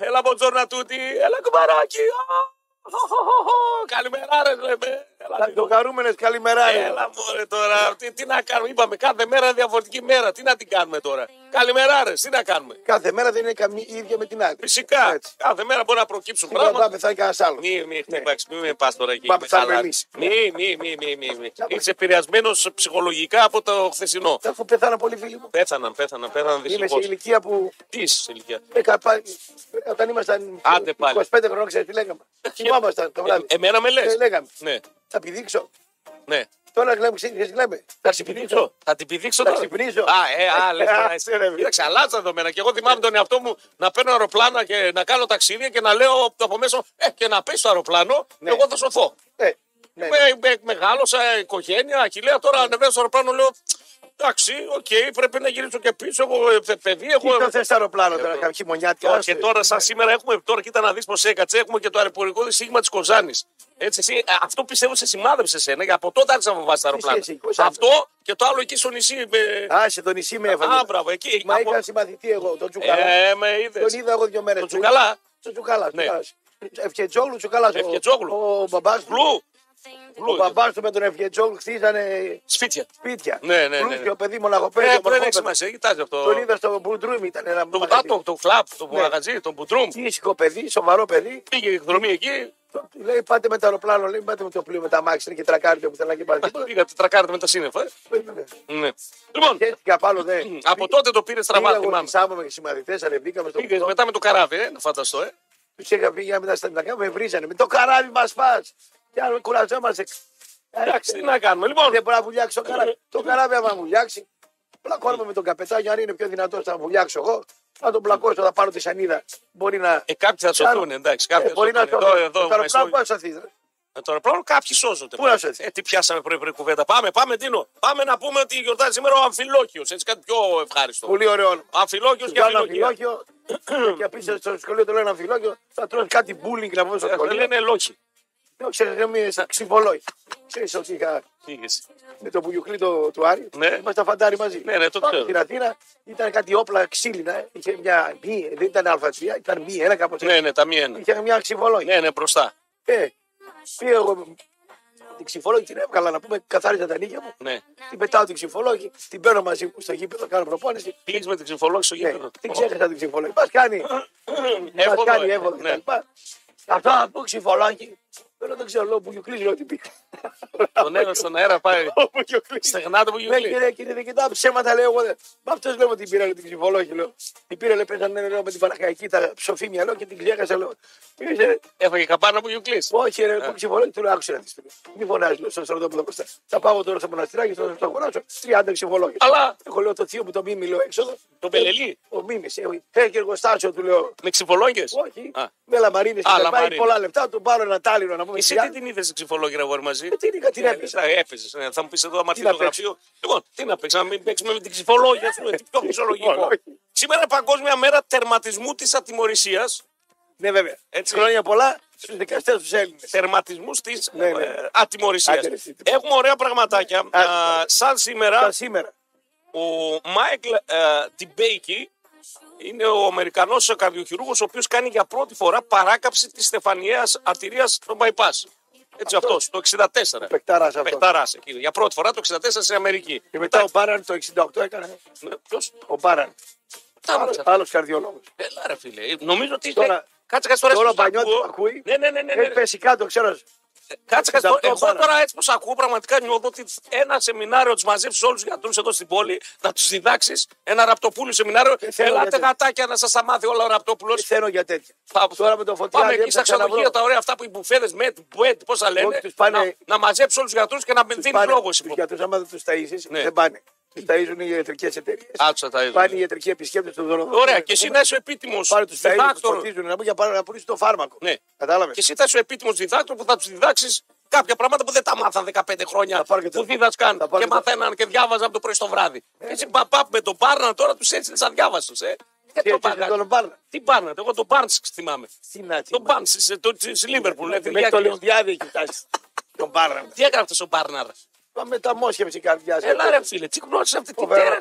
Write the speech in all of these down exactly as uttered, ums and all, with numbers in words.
Έλα, buongiorno a tutti. Έλα, κουμπαράκι. Καλημεράρες, λέμε. Καλτοχαρούμενες καλημεράρες. Έλα, μωρέ τώρα. Τι, τι να κάνουμε, είπαμε κάθε μέρα είναι διαφορετική μέρα. Τι να την κάνουμε τώρα. Καλημεράρες, τι να κάνουμε. Κάθε μέρα δεν είναι καμία ίδια με την άλλη. Φυσικά. Έτσι. Κάθε μέρα μπορεί να προκύψουν τι πράγματα. Μετά πεθάει κανένα άλλο. Μη, μη, ναι. Εντάξει, μη με πας τώρα εκεί. Πάμε Μη, μη, μη, μη, μη. Είσαι επηρεασμένος ψυχολογικά από το χθεσινό. Αφού πέθαναν πολύ φίλοι μου. Πέθαναν, πέθαναν, πέθαναν δυστυχώς. Είμαι σε ηλικία που. Τι σε ηλικία. Όταν ήμασταν είκοσι πέντε χρονών, ξέρεις τι λέγαμε. Κοιμάμασταν το βράδυ. Εμένα με λες. Θα πηδήξω. Ναι. Τώρα λέμε, ξέρεις, λέμε. Θα ξυπνήσω. Θα την πηδήξω τώρα. Θα ξυπνήσω. Α, ε, α, λες τώρα εσύ ρε. Κοίταξε, αλλάζα δεδομένα. Και εγώ θυμάμαι τον εαυτό μου να παίρνω αεροπλάνα και να κάνω ταξίδια και να λέω από μέσω, ε, και να πέσει το αεροπλάνο, εγώ θα σωθώ. Μεγάλωσα, οικογένεια, αχιλλέα, τώρα ανεβαίνω στο αεροπλάνο, λέω, εντάξει, οκ, πρέπει να γυρίσω και πίσω. Εγώ παιδί, έχω. Τι το θες το αεροπλάνο τώρα, κάποια χειμωνιάτικα. Και τώρα, σαν σήμερα, έχουμε. Τώρα, κοίτα να δεις πως έκατσε. Έχουμε και το αεροπορικό δυσύγμα της Κοζάνης. Έτσι, εσύ, αυτό πιστεύω σε σημάδεψε εσένα, και από τότε άρχισα να φοβάσαι τα αεροπλάνα. Αυτό και το άλλο εκεί στο νησί. Με... Α, σε το νησί με έβαλε. Α, μπράβο, εκεί. Μα από... είχα συμπαθητή εγώ, τον Τσουκαλά. Ε, με είδες. Τον είδα εγώ δύο μέρες. Τον Τσουκαλά. Τον Τσουκαλά. Ευχετζόγλου, Τσουκαλά. Ο μπαμπάς του. Ο μπαμπάς του με τον Ευγετζόγλου χτίζανε σπίτια. σπίτια. Ναι, ναι, ναι. Πλούσιο παιδί, μοναχοπέδιο. Ναι, δεν έχει σημασία, κοιτάζε αυτό. Τον είδα στο Μπουντρούμ, ήταν ένα μπουντρούμ. Το, το κλαπ, το ναι. Μαγαζί, τον Μπουντρούμ. Ήσυχο παιδί, σοβαρό παιδί. Πήγε εκδρομή εκεί. Λέει πάτε με το αεροπλάνο, λέει πάτε με το πλοίο, με τα μάξι και τρακάρτε που θέλανε και πάρτε. Πήγατε, τρακάρτε με τα σύννεφα. Ναι. Λοιπόν, από τότε το πήρε στραβά. Σάβαμε συμμαθητέ, ανεβήκαμε στο πλοίο. Μετά με το καράβι, να φανταστώ, ε. Του είχα πει για μετά στα Ινδικά, με βρίζανε. Με το καράβι μα πα. Και αν κουραζόμαστε. Εντάξει, τι να κάνουμε, λοιπόν. Δεν μπορεί να βουλιάξει το καράβι. Το καράβι, άμα βουλιάξει, πλακώνουμε με τον καπετάνιο. Αν είναι πιο δυνατό, θα βουλιάξω εγώ. Θα τον πλακώσω, θα πάρω τη σανίδα. Μπορεί να. Ε, κάποιοι θα σωθούν, εντάξει. Κάποιοι ε, μπορεί να σωθούν. Εδώ, εδώ, τώρα πλάνο πάει σωθεί. Με το αεροπλάνο κάποιοι σώζονται. Πού να σωθεί. Ε, τι πιάσαμε πριν κουβέντα. Πάμε, πάμε, Τίνο. Πάμε να πούμε ότι γιορτάζει σήμερα ο Αμφιλόκιος. Έτσι, κάτι πιο ευχάριστο. Πολύ ωραίο. Αμφιλόκιος και Αμφιλόκιο. Και επίση στο σχολείο το λένε Αμφιλόκιο. Θα τρώσει κάτι μπούλινγκ να βγουν στο σχολείο. Λένε Λόχι. Ξέρεις, δεν είμαι ξυβολόι. Ξέρεις ότι είχα με τον Πουγιουκλή του Άρη, ήμασταν φαντάρι μαζί. Ναι, ναι, το ξέρω. Στην Αθήνα ήταν κάτι όπλα ξύλινα, είχε μια μη, δεν ήταν αλφατσία, ήταν μη ένα κάπως. Ναι, ναι, τα μη ένα. Είχε μια ξυβολόι. Ναι, ναι, μπροστά. Ε, πήγα εγώ, την ξυβολόι την έβγαλα να πούμε, καθάριζα τα νύχια μου. Ναι. Την πετάω την ξυβολόι, την παίρνω μαζί μου στο γήπεδο, κάνω προπόνηση. Πήγες με την ξυβολόι στο γήπεδο. Την ξέχασα την ξυβολόι. Μας κάνει εύκολο κτλ. Αυτά που ξυβολάκι. Τώρα δεν ξέρω, λέω Πουγιουκλής, λέω τι πήγα. Τον ένα στον αέρα πάει. Στεγνά το Πουγιουκλή. Λέει, κύριε, κύριε, δεν κοιτάω ψέματα, λέω εγώ. Μα αυτός λέω ότι την πήρα, την ξυβολόχη, λέω. Την πήρα, λέει, πέσανε, λέω, με την Παναχαϊκή, τα ψοφίμια, λέω, και την ξέχασα, λέω. Έφαγε καπάνα Πουγιουκλής. Όχι, ρε, που ξυβολόχη, του λέω, άκουσα να τη πει. Μη φωνάζει, λέω, στον στρατόπεδο μπροστά. Θα πάω τώρα στο μοναστηράκι, θα το αγοράσω. τριάντα ξυβολόχη. Αλλά έχω, λέω, το θείο μου το Μίμη, λέω, έξω. Το Πελελή. Ο Μίμη, έχει και εργοστάσιο, του λέω. Με ξυβολόγε. Όχι, με λαμαρίνε και τα πάει πολλά λεπτά, του πάρω ένα τάλιρο να πούμε. Εσύ τι την είδες ξυφολόγηρα εγώ μαζί. Ε, τι είναι, την έπαιζε. Έπαιζε. Ναι. Θα μου πεις εδώ αμαρτή το γραφείο. Λοιπόν, τι να παίξουμε, να μην παίξουμε με την ξυφολόγια, α πούμε. Πιο φυσιολογικό. Σήμερα είναι Παγκόσμια Μέρα Τερματισμού της Ατιμορρησίας. Ναι, βέβαια. Έτσι. Χρόνια πολλά στους δικαστές τους Έλληνες. Τερματισμούς της ναι, ναι. ε, ατιμορρησίας. Έχουμε ωραία πραγματάκια. Ναι. Α, σαν σήμερα. Σαν σήμερα. Ο Michael Tibbetts. Είναι ο Αμερικανός καρδιοχειρούργος ο οποίος κάνει για πρώτη φορά παράκαψη της στεφανιαίας αρτηρίας στον bypass. Έτσι αυτό, το εξήντα τέσσερα. Πεκτάρας αυτό. Πεκτάρας, εκεί. Για πρώτη φορά το εξήντα τέσσερα στην Αμερική. Και μετά ο Baran το εξήντα οκτώ έκανε. Ποιος? Ο Baran. Άλλος καρδιολόγος. Έλα ρε φίλε, νομίζω ότι... Τώρα, κάτσε κάτσε τώρα ο Πανιώτης που ακούει. Ναι, ναι, ναι, ναι, ναι. Πεσικά το ξέρω. Κάτσε, εγώ τώρα έτσι πως ακούω πραγματικά νιώθω ότι ένα σεμινάριο τους μαζέψεις όλους τους γιατρούς εδώ στην πόλη να τους διδάξεις ένα Ραπτοπούλου σεμινάριο. Ελάτε γατάκια να σας τα μάθει όλα ο Ραπτόπουλος. Θέλω για τέτοια. Τώρα με το φωτιάδι. Πάμε εκεί στα ξενοδοχεία τα ωραία αυτά που οι μπουφέδες με την μπουέτ, πώς τα λένε. Να μαζέψεις όλους τους γιατρούς και να με δίνεις λόγο. Τους γιατρούς άμα δεν τους ταΐσεις δεν πάνε. Τους ταΐζουν οι ιατρικές εταιρείες. Άτσα τα είδα. Πάνε οι ιατρικοί επισκέπτες στον δρόμο. Ωραία, και εσύ να είσαι ο επίτιμος διδάκτορος. Να πουλήσει το φάρμακο. Ναι. Κατάλαβες. Και εσύ θα είσαι ο επίτιμος διδάκτορος που θα τους διδάξεις κάποια πράγματα που δεν τα μάθαν δεκαπέντε χρόνια. Που δίδασκαν και, και μαθαίναν το... και διάβαζαν από το πρωί στο βράδυ. Ε. Έτσι μπαπάπ με τον Μπάρνα τώρα τους έτσι σαν διάβαστος. Ε. Τι, το τον Μπάρνα. Τι Μπάρνα, εγώ τον Μπάρνς θυμάμαι. Τον Μπάρνς τη Λίβερπουλ. Μέχρι το Λιβδιάδη κοιτάζει. Τι έγραφε ο Μπάρναρ. Μεταμόσχευση καρδιά. Έλα ρε φίλε, τσικνώνεις αυτή την τέρα.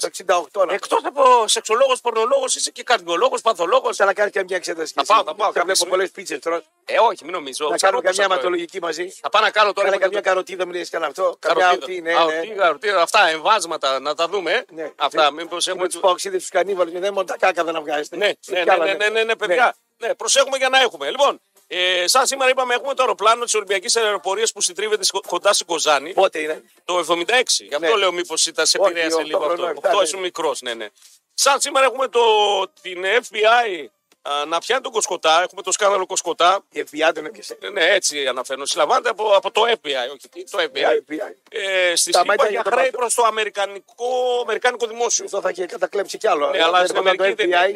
Εκτός από σεξολόγος, πορνολόγος, είσαι και καρδιολόγος, παθολόγος. Θα να κάνεις καμιά εξέταση. Θα πάω, θα πάω. Θα βλέπω πολλές πίτσες τρως. Ε, όχι, μην νομίζω. Θα κάνω καμιά αιματολογική μαζί. Θα πάω να κάνω τώρα. Θα κάνω καμιά καροτίδα, μην λες καν αυτό. Καμιά αρωτή, ναι. Αυτά εμβάσματα να τα δούμε. Αυτά, μήπως έχουμε. Του παοξίδε του κανίβαλου, δεν μόνο τα κάκα δεν βγάζετε. Ναι, παιδιά. Ναι, προσέχουμε για να έχουμε. Λοιπόν. Ε, σαν σήμερα είπαμε, έχουμε το αεροπλάνο της Ολυμπιακής Αεροπορίας που συντρίβεται κοντά στην Κοζάνη. Πότε είναι? Το εβδομήντα έξι. Γι' αυτό ναι. λέω μήπως ήταν σε επηρέασε λίγο αυτό. οκτώ ήσουν μικρός, ναι, ναι. Σαν σήμερα έχουμε το, την εφ μπι άι α, να πιάνει τον Κοσκοτά. Έχουμε το σκάνδαλο Κοσκοτά. Η εφ μπι άι τον έπιασε. Ναι, έτσι αναφέρω. Συλλαμβάνεται από, από το εφ μπι άι. Όχι, το εφ μπι άι. Ε, στη ΣΥΠΑ για χρέη προ το αμερικανικό, αμερικανικό δημόσιο. Αυτό θα είχε κατακλέψει κι άλλο. Ναι, αλλά στην Αμερική δεν είναι.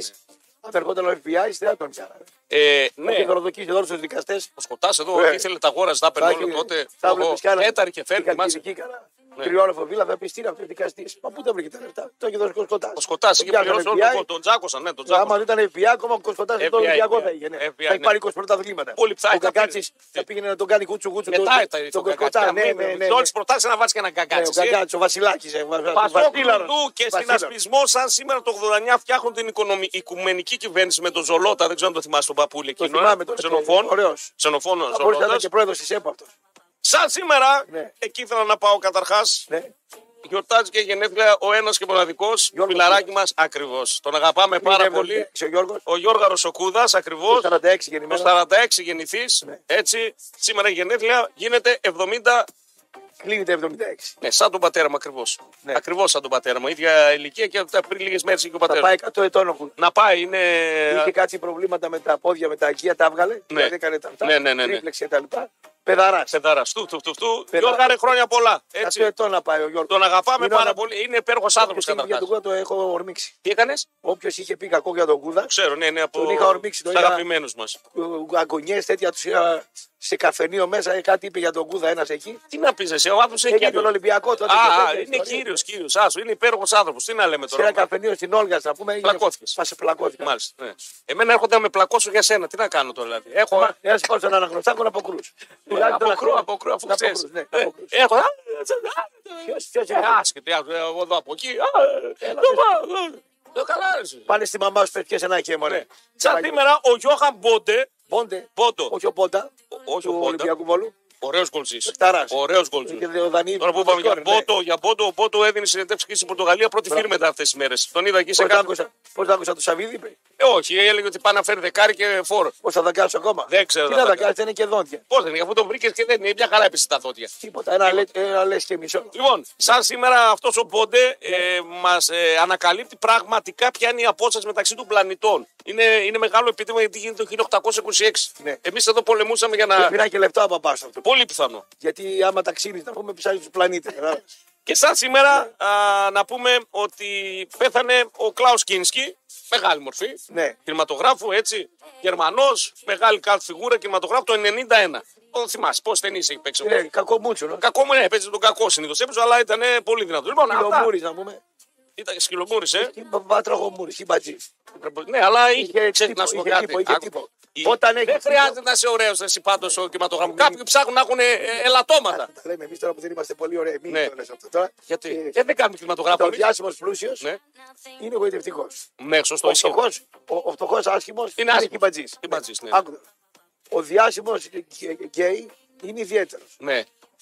Αν ερχόταν ο εφ μπι άι, δεν τον πιάνανε. Ε, ναι. Και δωροδοκίσει εδώ στου δικαστέ. Ο Σκοτά εδώ, ε. ήθελε τα γόρα να παίρνει όλο τότε. Έταρ και φέρνει μαζί. Τριόλεφο βίλα, θα πει τι είναι αυτό ο δικαστή. Μα πού τα βρήκε τα λεφτά. Το έχει δώσει ο Σκοτά. Ο Σκοτά είχε πληρώσει όλο τον Τζάκοσα. Ναι, τον Τζάκοσα. Άμα δεν ήταν εφ μπι άι, ακόμα ο Σκοτά δεν τον Ολυμπιακό θα είχε. Θα έχει πάρει είκοσι πρωταθλήματα. Ο Κακάτσι θα πήγαινε να τον κάνει κούτσου κούτσου. Μετά ήταν τον Κακάτσι. Με όλε τι προτάσει να βάζει και έναν Κακάτσι. Ο Βασιλάκη. Παντού και συνασπισμό σαν σήμερα το ογδόντα εννιά φτιάχνουν την οικουμενική κυβέρνηση με τον Ζολότα. Δεν ξέρω αν το θυμάσαι τον παππούλη εκείνο. Τον Σενοφόν. Σενοφόν ο Ζολότα. Σαν σήμερα, ναι. εκεί ήθελα να πάω καταρχάς, ναι. γιορτάζει και γενέθλια ο ένας και μοναδικός φιλαράκι μας ακριβώς. Τον αγαπάμε πάρα ναι, πολύ. Ο, Γιώργος. ο Γιώργος Σοκούδας ακριβώς. Το σαράντα έξι γεννημένος. Το σαράντα έξι γεννηθείς. Ναι. Έτσι, σήμερα η γενέθλια γίνεται εβδομήντα. Κλείνεται εβδομήντα έξι. Ναι, σαν τον πατέρα μου ακριβώς. Ναι. Ακριβώς σαν τον πατέρα μου. Ίδια ηλικία και πριν λίγες μέρες και ο πατέρα μου. Να πάει εκατό ετών ο Να πάει, είναι. Είχε κάτι προβλήματα με τα πόδια, με τα αγκία, τα έβγαλε. Ναι. Δεν έκανε τα αυτά. Ναι, ναι, ναι, ναι. Τρίπλεξε τα λοιπά. Πεδαράς. Πεδαράς. Του, του, του, του. Γιώργαρε χρόνια πολλά. Έτσι. Ετών να πάει ο Γιώργος. Τον αγαπάμε πάρα πολύ. Είναι υπέροχος άνθρωπος κατά τα λοιπά. Το έχω ορμήξει. Τι έκανες? Όποιος είχε πει κακό για τον Κούδα. Ξέρω, ναι, ναι, από τον είχα ορμήξει. Τους αγαπημένους μας. Αγωνιές τέτοια τους είχα. Σε καφενείο μέσα κάτι είπε για τον Κούδα ένας εκεί. Τι να πεις εσύ, ο άνθρωπος έχει. Για τον Ολυμπιακό τότε. Α, και είναι κύριος, κύριος. Άσου, είναι υπέροχος άνθρωπος. Τι να λέμε τώρα. Σε ένα καφενείο στην Όλγα, να πούμε. Πλακώθηκες. Θα σε πλακώθηκα. Μάλιστα. Ναι. Εμένα έρχονται να με πλακώσω για σένα. Τι να κάνω τώρα δηλαδή. Έχω. Μα, ένας πάω στον αναγνωστάκο να αποκρούσει. Αποκρού, αποκρού, αφού ξέρεις. Έχω. Άσχετη, εγώ εδώ από εκεί. Πάνε στη μαμά σου πετυχές ένα χέμο. Σαν σήμερα ο Γιώχαν Μπόντε. Πόντε, Boto. Όχι ο Πόντα, του Ολυμπιακού Βόλου. Ωραίος γκολτζής. Ωραίος γκολτζής. Τώρα που είπαμε για Boto, για Boto, ο Boto έδινε συνέντευξη στην Πορτογαλία, πρώτη φύρ μετά αυτές τις μέρες. Τον είδα εκεί σε κάτι. Πώς θα άκουσα το Σαββίδι, είπε. Ε, όχι, έλεγε ότι πάνε να φέρει δεκάρι και φόρο. Πώς θα τα κάνω ακόμα. Δεν ξέρω. Τι θα τα κάνω, δεν είναι και δόντια. Πώς δεν είναι, αφού τον βρήκε και δεν είναι, μια χαρά έπεσε τα δόντια. Τίποτα, ένα λε και μισό. Λοιπόν, σαν σήμερα αυτό ο Πόντε μας ανακαλύπτει πραγματικά ποια είναι η απόσταση μεταξύ των πλανητών. Είναι, είναι μεγάλο επίτευγμα γιατί γίνεται το χίλια οκτακόσια είκοσι έξι. Ναι. Εμείς εδώ πολεμούσαμε για να. Πειρά και λεπτά από παπάς αυτό. Πολύ πιθανό. Γιατί άμα ταξίδι να πούμε ψάχνει τους πλανήτες. Και σαν σήμερα ναι. α, να πούμε ότι πέθανε ο Κλάους Κίνσκι. Μεγάλη μορφή. Ναι. Κινηματογράφου, έτσι. Γερμανός, μεγάλη καλή φιγούρα κινηματογράφου το ενενήντα ένα. Τον θυμάσαι, πώς ταινίες έχει παίξει. Ναι, κακό μούτσο. Ναι. Κακό, ναι, παίζει τον κακό συνήθως έπαιζε, αλλά ήταν πολύ δυνατό. Λοιπόν, Κιλομούρης, να πούμε. Ήταν σκυλομούρης, ε. Βατραχομούρης, ή μπατζή. Ναι, αλλά είχε να σου πω κάτι. Δεν χρειάζεται να είσαι ωραίος εσύ πάντως ο κινηματογράφος. Κάποιοι ψάχνουν να έχουν ελαττώματα. Τα λέμε εμείς τώρα που δεν είμαστε πολύ ωραίοι. Μην το λες αυτό τώρα. Γιατί δεν κάνουμε κινηματογράφο. Ο διάσημος πλούσιος είναι εγωιτευτικός. Ναι, σωστό. Ο φτωχός άσχημος είναι μπατζής. Ο διάσημος γκέι είναι ιδιαίτερος.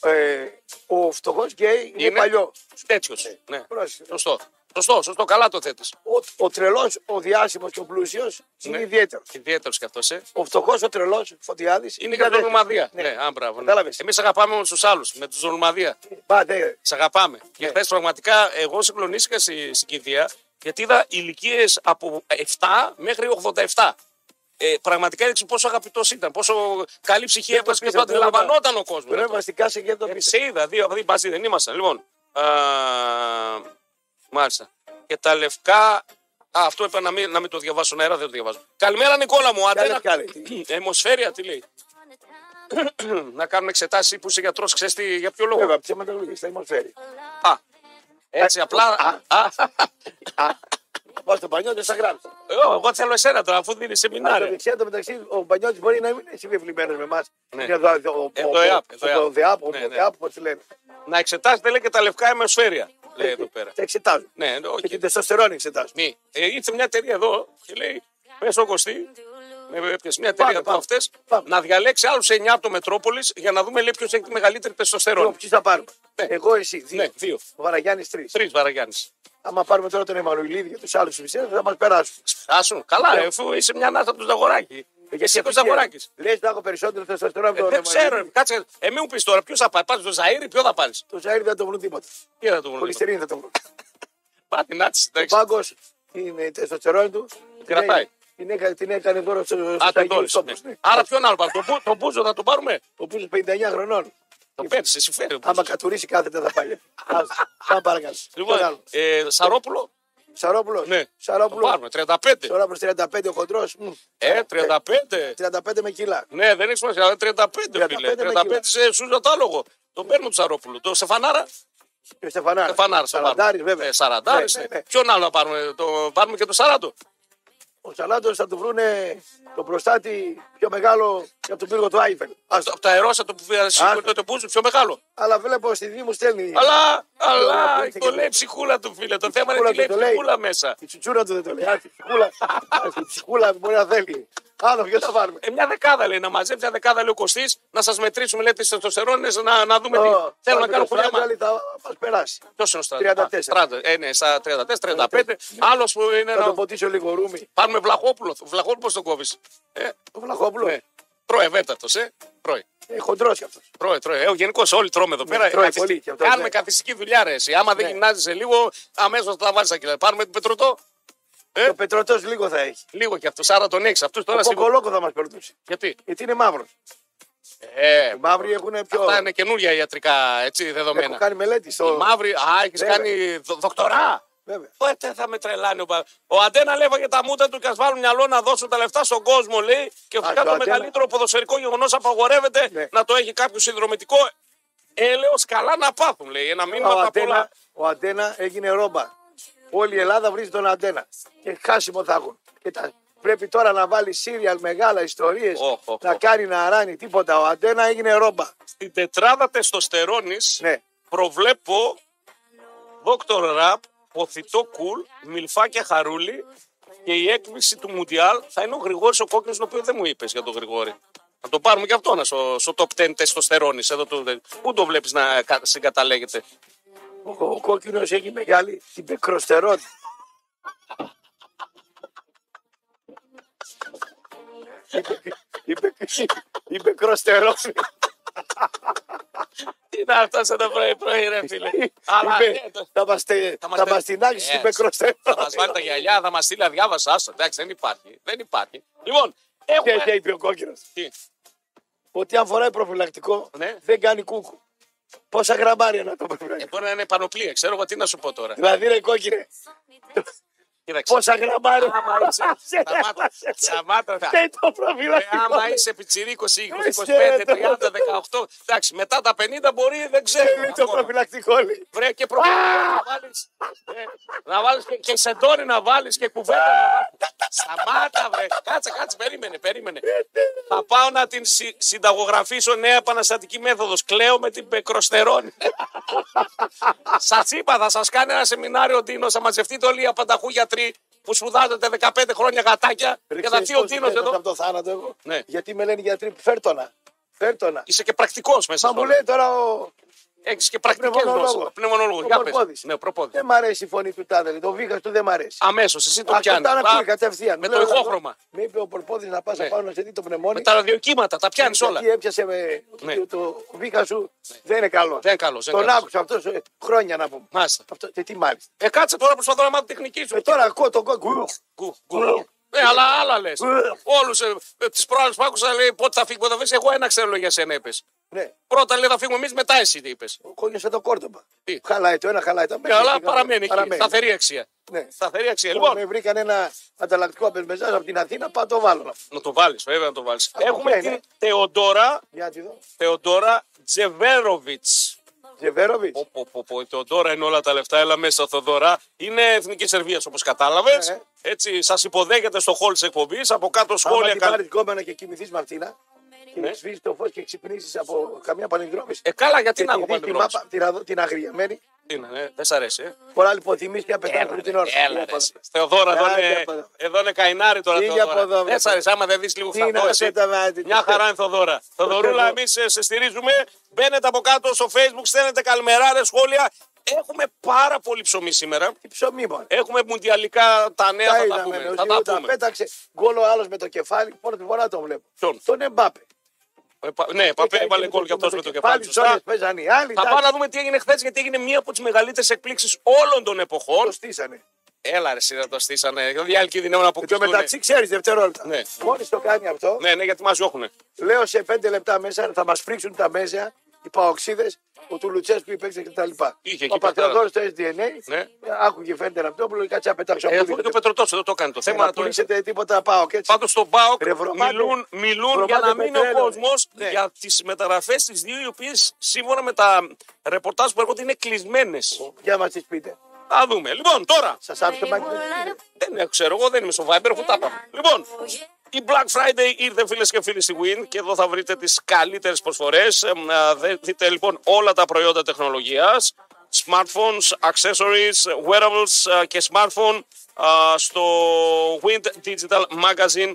Ε, ο φτωχός γκέι είναι, είναι παλιό. Τέτοιος. Ε, ναι. Σωστό. Σωστό, σωστό, καλά το θέτεις. Ο, ο τρελός, ο διάσημος και ο πλούσιος είναι ναι. ιδιαίτερος. Ιδιαίτερος κι αυτός. Ε. Ο φτωχός, ο τρελός, Φωτιάδης. Είναι και από τον Ορμαδία. Ναι, ναι. άμπραβο. Ναι. Εμείς αγαπάμε όλους τους άλλους, με τους Ορμαδία. Πάτε. Σε αγαπάμε. Ναι. Και χθες πραγματικά εγώ συγκλονίστηκα στην στη κηδεία γιατί είδα ηλικίες από επτά μέχρι ογδόντα επτά. Ε, πραγματικά έδειξε πόσο αγαπητός ήταν, πόσο καλή ψυχή έβγαζε και το αντιλαμβανόταν ο κόσμος. Πρέπει βασικά σε γέντο πίσω. Σε είδα, δύο από την δεν ήμασταν. Λοιπόν, α, μάλιστα. Και τα λευκά. Α, αυτό είπα να μην, να μην το διαβάσω αέρα, δεν το διαβάζω. Καλημέρα Νικόλα μου, αντένα. Αιμοσφαίρεια, τι λέει. Να κάνουμε εξετάσεις που είσαι γιατρός, ξέρεις τι, για ποιο λόγο. Βέβαια, ψέματα λογιστά, αιμοσφαίρεια. Α, έτσι απλά. Πάω στον Πανιώτη, θα γράψει. Εγώ θέλω εσένα τώρα, αφού δίνει σεμινάρια. Αν το μεταξύ, ο Πανιώτη μπορεί να μην είναι συμβεβλημένο με εμά. Το ΔΕΑΠ, όπω τη λένε. Να εξετάζετε, λέει, και τα λευκά αιμοσφαίρια. Λέει εδώ πέρα. Τα εξετάζουν. Ναι, όχι. Και τεστοστερόνη εξετάζουν. Ήρθε μια εταιρεία εδώ και λέει, πε ο Κωστή, μια εταιρεία από αυτέ, να διαλέξει άλλου εννιά από το Μετρόπολη για να δούμε ποιο έχει τη μεγαλύτερη τεστοστερόνη. Ποιοι θα πάρουμε. Εγώ, εσύ, δύο. Ο Βαραγιάννη, τρει. Τρει Βαραγιάννη. Άμα πάρουμε τώρα τον Εμμανουηλίδη και τους άλλους μισές, θα μας περάσουν. Άσουν, καλά, εφού είσαι μια ανάσα από τους Δαγοράκη. Εσύ από τους Δαγοράκης. Λες να έχω περισσότερο τεστοστερόν από τον Εμμανουηλίδη. Δεν ξέρω, κάτσε. Ε, μην μου πεις τώρα, ποιος θα πάρει. Πάρεις τον Ζαΐρη, ποιο θα πάρεις. Τον Ζαΐρη δεν το βρουν τίποτα. Τι θα το βρουν. Πολυστερίνη θα το βρουν. Πάτη, να της. Ο Πάγκος, την τεστοστερόν του, κρατάει. Την έκανε τώρα στο Αγίου Τόπους. Άρα ποιον άλλο πάρουμε. Τον Μπούζο θα τον πάρουμε. Ο Μπούζος πενήντα εννιά χρονών. Το πέτσε, εσύ φέρε. Άμα κατουρίσει κάθεται θα πάει. Πάμε παρακάτω. Λοιπόν, ε, Σαρόπουλο. Σαρόπουλο. Ναι. Σαρόπουλο. Πάρουμε, τριάντα πέντε. Σαρόπουλο τριάντα πέντε ο χοντρός. Ε, τριάντα πέντε. τριάντα πέντε με κιλά. Ναι, δεν έχει σημασία. τριάντα πέντε φίλε. τριάντα πέντε σε σούζο τάλογο. Τον παίρνουμε του Σαρόπουλου. Το Στεφανάρα. Το Στεφανάρα. Σαραντάρι βέβαια. Σαραντάρι. Ποιον άλλο να πάρουμε. Πάρουμε και το Σαράντο. Ο Σαλάντος θα του βρούνε το προστάτη πιο μεγάλο και από τον πύργο του Άιφελ. Από τα αερόσατο που σηκώνει το πούζο, πιο μεγάλο. Αλλά βλέπω στη Δήμου στέλνει. Αλλά, αλλά, το λέει ψυχούλα του φίλε. Το θέμα είναι ότι λέει ψυχούλα μέσα. Η τσουτσούρα του δεν το λέει. Η ψυχούλα μπορεί να θέλει. Άλλο, ποιο θα πάρουμε. Μια δεκάδα λέει να μαζέψει, μια δεκάδα λέει ο Κωστής, να σα μετρήσουμε λέει τι τεστοστερόνε, να δούμε τι. Θέλω να κάνω χωριά μαζί. Θα μα περάσει. Ποιο είναι ο στρατό. τριάντα τέσσερα, τριάντα πέντε. Άλλο που είναι. Θα το ποτίσω λίγο ρούμι. Πάρουμε Βλαχόπουλο. Βλαχόπουλο πώ τον κόβει. Το Βλαχόπουλο. Τρώει ευέτατο, ε. Τρώει. Χοντρό κι αυτό. Τρώει, τρώει. Ο γενικό όλοι τρώμε εδώ πέρα. Κάνουμε καθιστική δουλειά ρε. Άμα δεν γυμνάζεσαι λίγο, αμέσω τα βάζει τα. Πάρουμε τον Πετρωτό. Ε? Το Πετρωτό λίγο θα έχει. Λίγο κι αυτό. Άρα τον έχει. Αυτό τώρα στην Κολόκο θα μα περνούσε. Γιατί? Γιατί είναι μαύρο. Ε, οι μαύροι έχουν πιο. Αυτά είναι καινούργια ιατρικά έτσι, δεδομένα. Έχω κάνει μελέτη στο. Οι μαύροι. Α, έχει κάνει δο, δοκτορά. Βέβαια. Πότε θα με τρελάνει ο Παπαδόπουλο. Ο Αντένα λέει για τα μούτρα του και α βάλουν μυαλό να δώσουν τα λεφτά στον κόσμο λέει. Και φυσικά α, το, το μεγαλύτερο ποδοσφαιρικό γεγονό απαγορεύεται ναι. να το έχει κάποιο συνδρομητικό έλεο. Καλά να πάθουν λέει. Ένα μήνυμα τα πολλά. Ο Αντένα έγινε ρόμπα. Όλη η Ελλάδα βρίζει τον Αντένα. Και χάσιμο θα έχουν. Και τα... Πρέπει τώρα να βάλει σύριαλ μεγάλα ιστορίες. Oh, oh, oh. Να κάνει να αράνει τίποτα. Ο Αντένα έγινε ρόμπα. Στην τετράδα τεστοστερόνης ναι. προβλέπω Δόκτορ Ραπ, Ποθητό Κουλ, Μιλφάκια Χαρούλη και η έκπληξη του Μουντιάλ θα είναι ο Γρηγόρης ο Κόκκινος, τον οποίο δεν μου είπες για τον Γρηγόρη. Να το πάρουμε και αυτό στο, στο top δέκα τεστοστερόνης. Πού το βλέπεις να συγκαταλέγεται. Ο, ο κόκκινος έχει μεγάλη την πεκροστερότητα. Η πεκροστερότητα. Τι να αυτά σαν τα πρωί-πρωί ρε φίλε. Θα μας τεινάξει την πεκροστερότητα. Θα μας βάλει τα γυαλιά, θα μας στείλει αδιάβασα. Εντάξει δεν υπάρχει, δεν υπάρχει. Λοιπόν, έχουμε... Τι είπε ο κόκκινος. Ότι αν φοράει προφυλακτικό δεν κάνει κούκου. Πόσα γραμμάρια να το προφυλακτικό. Μπορεί να είναι πανοπλία, ξέρω εγώ τι να σου πω τώρα. Δηλαδή ρε κόκκινε. Πόσα γραμμάρια. Άμα είσαι. Σταμάτα. Δεν το προφυλακτικό. Άμα είσαι πιτσιρίκος ή είκοσι, είκοσι πέντε, τριάντα, δεκαοκτώ. Εντάξει, μετά τα πενήντα μπορεί, δεν ξέρω. Δεν το προφυλακτικό. Βρε και να βάλεις και σεντόρι να βάλεις και κουβέντα. Σταμάτα βρε. Κάτσε, κάτσε, περίμενε, περίμενε. Θα πάω να την συνταγογραφήσω νέα επαναστατική μέθοδος. Κλαίω με την πεκροστερόνη. Σας είπα, θα σας κάνει ένα σεμινάριο Ντίνο. Θα μαζευτείτε όλοι οι απανταχού γιατροί που σπουδάζετε δεκαπέντε χρόνια γατάκια. Και θα τι ο Ντίνος εδώ. Από το θάνατο εγώ. Ναι. Γιατί με λένε γιατροί, φέρτονα. Φέρτονα. Είσαι και πρακτικός μέσα. Μα μου λέει τώρα ο. Έχει και πρακτικές γνώσεις. Πνευμονολόγο. Για πες. Ναι, Προπόδης. Δεν μ' αρέσει η φωνή του Τάδελη. Το βήχας του δεν μ' αρέσει. Αμέσως, εσύ το πιάνεις. Αυτά να πει κατευθείαν. Με το ηχόχρωμα. Με είπε ο Προπόδης να πας πάνω σε τι το πνευμόνι. Με τα ραδιοκύματα, τα πιάνεις όλα. Γιατί έπιασε με. Το βήχα σου δεν είναι καλό. Τον άκουσα αυτό χρόνια να πούμε. Μάλιστα. Τι μάλιστα. Ε, κάτσε τώρα προσπαθώ να μάθω τεχνική σου. Τώρα ακούω τον κόκκινο. Ναι, αλλά άλλα λες. Όλους ε, τις προάλλες που άκουσα λέει πότε θα φύγει, πότε θα φύγει. Εγώ ένα ξέρω για σένα είπες. Ναι. Πρώτα λέει θα φύγουμε εμείς, μετά εσύ τι είπες. Ο κόκκινος το Κόρτομπα. Τι. Χαλάει το ένα, χαλάει το άλλο. Αλλά παραμένει εκεί. Σταθερή αξία. Ναι. Σταθερή αξία. Λοιπόν. Με βρήκαν ένα ανταλλακτικό απεσμεζάζ από την Αθήνα, πάω το βάλω. Να το βάλεις, βέβαια να το βάλεις. Έχουμε την Θεοντόρα Τζεβέροβιτς. Τζεβέροβιτς. Η Θεοδώρα είναι όλα τα λεφτά, έλα μέσα Θεοδώρα. Είναι εθνική Σερβία όπως κατάλαβες. Ε, ε. Έτσι σας υποδέχεται στο χόλ της εκπομπής, από κάτω σχόλια. Αν πάρει την κόμμενα και κοιμηθείς Μαρτίνα και ναι. Σβήσεις το φως και ξυπνήσεις από καμία πανεκδρόμηση. Ε, καλά, γιατί να έχω πανεκδρόμηση. Την, την αγριαμένη. Είναι, ναι. Δεν σ' αρέσει. Ε. Πολλά λοιπόν θυμίσεις και απαιτάχνουν την ώρα. Έλα, Θεοδώρα, εδώ είναι καϊνάρι τώρα. Δεν σ' αρέσει, άμα δεν δεις λίγο φαντασία. Μια χαρά είναι Θεοδώρα. Θεοδωρούλα, εμείς σε στηρίζουμε. Μπαίνετε από κάτω στο Facebook, στέλνετε καλημεράρες, σχόλια. Έχουμε πάρα πολύ ψωμί σήμερα. Τι ψωμί, μάλλον. Έχουμε μουντιαλικά τα νέα, θα τα πούμε. Θα τα πέταξε γκολ ο άλλος με το κεφάλι. Πρώτη φορά τον βλέπω. Τον Εμπάπε. Ε, ναι, Παπέ έβαλε γκολ και αυτό με το κεφάλι. Σωστά. Θα πάμε να δούμε τι έγινε χθες, γιατί έγινε μία από τις μεγαλύτερες εκπλήξεις όλων των εποχών. Το στήσανε. Έλα, ρε, να το στήσανε. Δηλαδή, άλλοι κινδυνεύουν να αποκλειστούν. Και το μεταξύ, ξέρεις, δευτερόλεπτα. Ναι. Μόλις το κάνει αυτό. Ναι, ναι, γιατί μας διώχουνε. Λέω σε πέντε λεπτά μέσα θα μας φρίξουν τα μέσα οι παοξίδες, ο του Λουτσέσκου υπέξε κτλ. Ο Πατριωτόρος στο ες ντι εν έι, ναι. Άκουγε φαίνεται Ραπτόπουλο, κάτσε να πετάξει. Ε, αυτό και ο Πετροτός δεν το κάνει το θέμα. Να τονίσετε τίποτα ΠΑΟΚ έτσι. Πάντως στον ΠΑΟΚ μιλούν, μιλούν για να μείνει ο κόσμος, ναι. Για τις μεταγραφές τις δύο, οι οποίες σύμφωνα με τα ρεπορτάζ που έρχονται είναι κλεισμένες. Για να μας τις πείτε. Θα δούμε. Λοιπόν, τώρα. Σας άφησε το δεν ξέρω, εγώ δεν είμαι στο Viber, αφού τα πάμε. Λοιπόν, η Black Friday ήρθε, φίλες και φίλοι, στη Win και εδώ θα βρείτε τις καλύτερες προσφορές. Δείτε λοιπόν όλα τα προϊόντα τεχνολογίας, smartphones, accessories, wearables και smartphone στο Win Digital Magazine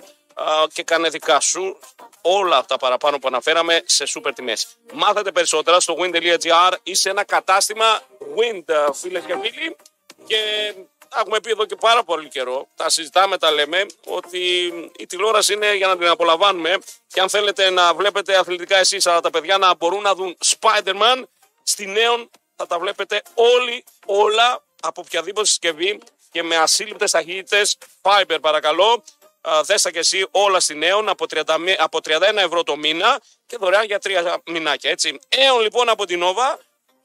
και κάνε δικά σου. Όλα αυτά παραπάνω που αναφέραμε σε σούπερ τιμές. Μάθατε περισσότερα στο win τελεία gr ή σε ένα κατάστημα Wind, φίλες και φίλοι. Και έχουμε πει εδώ και πάρα πολύ καιρό, τα συζητάμε, τα λέμε, ότι η τηλεόραση είναι για να την απολαμβάνουμε. Και αν θέλετε να βλέπετε αθλητικά εσείς, αλλά τα παιδιά να μπορούν να δουν Spider-Man, στη Νέον θα τα βλέπετε όλοι, όλα, από οποιαδήποτε συσκευή και με ασύλληπτες ταχύτητες. Fiber παρακαλώ. Δέστα και εσύ όλα στην Aeon από, από τριάντα ένα ευρώ το μήνα και δωρεάν για τρία μηνάκια. Έτσι. Aeon λοιπόν από την Nova.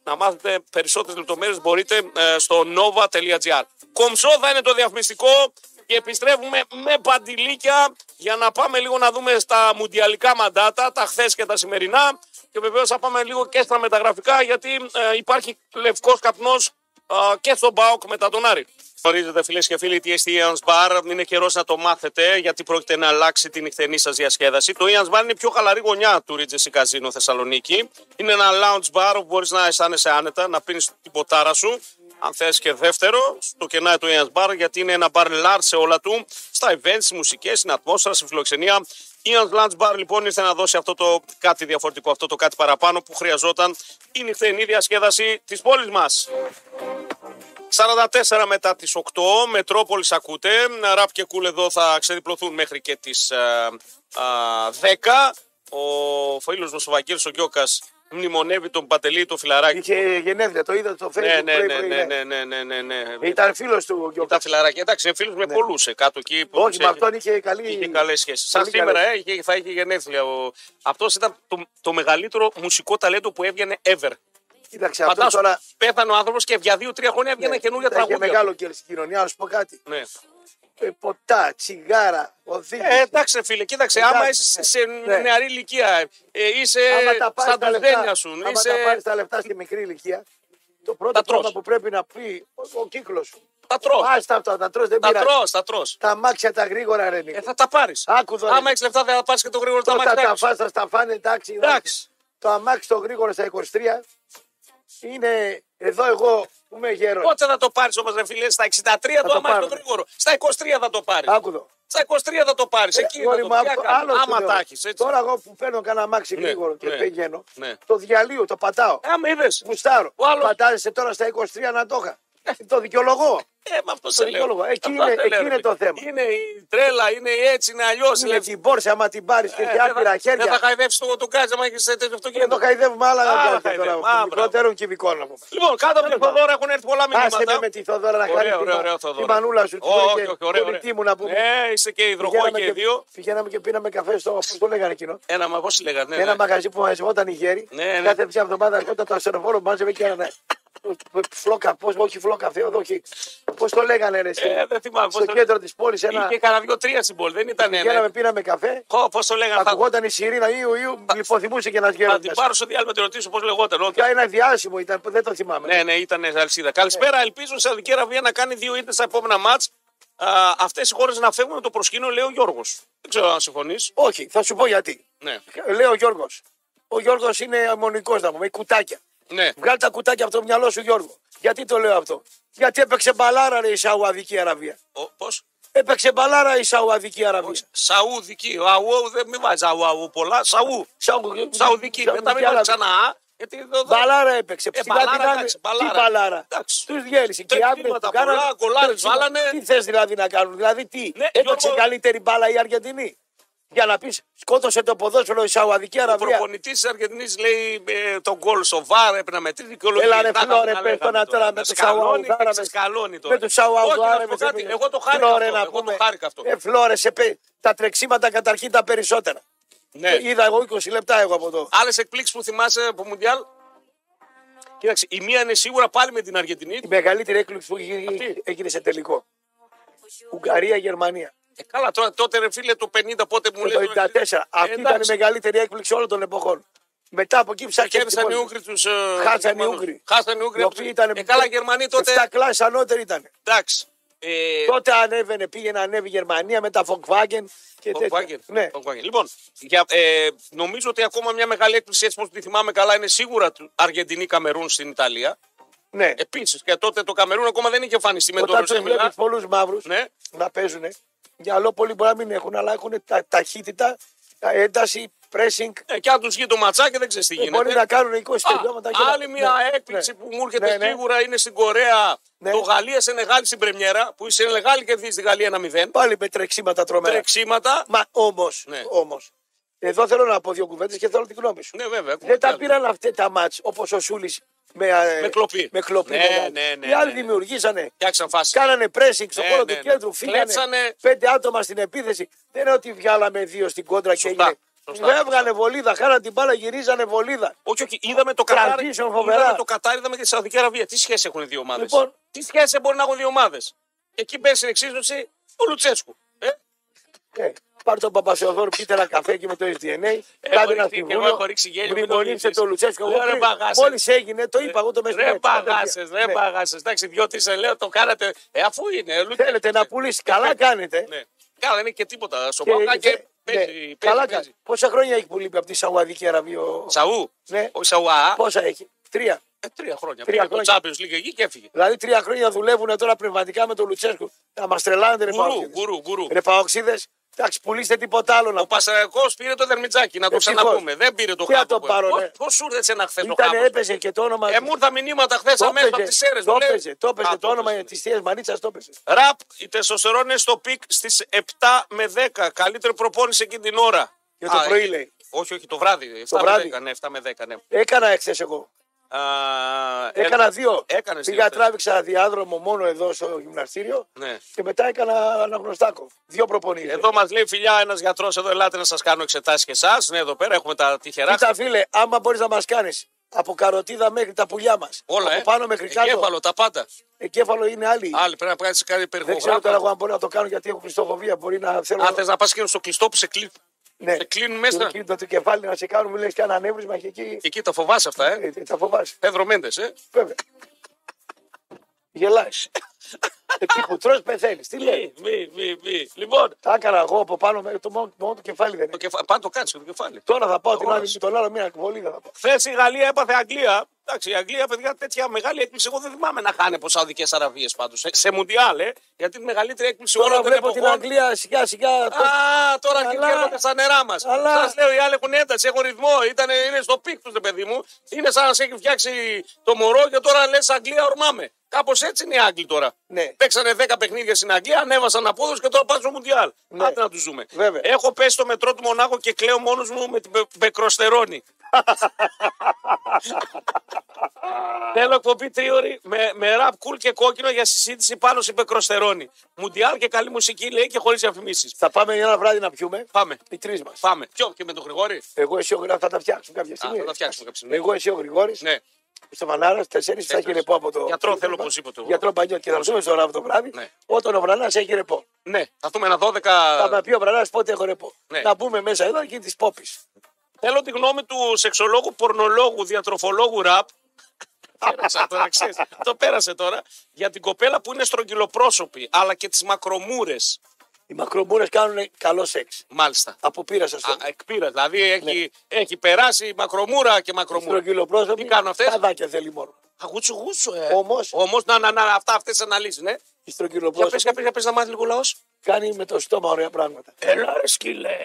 Να μάθετε περισσότερες λεπτομέρειες μπορείτε ε, στο nova τελεία gr. Κομψό θα είναι το διαφημιστικό και επιστρέφουμε με παντιλίκια για να πάμε λίγο να δούμε στα μουντιαλικά μαντάτα, τα χθες και τα σημερινά. Και βεβαίως θα πάμε λίγο και στα μεταγραφικά, γιατί ε, υπάρχει λευκός καπνός ε, και στον ΠΑΟΚ μετά τον Άρη. Γνωρίζετε, φίλες και φίλοι, τι εστί Ian's Bar. Είναι καιρός να το μάθετε, γιατί πρόκειται να αλλάξει τη νυχτερινή σας διασκέδαση. Το Ian's Bar είναι η πιο χαλαρή γωνιά του Regency Casino Θεσσαλονίκη. Είναι ένα lounge bar όπου μπορείς να αισθάνεσαι άνετα, να πίνεις την ποτάρα σου. Αν θες και δεύτερο, στο κενά του Ian's Bar, γιατί είναι ένα bar large σε όλα του, στα events, στις μουσικές, στην ατμόσφαιρα, στη φιλοξενία. Ian's Lunch Bar λοιπόν ήρθε να δώσει αυτό το κάτι διαφορετικό, αυτό το κάτι παραπάνω που χρειαζόταν η νυχτερινή διασκέδαση της πόλης μας. σαράντα τέσσερα μετά τις οκτώ, Metropolis ακούτε, Ραπ και Κούλ εδώ θα ξεδιπλωθούν μέχρι και τις α, α, δέκα. Ο φίλος Μοσοβαγκύρης, ο Γιώκας, μνημονεύει τον Παντελή, το φιλαράκι. Είχε γενέθλια, το είδα, το φέρνει. Ναι, ναι, ναι, ναι, ναι, ναι, ναι, ναι. Ήταν φίλος του ο Γιώκας. Ήταν φιλαράκι, εντάξει, φίλος με ναι. Πολλούς κάτω εκεί. Που όχι, με αυτόν είχε, καλή... είχε καλές σχέσεις. Σαν σήμερα ε, είχε, θα είχε γενέθλια. Ο... Αυτός ήταν το, το μεγαλύτερο μουσικό ταλέντο που έβγαινε ever. Κοίταξε, αυτό τώρα... πέθανε ο άνθρωπος και για δύο τρία χρόνια έβγαινε ναι, καινούργια τραγούδια. Είχε μεγάλο κέρδος η κοινωνία, να σου πω κάτι. Ναι. Ε, ποτά, τσιγάρα, οδήγηση. Ε, εντάξει, φίλε, κοίταξε, εντάξει, άμα είσαι ναι, σε ναι. νεαρή ηλικία, ε, είσαι στα τουζένια σου. Άμα είσαι... τα πάρεις τα λεφτά στη μικρή ηλικία, το πρώτο πράγμα που πρέπει να πει ο, ο κύκλος σου. Τα τρως. Άστα αυτά, τα τρως, δεν τα πειράζει. Τρως, τα τρως. Τα μάξια τα γρήγορα, ρε Νίκο. Ε, θα τα πάρεις. Άμα έχεις λεφτά, δεν θα πάρεις και το γρήγορο τα μάξια. Όταν τα φας, θα στα φάνε, εντάξει. Το αμάξι το γρήγορο στα είκοσι τρία είναι εδώ εγώ που είμαι γέρος. Πότε θα το πάρεις όμως ρε φίλε, στα εξήντα τρία θα το αμάξι το γρήγορο, στα είκοσι τρία θα το πάρεις. Άκουδο. Στα είκοσι τρία θα το πάρεις, ε, εκεί θα το πάρεις, άμα τα έχεις έτσι. Τώρα εγώ που παίρνω κανένα αμάξι ναι, γρήγορο και ναι, πηγαίνω, ναι. Το διαλύω, το πατάω. Άμα είδες. Μουστάρω, πατάζεσαι τώρα στα είκοσι τρία να το είχα. Το δικαιολογώ. Ε, μα αυτό σε λέω. Εκεί είναι, εκεί είναι το θέμα. Είναι η τρέλα, είναι έτσι, είναι αλλιώς. Είναι την πόρση, άμα την πάρεις και έχει άπειρα χέρια. Δεν θα χαϊδεύσεις το κοντοκάζι, άμα έχεις τέτοιο αυτοκίνητο. Δεν το χαϊδεύουμε, άλλα να κάνουμε. Μικρότερων κυβικών να πούμε. Λοιπόν, κάτω από τη Θοδώρα έχουν έρθει πολλά μηνύματα. Άσε με με τη Θοδώρα να χάνει τη μανούλα σου. Την τιμή μου να πούμε. Ε, είσαι και υδροχόη και δύο. Πηγαίναμε και πίναμε καφέ στο. Το λέγανε εκείνο. Ένα μαγαζί που μαζευόταν οι γέροι. Κάθε εβδομάδα έρχονταν το ασθενοφόρο που μάζευε και ένα. φλόκα, πώς, όχι φλόκα, Θεόδο, όχι. Πώς το λέγανε, ρε. Ε, δεν θυμάμαι. Στο πώς κέντρο το... της πόλης. Ένα... Είχε κανένα δύο-τρία συμπολ, δεν ήταν ένα. Πήραμε, πήραμε καφέ. Χω, πώς το λέγανε. Ακουγόταν θα... η σιρήνα Ιου Ιου, λιποθυμούσε και ένας γέροντας. Θα την πάρω στο διάλειμμα να τη ρωτήσω πώς λεγόταν. Ότι... Ένα διάσημο ήταν, δεν το θυμάμαι. Ναι, ναι, ήταν αλυσίδα. Καλησπέρα, ελπίζω η Σαουδική Αραβία να κάνει δύο ήττες στα επόμενα μάτς. Αυτές οι χώρες να φεύγουν το προσκήνιο, λέει ο Γιώργος. Δεν ξέρω αν συμφωνείς. Όχι, θα σου πω γιατί. Ναι. Λέει ο Γιώργος. Ο Γιώργος είναι αιμονικός, να πούμε, κουτάκια. Ναι. Βγάλει τα κουτάκια από το μυαλό σου, Γιώργο. Γιατί το λέω αυτό? Γιατί έπαιξε μπαλάρα ρε, η Σαουδική Αραβία. Πώς? Έπαιξε μπαλάρα η Σαουδική Αραβία. Όχι. Σαουδική. Αουό, δεν μη βάζει αουό πολλά. Σαου. Σαου. Σαουδική. Μετά μην βάζει ξανά α. Γιατί εδώ, μπαλάρα έπαιξε. Ε, μπαλάρα, εντάξει, μπαλάρα. Τι μπαλάρα. Τους διέλυσε. Και άπλε που κάνανε. Κολάρες βάλανε. Τι θες δηλαδή να κάνουν? Δηλαδή τι? Ναι, έπαιξε Γιώργο... καλύτερη μπάλα η Αργεντινή. Για να πεις, σκότωσε το ποδόσφαιρο η Σαουδική Αραβία. Ο προπονητής της Αργεντινής λέει ε, τον γκολ στο βαρ, έπρεπε να μετρήσει και ολοκληρώνει. Έλα ρε φλόρε, πες τώρα τώρα με τους Σαουδάρες. Με τους Σαουδάρες. Εγώ το χάρηκα αυτό. Ε, φλόρε, τα τρεξίματα καταρχήν τα περισσότερα. Ναι. Είδα εγώ είκοσι λεπτά εγώ από εδώ. Άλλες εκπλήξεις που θυμάσαι από Μουντιάλ? Κοίταξε, η μία είναι σίγουρα πάλι με την Αργεντινή. Η μεγαλύτερη έκπληξη που έγινε σε τελικό. Ουγγαρία-Γερμανία. Ε, καλά, τώρα, τότε ρε φίλε το πενήντα πότε μου λέει. Το ενενήντα τέσσερα. Αυτή ήταν η μεγαλύτερη έκπληξη όλων των εποχών. Μετά από εκεί ψάχνει. Χάσανε οι Ούγγροι του. Χάσανε οι Ούγγροι. Χάσανε οι Ούγγροι. Ήταν... Ε, καλά, Γερμανοί τότε. Στα κλάσει ανώτερη ήταν. Εντάξει. Ε... Τότε ανέβαινε, πήγαινε ανέβη η Γερμανία με τα Volkswagen και Volkswagen. Ναι. Volkswagen. Λοιπόν, για, ε, νομίζω ότι ακόμα μια μεγάλη έκπληξη, έτσι όπως τη θυμάμαι καλά, είναι σίγουρα Αργεντινή Καμερούν στην Ιταλία. Ναι. Επίσης, και τότε το Καμερούν ακόμα δεν είχε εμφανιστεί με τον Ρωσέμιλα. Όταν βλέπεις πολλούς μαύρους ναι. να παίζουν, μυαλό πολύ μπορεί να μην έχουν, αλλά έχουν τα, ταχύτητα, τα ένταση, pressing. Ε, και αν τους γίνει το ματσάκι δεν ξέρεις τι γίνεται. Μπορεί να κάνουν είκοσι τελειώματα. Άλλη μια ναι. έκπληξη ναι. που μου έρχεται ναι, σίγουρα ναι. είναι στην Κορέα. Ναι. Το Γαλλία σε Νεγάλη στην πρεμιέρα, που η Σενεγάλη κερδίζει τη Γαλλία ένα μηδέν. Πάλι με τρεξίματα τρομερά. Τρεξίματα. Μα όμως, ναι. όμως. Εδώ θέλω να πω δύο κουβέντες και θέλω την γνώμη σου. Ναι, βέβαια, δεν τα πήραν αυτά τα μάτς όπως ο Σούλης με, με κλοπή. Με κλοπή ναι, ναι, ναι, ναι, οι άλλοι ναι, ναι. δημιουργήσανε. Κάνανε pressing στο ναι, χώρο ναι, του κέντρου. Ναι. Φύγανε Λέψανε... πέντε άτομα στην επίθεση. Δεν είναι ότι βγάλαμε δύο στην κόντρα και έγινε. Βγάλανε βολίδα, χάναν την μπάλα, γυρίζανε βολίδα. Όχι, όχι, είδαμε το Κατάρι. Είδαμε το Κατάρι, είδαμε και τη Σαουδική Αραβία. Τι σχέση έχουν οι δύο ομάδες? Λοιπόν, τι σχέση μπορεί να έχουν δύο ομάδες? Εκεί μπαίνει στην εξίσωση ο Λουτσέσκου. Ε? Ε, πάρ' τον Παπασεοδόρου, πείτε ένα καφέ και με το ες ντι εν έι. Κάντε ένα στιγμό. Μνημονίστε το Λουτσέσκου. Μόλις έγινε, το είπα εγώ το μεσημέρι. Δεν παγάσε, δεν παγάσε. Εντάξει, δυο-τρει ελέγχου το κάνατε. Αφού είναι. Θέλετε να πουλήσει. Καλά κάνετε. Καλά, είναι και τίποτα. Σοβαρά και. Παίζει, ναι. παίζει, καλά παίζει. Κα... Πόσα χρόνια έχει που λείπει από τη Σαουδική Αραβία ο Σαού? Ναι. Ο Σαουά. Πόσα έχει? Τρία. Ε, τρία χρόνια. Τρία χρόνια. Το Champions League εκεί και έφυγε. Δηλαδή τρία χρόνια δουλεύουν τώρα πνευματικά με τον Λουτσέσκου. Να μας τρελάνε ρε Παοξίδες. Εντάξει, πουλήστε τίποτα άλλο να πούμε. Ο Πασαραϊκός πήρε το Δερμιτζάκι, να το ξαναπούμε. Δεν πήρε το χάπο. Πώς σου έρθει ένα χθες το χάπο? Έπαιζε και το όνομα. Ε, μου ήρθαν μηνύματα χθες αμέσως από τις Σέρρες. Το έπαιζε, το έπαιζε. Το όνομα της θείας Μαρίτσας το έπαιζε. Ραπ, η τεστοστερόνη είναι στο πικ στις επτά με δέκα. Καλύτερη προπόνηση εκείνη την ώρα. Για το πρωί λέει. Όχι, όχι, το βράδυ. επτά με δέκα. Έκανα εχθές εγώ. Uh, έκανα δύο. Έκανες Πήγα δύο, τράβηξα διάδρομο μόνο εδώ στο γυμναστήριο ναι. και μετά έκανα ένα γνωστάκο. Δύο προπονήσεις. Εδώ μας λέει φιλιά ένας γιατρός εδώ, ελάτε να σας κάνω εξετάσεις και εσάς. Ναι, εδώ πέρα έχουμε τα τυχερά. Κοίτα φίλε, άμα μπορείς να μας κάνεις από καροτίδα μέχρι τα πουλιά μας. Όλα, από ε? πάνω μέχρι κάτω. Εγκέφαλο, τα πάντα. Εγκέφαλο είναι άλλη. Άλλη, πρέπει να κάνεις κάτι υπεργογράφο. Δεν ξέρω τώρα εγώ αν μπορώ να το κάνω γιατί έχω κλειστοφοβία. Μπορεί να θέλω. Αν θες να πας και στο κλειστό που σε κλείνει. Ναι, σε κλείνουν μέσα. Το, το κεφάλι να σε κάνουν, μου λες και ένα ανέβρισμα και εκεί. Και εκεί τα φοβάσαι αυτά, ε. ε τα φοβάσαι. Πέδρο Μέντες, ε. Βέβαια. Γελάς. Εκεί που τρως πεθαίνεις. Τι λέει. Μη, μη, μη. Λοιπόν. Τα έκανα εγώ από πάνω μέχρι το μόνο, μόνο το κεφάλι δεν είναι. Κεφα... Πάνω το κάτσε το κεφάλι. Τώρα θα πάω την άλλη μισή τον άλλο μία ακβολή. Χθες η Γαλλία έπαθε Αγγλία. Εντάξει, η Αγγλία, παιδιά, τέτοια μεγάλη έκπληξη. Εγώ δεν θυμάμαι να χάνε από Σαουδικές Αραβίες πάντως. Σε Μουντιάλ, ε, γιατί τη μεγαλύτερη έκπληξη όλων των εποχών. Τώρα βλέπω την Αγγλία σιγά σιγά. Το... Α, τώρα γυρνάμε στα νερά μας. Αλλά... Σας λέω, οι άλλοι έχουν ένταση, έχουν ρυθμό. Ήτανε, είναι στο πικ τους, παιδί μου. Είναι σαν να σε έχει φτιάξει το μωρό και τώρα λες Αγγλία, ορμάμε. Κάπως έτσι είναι οι Άγγλοι τώρα. Ναι. Παίξανε δέκα παιχνίδια στην Αγγλία, ανέβασαν απόδοση και τώρα πάνε στο Μουντιάλ. Ναι. Άντε να τους δούμε. Βέβαια. Έχω πέσει στο μετρό του Μονάκο και κλαίω μόνος μου με την πεκροστερώνη. Θέλω εκπομπή τρίωρη με, με ραπ κουλ και κόκκινο για συζήτηση πάνω στην πεκροστερώνη. Μουντιάλ και καλή μουσική λέει και χωρίς διαφημίσεις. Θα πάμε για ένα βράδυ να πιούμε. Πάμε. Οι τρεις μας. Πάμε. Ποιο και με τον Γρηγόρη. Εγώ εσύ ο Γρηγόρης θα τα φτιάξουμε κάποια στιγμή. Α, θα τα φτιάξουμε κάποια στιγμή. Εγώ εσύ ο Γρηγόρης. Ναι. Στεφανάρα, τέσσερις θα έχει ρεπό από το. Γιατρό θέλω όπως είπε το. Γιατρό Παγιώτη και θα δούμε στο το βράδυ. Ναι. Όταν ο Βρανάς έχει ρεπό. Ναι, θα δούμε ένα δώδεκα. Θα με πει ο Βρανάς πότε έχω ρεπό. Ναι. Να μπούμε μέσα εδώ και τη Πόπη. Θέλω τη γνώμη του σεξολόγου, πορνολόγου, διατροφολόγου ραπ. Πέρασα τώρα, ξέρεις, το πέρασε τώρα. Για την κοπέλα που είναι στρογγυλοπρόσωπη, αλλά και τις μακρομούρες. Οι μακρομούρες κάνουν καλό σεξ. Μάλιστα. Από πείρα σας. Α, εκ πείρας. Δηλαδή έχει, ναι. έχει περάσει μακρομούρα και μακρομούρα. Στρογγυλοπρόσωπη. Τι κάνουν αυτές. Καδάκια θέλει μόνο. Αγούτσου γούτσου, ε. Όμως. Όμως, να, να, να, αυτά αυτές αναλύσεις, ναι. Η στρογγυλοπρόσωπη. Για πες, για πες, να μάθει λίγο λαός. Κάνει με το στόμα ωραία πράγματα. Έλα ρε σκύλε.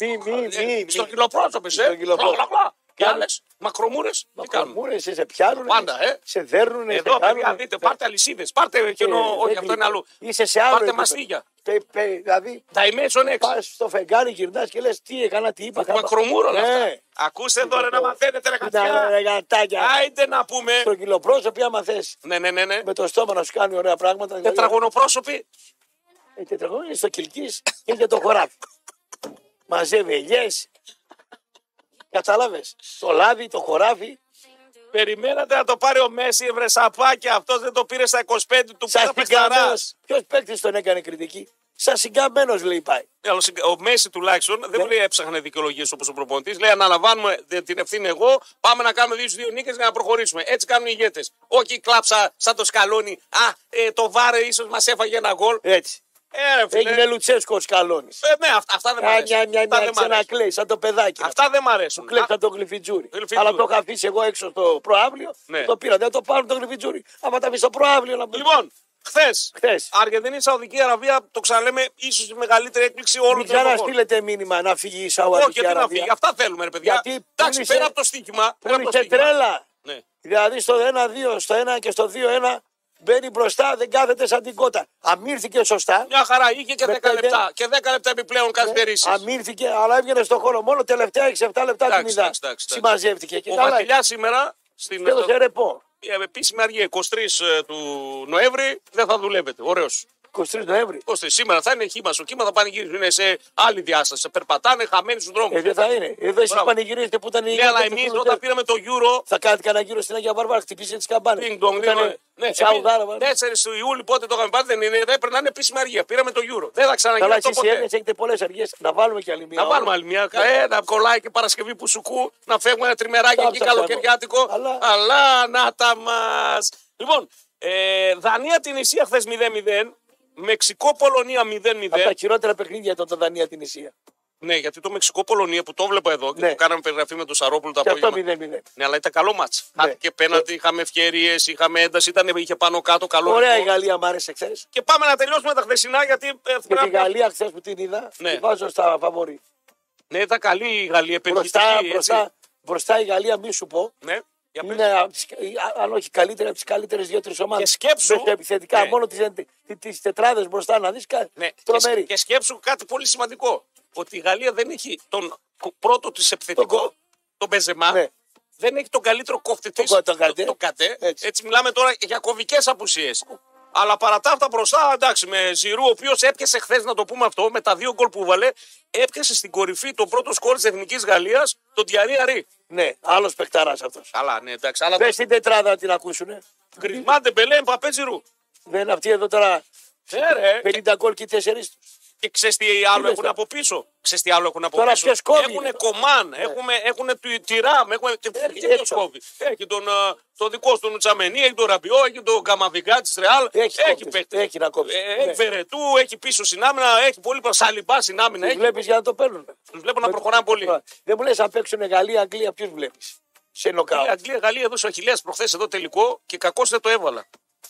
Μη, μη, μη. Στρογγυλοπρόσωπες, ε. Και άλλε μακρομούρε. Μακρομούρε, σε πιάνουν. Πάντα, ε. Σε δέρνουν. Εδώ, παιδιά, δείτε, πάρτε αλυσίδε. Πάρτε κενό. Όχι, αυτό είναι αλλού. Είσαι σε άλλο. Πάρτε μαστίγια. Δηλαδή. Τα ημέσων έξω. Πα στο φεγγάρι, γυρνά και λε τι έκανα, τι είπα. Μακρομούρο, ναι. Ακούστε εδώ να μαθαίνετε να κατσιάζει. Άιντε να πούμε. Στρογγυλοπρόσωποι, άμα θε. Ναι, ναι, ναι. Με το στόμα να σου κάνει ωραία πράγματα. Τετραγωνοπρόσωποι. Τετραγωνοπρόσωποι στο κυλκή και για το χωράφι. Μαζεύει ελιέ. Κατάλαβες, το λάδι, το χωράφι. Περιμένατε να το πάρει ο Μέση, βρεσαπάκια. Αυτό δεν το πήρε στα είκοσι πέντε του Παπασταρά. Ποιο παίκτη τον έκανε κριτική. Σαν συγκαμμένο λέει πάει. Ο Μέση τουλάχιστον δεν, δεν λέει έψαχνε δικαιολογίες όπως ο προπονητής. Λέει αναλαμβάνουμε την ευθύνη εγώ. Πάμε να κάνουμε δύο στους δύο νίκες για να προχωρήσουμε. Έτσι κάνουν οι ηγέτες. Όχι κλάψα σαν το σκαλόνι. Α, ε, το βάρε ίσως μας έφαγε ένα γκολ. Έτσι. Ε, έγινε Λουτσέσκο ο Σκαλώνης. Ε, ναι, αυτά, αυτά δεν μ' αρέσουν. Μια, μια, μια, ξανακλαίει, σαν το παιδάκι. Αυτά δεν μ' αρέσουν. Κλαίει σαν το γλυφιτζούρι. Αλλά το είχα αφήσει εγώ έξω στο προαύλιο. Ναι. Το πήρα, δεν το πάρουν το γλυφιτζούρι. Άμα τα αφήσει στο προαύλιο να μπουν. Λοιπόν, χθε. Αργεντινή, Σαουδική Αραβία, το ξαναλέμε, ίσως η μεγαλύτερη έκπληξη όλων των εποχών. Για να στείλετε μήνυμα να φύγει η Σαουδική Αραβία. Όχι, να φύγει. Αυτά θέλουμε, ρε παιδιά. Εντάξει, πέρα από το στοίχημα. Πούλησε τρέλα. Δηλαδή στο ένα δύο, στο ένα και στο δύο ένα. Μπαίνει μπροστά, δεν κάθεται σαν την κότα. Αμύρθηκε σωστά. Μια χαρά, είχε και δέκα πέντε... λεπτά. Και δέκα λεπτά επιπλέον καθυστερήσεις. Ναι, αμύρθηκε, αλλά έβγαινε στον χώρο. Μόνο τελευταία έξι επτά λεπτά την είδα. Συμμαζεύτηκε. Ο Βασιλιάς σήμερα. Στην... έδωσε ρεπό. Επίσημη αργία είκοσι τρεις του Νοέμβρη δεν θα δουλεύετε. Ωραίος. είκοσι τρεις Νοέμβρη. είκοσι τρεις σήμερα θα είναι χύμα στο κύμα, θα πανηγυρίζουν. Είναι σε άλλη διάσταση. Περπατάνε χαμένοι στους δρόμους. Ε, δεν θα είναι. Εδώ εσείς πανηγυρίζετε που ήταν η Ελλάδα. Ναι, αλλά εμείς όταν πήραμε το Euro. Θα κάνετε κανένα γύρο στην Αγία Βαρβάρα, χτυπήσετε τις καμπάνες. τέσσερις του Ιούλη πότε το είχαμε πάρει, δεν είναι. Δεν έπρεπε να είναι επίσημη αργία. Πήραμε το Euro. Δεν θα ξαναγίνει αυτό ποτέ. Εσείς έχετε πολλές αργίες. Να βάλουμε κι άλλη μία. Να βάλουμε άλλη μία. Να κολλάει και Παρασκευή που σου κού, να φεύγουμε ένα τριμεράκι εκεί καλοκαιριάτικο. Αλλά να τα μα. Λοιπόν, Δανία την Ισία χθε μηδέν μηδέν. Μεξικό-Πολωνία μηδέν μηδέν. Από τα χειρότερα παιχνίδια ήταν τα Δανία-Τινησία. Ναι, γιατί το Μεξικό-Πολωνία που το βλέπα εδώ και ναι. που κάναμε περιγραφή με τον Σαρόπουλο τα απόγευμα. μηδέν μηδέν. Ναι, αλλά ήταν καλό μάτς. Ναι. Και πέναντι, είχαμε ευκαιρίες, είχαμε ένταση, ήταν, είχε πάνω κάτω καλό. Ωραία λοιπόν. Η Γαλλία μ' άρεσε χθες. Και πάμε να τελειώσουμε τα χθεσινά γιατί. Ε, και πράγμα... τη Γαλλία χθες που την είδα, ναι. τη βάζω στα φαβορί. Ναι, ήταν καλή η Γαλλία, επενδυτική. Μπροστά, μπροστά η Γαλλία, μη σου πω. Ναι. Είναι, αν όχι καλύτερα από τις καλύτερες δύο-τρεις ομάδες. Και σκέψου. Επιθετικά, ναι. μόνο τις, τις τετράδες μπροστά να δεις. Ναι. Τρομερή. Και σκέψου κάτι πολύ σημαντικό. Ότι η Γαλλία δεν έχει τον πρώτο της επιθετικό, τον, τον Μπεζεμά. Ναι. Δεν έχει τον καλύτερο κόφτη της, τον, τον, τον, τον Κατέ. Έτσι. Έτσι μιλάμε τώρα για κομβικές απουσίες. Αλλά παρά τα αυτά μπροστά, εντάξει, με Ζιρού, ο οποίος έπιασε χθες, να το πούμε αυτό, με τα δύο γκολ που βάλε, έπιασε στην κορυφή τον πρώτο σκορ της Εθνικής Γαλλίας, τον Τιαρί Αρή. Ναι, άλλος παιχταράς αυτός. Καλά, ναι, εντάξει. Αλλά... πες την τετράδα να την ακούσουνε. Γκρισμάν, Ντεμπελέ, Εμπαπέ, Ζιρού. Δεν αυτή εδώ τώρα. Φέρε. πενήντα γκολ και τέσσερις. Και ξέρεις τι άλλο έχουν από πίσω. Ξέρεις τι άλλο έχουν από πίσω. Έχουν Κομάν, έχουν τη Ράμ, έχουν τον Σκόβι. Έχει τον δικό του Τσαμενί, έχει τον Ραμπιό, έχει τον Καμαβιγκά της Ρεάλ. Έχει παίχτες. Έχει να κόψει. Έχει Βερετού, έχει πίσω συνάμυνα, έχει πολύ Σαλιμπά συνάμυνα. Τους βλέπεις για να το παίρνουν. Τους βλέπω να προχωράνε πολύ. Δεν μου λες να παίξουν Γαλλία-Αγγλία, ποιους βλέπεις. Σε νοκάουτ. Αγγλία-Γαλλία έδωσε ο Αχιλλέας προχθές εδώ τελικό και κακώς δεν το έβαλα.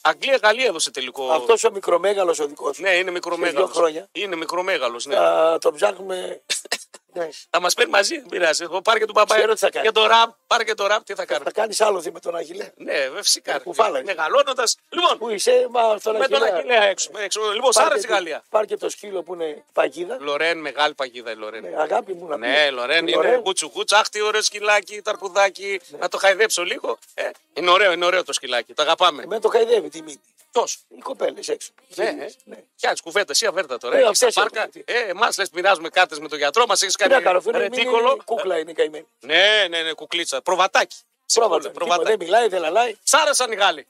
Αγγλία-Γαλλία έδωσε τελικό. Αυτό ο μικρομέγαλος ο δικός σου. Ναι, είναι μικρομέγαλος. Δύο χρόνια. Είναι μικρομέγαλος, ναι. Α, το ψάχνουμε. Θα μας παίρνει μαζί, δεν πειράζει. Εγώ πάρει και τον παπά. Για το ραπ, πάρει και το ραπ, τι θα κάνει. Θα κάνεις άλλο με τον Αχιλλέα. Ναι, φυσικά. Μεγαλώνοντας. Λοιπόν, που είσαι, μα, τον με τον Αχιλλέα έξω. έξω. Λοιπόν, σ' άρεσε η Γαλλία. Πάρει και το σκύλο που είναι παγίδα. Λορέν, μεγάλη παγίδα η Λορέν. Ναι, αγάπη μου να πει. Ναι, Λορέν, είναι κουτσουκούτσα. Αχ, τι ωραίο σκυλάκι, ταρκουδάκι. Ναι. Να το χαϊδέψω λίγο. Ε, είναι ωραίο, είναι ωραίο το σκυλάκι. Το αγαπάμε. Με το χαϊδεύει τη μύτη. Τόσο. Οι κοπέλες έξω. Ναι, ναι. Κιάνς κουβέντα, εσύ αβέρτα τώρα. Ναι, έχεις πάρκα. Ε, εμάς λες πειράζουμε κάρτες με τον γιατρό μας, έχεις κάνει ρετίκολο. Κούκλα είναι καημένη. Ναι, ναι, ναι, κουκλίτσα. Προβατάκι. Προβάτα. Δεν μιλάει, δεν λαλάει. Σάρεσαν οι Γάλλοι.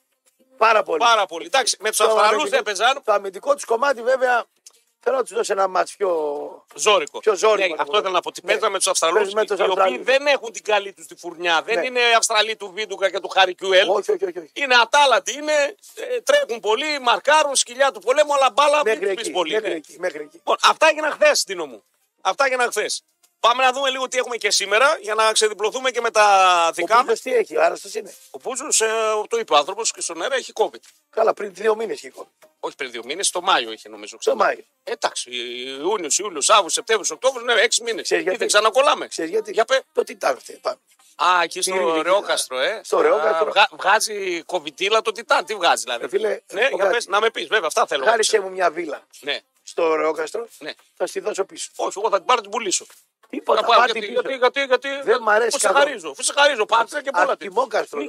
Πάρα πολύ. Πάρα πολύ. Εντάξει, με τους Αυστραλούς δεν παίζαν. Το αμυντικό του κομμάτι βέβαια. Θέλω να του δώσω ένα μάτς πιο ζώρικο. Πιο ζώρικο ναι, αυτό ήθελα να πω. Τι ναι. Παίζαμε του Αυστραλού, οι οποίοι δεν έχουν την καλή του τη φουρνιά. Ναι. Δεν είναι Αυστραλοί του Βίντουκα και του Χαρικιουέλ. Όχι, όχι, όχι, όχι. Είναι ατάλατοι, είναι, τρέχουν πολύ, μαρκάρουν σκυλιά του πολέμου, αλλά μπάλα δεν πει πολύ. Μέχρι ναι. Εκεί, μέχρι εκεί. Λοιπόν, αυτά έγιναν χθε, Τίνο μου. Αυτά έγιναν χθε. Πάμε να δούμε λίγο τι έχουμε και σήμερα για να ξεδιπλωθούμε και με τα δικά μας. Ο Πούζος τι έχει, άρρωστος είναι. Ο Πούζος, ε, το είπε ο άνθρωπος και στον αέρα, έχει COVID. Καλά, πριν δύο μήνες είχε COVID. Όχι πριν δύο μήνες, το Μάιο είχε νομίζω ξανά. Το Μάιο. Εντάξει, Ιούνιος, Ιούλιος, Αύγουστος, Σεπτέμβριος, Οκτώβριος, ναι, έξι μήνες. Δεν ξανακολλάμε. Ξέρεις γιατί. Για πέ... Το Τιτάνχτε πάμε. Α, εκεί στο Ρεόκαστρο, ε. Στο Ρεόκαστρο. Βγα... Βγάζει κοβιτήλα το Τιτάν, τι βγάζει δηλαδή. Φίλε, ναι, για πες, να με πεις, βέβαια, αυτά θέλω. Χάρισε μου μια βίλα. Ναι. Στο Ρεόκαστρο, ναι. Θα στη δώσω πίσω. Όχι, εγώ θα την πάρω την πουλήσω. Τίποτα, πάρ' την πίσω. Γιατί, γιατί, γιατί, δεν μ' αρέσει καθόλου. Φυσεχαρίζω, πάτσε και πολλά τι. Αρτιμόκαστρο.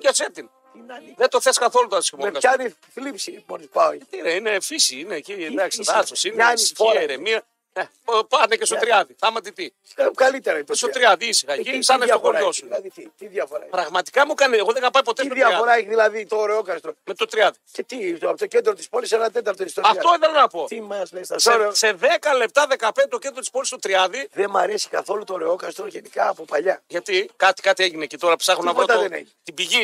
Δεν το θες καθόλου το ασκημόκαστρο. Με πιάνει θλίψη μόλις πάω. Γιατί ρε, είναι φύση, είναι εκεί, εντάξει, δάσος, είναι ησυχία, ηρεμία. Πάνε και στο τριάδι, θα μάτι τι. Καλύτερα η στο τριάδι ήσυχα, γίνει σαν να χωριό σου. Τι διαφορά. Πραγματικά μου κάνει, εγώ δεν είχα πάει ποτέ στο τριάδι. Τι διαφορά έχει δηλαδή το Ρεόκαστρο. Με το τριάδι. Και τι, από το κέντρο της πόλης ένα τέταρτο ιστορία. Αυτό ήθελα να πω. Τι μας λες, σε δέκα λεπτά δεκαπέντε το κέντρο της πόλης στο τριάδι. Δεν μ' αρέσει καθόλου το Ρεόκαστρο γενικά από παλιά. Γιατί κάτι, κάτι έγινε και τώρα ψάχνω να βρω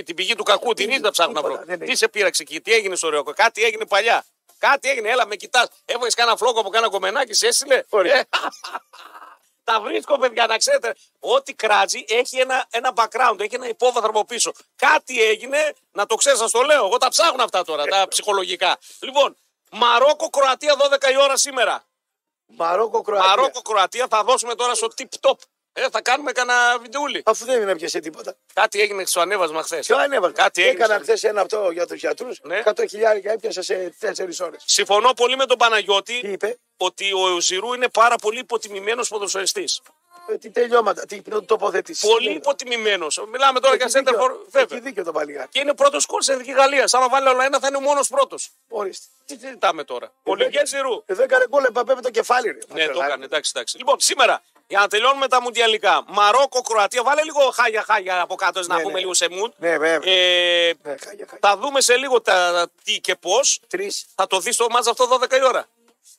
την πηγή του κακού, την ίδια ψάχνω να βρω. Τι σε πείραξε εκεί, τι έγινε στο Ρεόκαστρο, κάτι έγινε παλιά. Κάτι έγινε, έλα με κοιτάς. Έβγες κάνα φλόκο από κάνα κομμενάκι, σε έστειλε. Ε, τα βρίσκω, παιδιά, να ξέρετε. Ό,τι κράτζει έχει ένα, ένα background, έχει ένα υπόβαθρο από πίσω. Κάτι έγινε, να το ξέρεις, σας το λέω. Εγώ τα ψάχνω αυτά τώρα, τα ψυχολογικά. Λοιπόν, Μαρόκο-Κροατία δώδεκα η ώρα σήμερα. Μαρόκο-Κροατία. Μαρόκο-Κροατία θα δώσουμε τώρα στο tip-top. Ε, θα κάνουμε κανένα βιντεούλι. Αφού δεν είναι πιασέ τίποτα. Κάτι έγινε στο ανέβασμα χθες. Στο ανέβασμα. Κάτι έγινε. Έκανα χθες ένα αυτό για τους γιατρούς. Ναι. εκατό χιλιάρικα έπιασα σε τέσσερις ώρες. Συμφωνώ πολύ με τον Παναγιώτη. Τι είπε? Ότι ο Ζηρού είναι πάρα πολύ υποτιμημένος ποδοσφαιριστής. Ε, τι τελειώματα, τι τοποθέτηση. Πολύ υποτιμημένος. Μιλάμε τώρα έχει για σέντερφορ. Έχει δίκιο το παλιγά. Και είναι πρώτος σκορ στην Εθνική Γαλλία. Αν βάλει όλα ένα θα είναι ο μόνος πρώτος. Ορίστε. Τι ζητάμε τώρα. Ο Λιγκέ Ζηρού. Εδώ έκανε κόλλε παπέ με το κεφάλι. Ναι, το έκανε. Εντάξει, εντάξει. Λοιπόν, σήμερα. Για να τελειώνουμε τα μουντιαλικά. Μαρόκο, Κροατία. Βάλε λίγο χάγια χάγια από κάτω, ναι, να ναι. Πούμε λίγο σε μουντ. Ναι, ναι, ναι. Ε, ναι, θα δούμε σε λίγο τα, τι και πώς. Τρεις. Θα το δεις το μάτς αυτό δώδεκα η ώρα.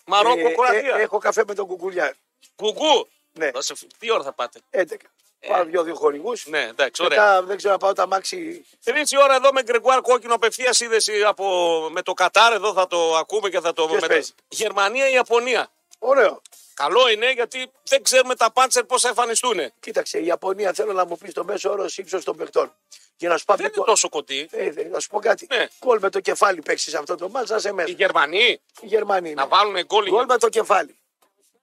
Μαρόκο, ε, Κροατία. Ε, έχω καφέ με τον Κουκουλιά. Κουκού. Ναι. Δώσε, τι ώρα θα πάτε. έντεκα. Ε, πάω δύο-δύο χορηγούς. Ναι, εντάξει, ωραία. Μετά, δεν ξέρω να πάω τα μάξι. Τρεις η ώρα εδώ με Γκρεγουάρ κόκκινο απευθεία είδεση από, με το Κατάρ. Εδώ θα το ακούμε και θα το δούμε. Γερμανία, Ιαπωνία. Ωραίο. Καλό είναι γιατί δεν ξέρουμε τα πάντσερ πώς θα εμφανιστούν. Κοίταξε, η Ιαπωνία θέλω να μου πει το μέσο όρο ύψος των παιχτών. Για να σου δεν είναι κο... τόσο κοντή. Ε, δε, να σου πω κάτι. Ναι. Γκολ με το κεφάλι παίξει αυτό το μάτς, να σε μέσα. Οι Γερμανοί. Οι Γερμανοί ναι. Να βάλουν γκολ. Γκολ με το κεφάλι.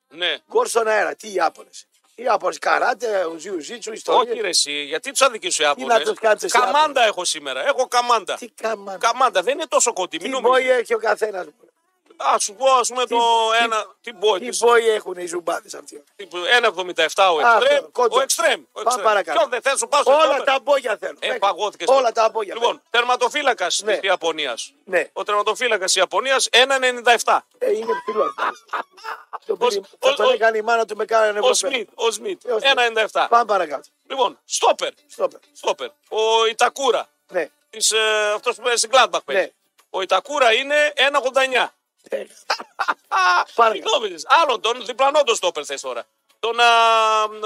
Ναι. Γκολ στον αέρα. Τι οι Ιάπωνες. Οι Ιάπωνες καράτε, ουζίου ζίτσου, ιστορία. Όχι, ρε, εσύ, γιατί του αδικήσουν οι Ιάπωνες. Καμάντα έχω σήμερα. Έχω καμάντα. Τι καμάντα. Καμάντα δεν είναι τόσο κοντή. Μην νομίζει. Έχει ο καθένα. Α σου πω, α πούμε τι, το τι, ένα. Τι μπόι έχουν οι ζουμπάδες αυτοί. ένα εβδομήντα επτά ο Εξτρέμ. Ο Εξτρέμ. Πάμε παρακάτω. Ποιον δεν θέλω, σου πάω στο Όλα τα μπόγια θέλω. Ε, παγώθηκες. Όλα τα μπόγια. Λοιπόν, τερματοφύλακα ναι. Τη Ιαπωνία. Ναι. Ο τερματοφύλακα τη Ιαπωνία ένα ενενήντα επτά. Ε, είναι ψηλό. Αυτό το έκανε η μάνα του με κάνανε εγώ. Ο Σμιτ. ένα ενενήντα επτά. Πάμε παρακάτω. Λοιπόν, στόπερ. Στόπερ. Ο Ιτακούρα. Αυτό που είναι στην Gladbach παίζει. Ο Ιτακούρα είναι ένα ογδόντα εννιά. Συγγνώμη, άλλον τον διπλανό τον στόπερ θες τώρα. Τον, α,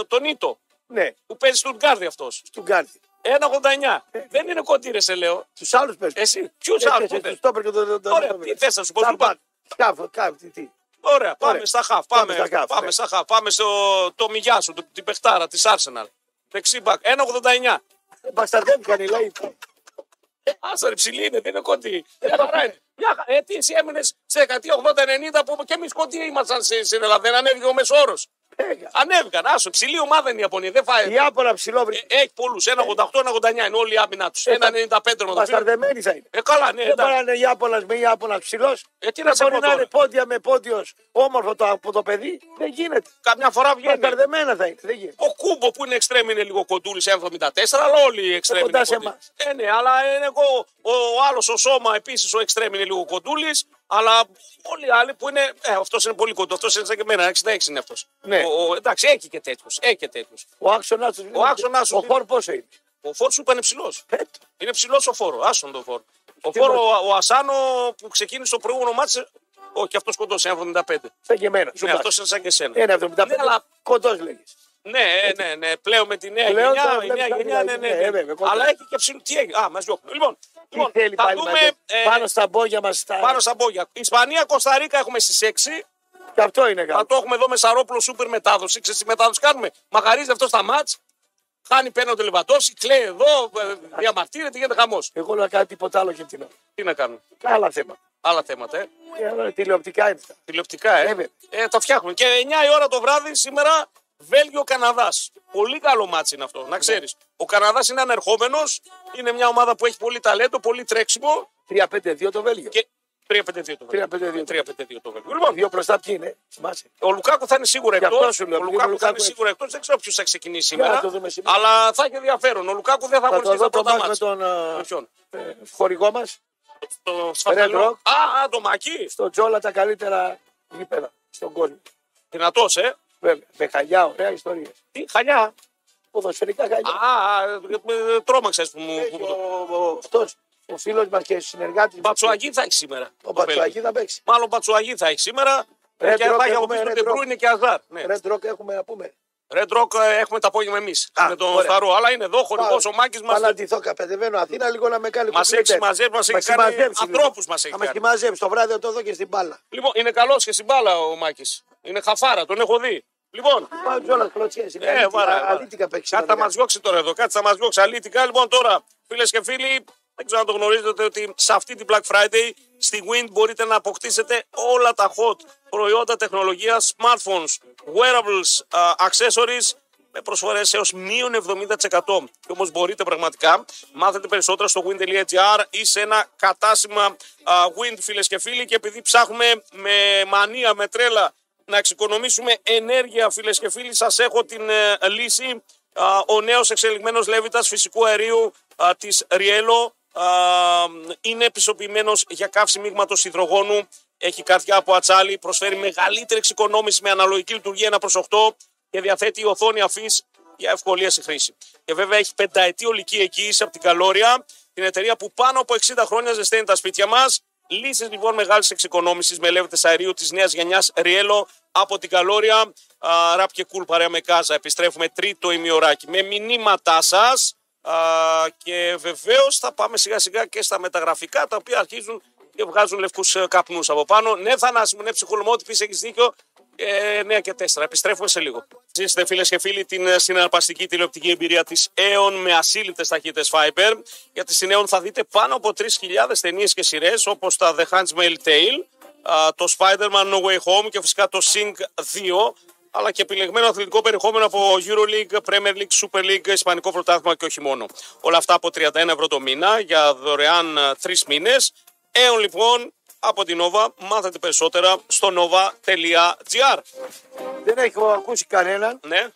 τον Ήτο. Ναι. Που παίζει Στουτγκάρδι αυτός. Στουτγκάρδι. ένα ογδόντα εννιά. Δεν είναι κοντήρες, σε λέω. Τους άλλους παίζεις. Εσύ, ποιους άλλους παίζεις. Ωραία, τι θες να σου πω. Κάβω, κάβω, τι. Ωραία, πάμε στα χαφ. Πάμε στα χαφ. Πάμε στο Μιγιάσου, την παιχτάρα της Arsenal. Δεξίμπακ, ένα ογδόντα εννιά. Μπασταρδεύτηκαν οι λαοί. Άσαρη ψηλή είναι, δεν είναι κοντή. Ε, τι εσύ έμεινες σε δεκαετία ογδόντα ενενήντα που και εμείς κοντοί ήμασταν στην Ελλάδα. Δεν ανέβηκε ο μεσόρος. Ανέβηκαν, άσο. Ψηλή ομάδα είναι η Ιαπωνία. Δεν φάει. Η Ιάπωνα ψηλό βρήκε. Έχει πολλούς. ένα ογδόντα οκτώ, ένα ογδόντα εννιά είναι όλη η άμυνα τους. ένα ενενήντα πέντε. Μπασταρδεμένοι θα είναι. Ε, καλά, ναι. Δεν μπορεί να είναι Ιάπωνας με Ιάπωνας ψηλός. Ε, τι να σε πω τώρα. Να είναι πόντια με πόντιος όμορφο το, από το παιδί. Δεν γίνεται. Καμιά φορά βγαίνει. Μπασταρδεμένα θα είναι. Δεν γίνεται. Ο Κούμπο που είναι εξτρέμ είναι λίγο κοντούλης ένα εβδομήντα τέσσερα, αλλά όλοι οι εξτρέμ είναι κοντά. Ε, ναι, αλλά εγώ, ο άλλος ο Σώμα επίσης ο εξτρέμ είναι λίγο κοντούλης. Αλλά όλοι οι άλλοι που είναι. Ε, αυτό είναι πολύ κοντό. Αυτό είναι σαν και εμένα. εξήντα έξι είναι αυτό. Ναι. Ο, ο, εντάξει, έχει και τέτοιου. Ο άξονα του. Ο, ο, ο χορ πόσο είναι. Ο φόρος σου είπαν είναι ψηλός. Είναι ψηλός ο φόρος. Άστον το φόρο. Ο φόρο ο, ο Ασάνο που ξεκίνησε το προηγούμενο μάτς. Όχι, αυτό κοντός, ένα εβδομήντα πέντε. Σαν και εμένα. Ναι, αυτό είναι σαν και εσένα. ένα εβδομήντα πέντε. Ναι, αλλά κοντός λέγεις. Ναι, ναι, ναι. Πλέον με τη νέα γενιά. Η νέα γενιά, ναι, ναι. Αλλά έχει και ψηλό. Τι έγινε. Α, μας διώχνουν. Λοιπόν, θα δούμε. Πάνω στα μπόγια μας. Πάνω στα μπόγια. Ισπανία, Κοσταρίκα έχουμε στις έξι. Και αυτό είναι καλό. Θα το έχουμε εδώ με Σαρόπουλο, σούπερ μετάδοση. Ξέρετε τι μετάδοση κάνουμε. Μαγαρίζεται αυτό στα μάτς. Χάνει πέναν το Λεβαντόφσκι, κλαίει εδώ, διαμαρτύρεται, γίνεται χαμός. Εγώ λέω κάτι τίποτα άλλο και την. Τι να κάνω. Άλλα θέματα. Άλλα θέματα, ε. ε τηλεοπτικά είναι. Τηλεοπτικά, ε. ε. ε τα φτιάχνουμε. Και εννιά η ώρα το βράδυ σήμερα Βέλγιο-Καναδά. Πολύ καλό μάτσι είναι αυτό, να ξέρεις. Ο Καναδάς είναι ανερχόμενος. Είναι μια ομάδα που έχει πολύ ταλέντο, πολύ τρέξιμο. τρία πέντε δύο το Βέλγιο. Και... τρία πέντε δύο το Βέλγιο. Λοιπόν, δύο μπροστά ποιοι είναι. Ο Λουκάκου θα είναι σίγουρα εκτός. Ο Λουκάκου θα είναι σίγουρα εκτός. Δεν ξέρω ποιος θα ξεκινήσει σήμερα. Αλλά θα έχει ενδιαφέρον. Ο Λουκάκου δεν θα αγωνιστεί στα πρώτα μάτς. Θα το δω τον χορηγό μας. Στο Σφαφελό. Α, το Μακί. Στο Τζόλα τα καλύτερα γήπεδα στον κόσμο. Δυνατός, ε. Με χαλιά, ωραία ιστορία. Τι χαλιά. Ποδοσφαιρικά χαλιά. Α, τρόμαξες που μου. Ο φίλος μας και συνεργάτης. Μπατσουαγή θα έχει σήμερα. Ο Μπατσουαγή θα παίξει. Μάλλον Μπατσουαγή θα έχει σήμερα. Ρεντ Ροκ έχουμε, ναι. έχουμε να πούμε. Ρεντ Ροκ έχουμε το απόγευμα εμείς. Με τον Σταρό. Αλλά είναι εδώ χορηγός ο Μάκης μας. Παλαντιθώ, καπεδευαίνω Αθήνα λίγο να με κάνει. Μας έχει μαζέψει, μας έχει κάνει. Ανθρώπους μας έχει κάνει. Μας έχει μαζέψει το βράδυ όταν δω και στην μπάλα. Λοιπόν, είναι καλός και στην μπάλα ο Μάκης. Είναι χαφάρα, τον έχω δει. Λοιπόν, κάτι θα μας διώξει τώρα εδώ. Κάτι θα μας διώξει αλήτικα. Λοιπόν τώρα, φίλες και φίλοι. Δεν ξέρω αν το γνωρίζετε ότι σε αυτή την Black Friday στη Wind μπορείτε να αποκτήσετε όλα τα hot προϊόντα τεχνολογίας, smartphones, wearables, uh, accessories με προσφορές έως μείον εβδομήντα τοις εκατό. Και όμως μπορείτε πραγματικά, μάθετε περισσότερα στο wind τελεία gr ή σε ένα κατάστημα uh, Wind, φίλες και φίλοι, και επειδή ψάχνουμε με μανία, με τρέλα να εξοικονομήσουμε ενέργεια, φίλες και φίλοι, σας έχω την uh, λύση, uh, ο νέος εξελιγμένος λέβητας φυσικού αερίου uh, της Riello. Uh, είναι επισοποιημένος για καύση μείγματος υδρογόνου. Έχει καρδιά από ατσάλι. Προσφέρει μεγαλύτερη εξοικονόμηση με αναλογική λειτουργία ένα προς οκτώ και διαθέτει οθόνη αφής για ευκολία στη χρήση. Και βέβαια έχει πενταετή ολική εγγύηση από την Καλόρια, την εταιρεία που πάνω από εξήντα χρόνια ζεσταίνει τα σπίτια μας. Λύσεις λοιπόν μεγάλης εξοικονόμησης με λέβητες αερίου της νέας γενιάς Riello από την Καλόρια. uh, Ραπ και κουλ cool, παρέα με κάζα. Επιστρέφουμε τρίτο ημιωράκι με μηνύματά σας. Uh, και βεβαίως θα πάμε σιγά σιγά και στα μεταγραφικά, τα οποία αρχίζουν και βγάζουν λευκούς καπνούς από πάνω. Ναι, Θανάση μου, ναι, ψυχολομό, ότι πεις έχεις δίκιο. ε, εννιά και τέσσερα, επιστρέφουμε σε λίγο. Ζήστε φίλες και φίλοι την συναρπαστική τηλεοπτική εμπειρία της Aeon με ασύλληπτες ταχύτητες Fiber. Γιατί στην Aeon θα δείτε πάνω από τρεις χιλιάδες ταινίες και σειρές, όπως τα The Handmaid's Tale, uh, το Spider-Man No Way Home και φυσικά το Sing δύο, αλλά και επιλεγμένο αθλητικό περιεχόμενο από EuroLeague, Premier League, Super League, Ισπανικό Πρωτάθλημα και όχι μόνο. Όλα αυτά από τριάντα ένα ευρώ το μήνα για δωρεάν τρεις μήνες. Aeon λοιπόν από την Nova, μάθετε περισσότερα στο nova τελεία gr. Δεν έχω ακούσει κανέναν, ναι,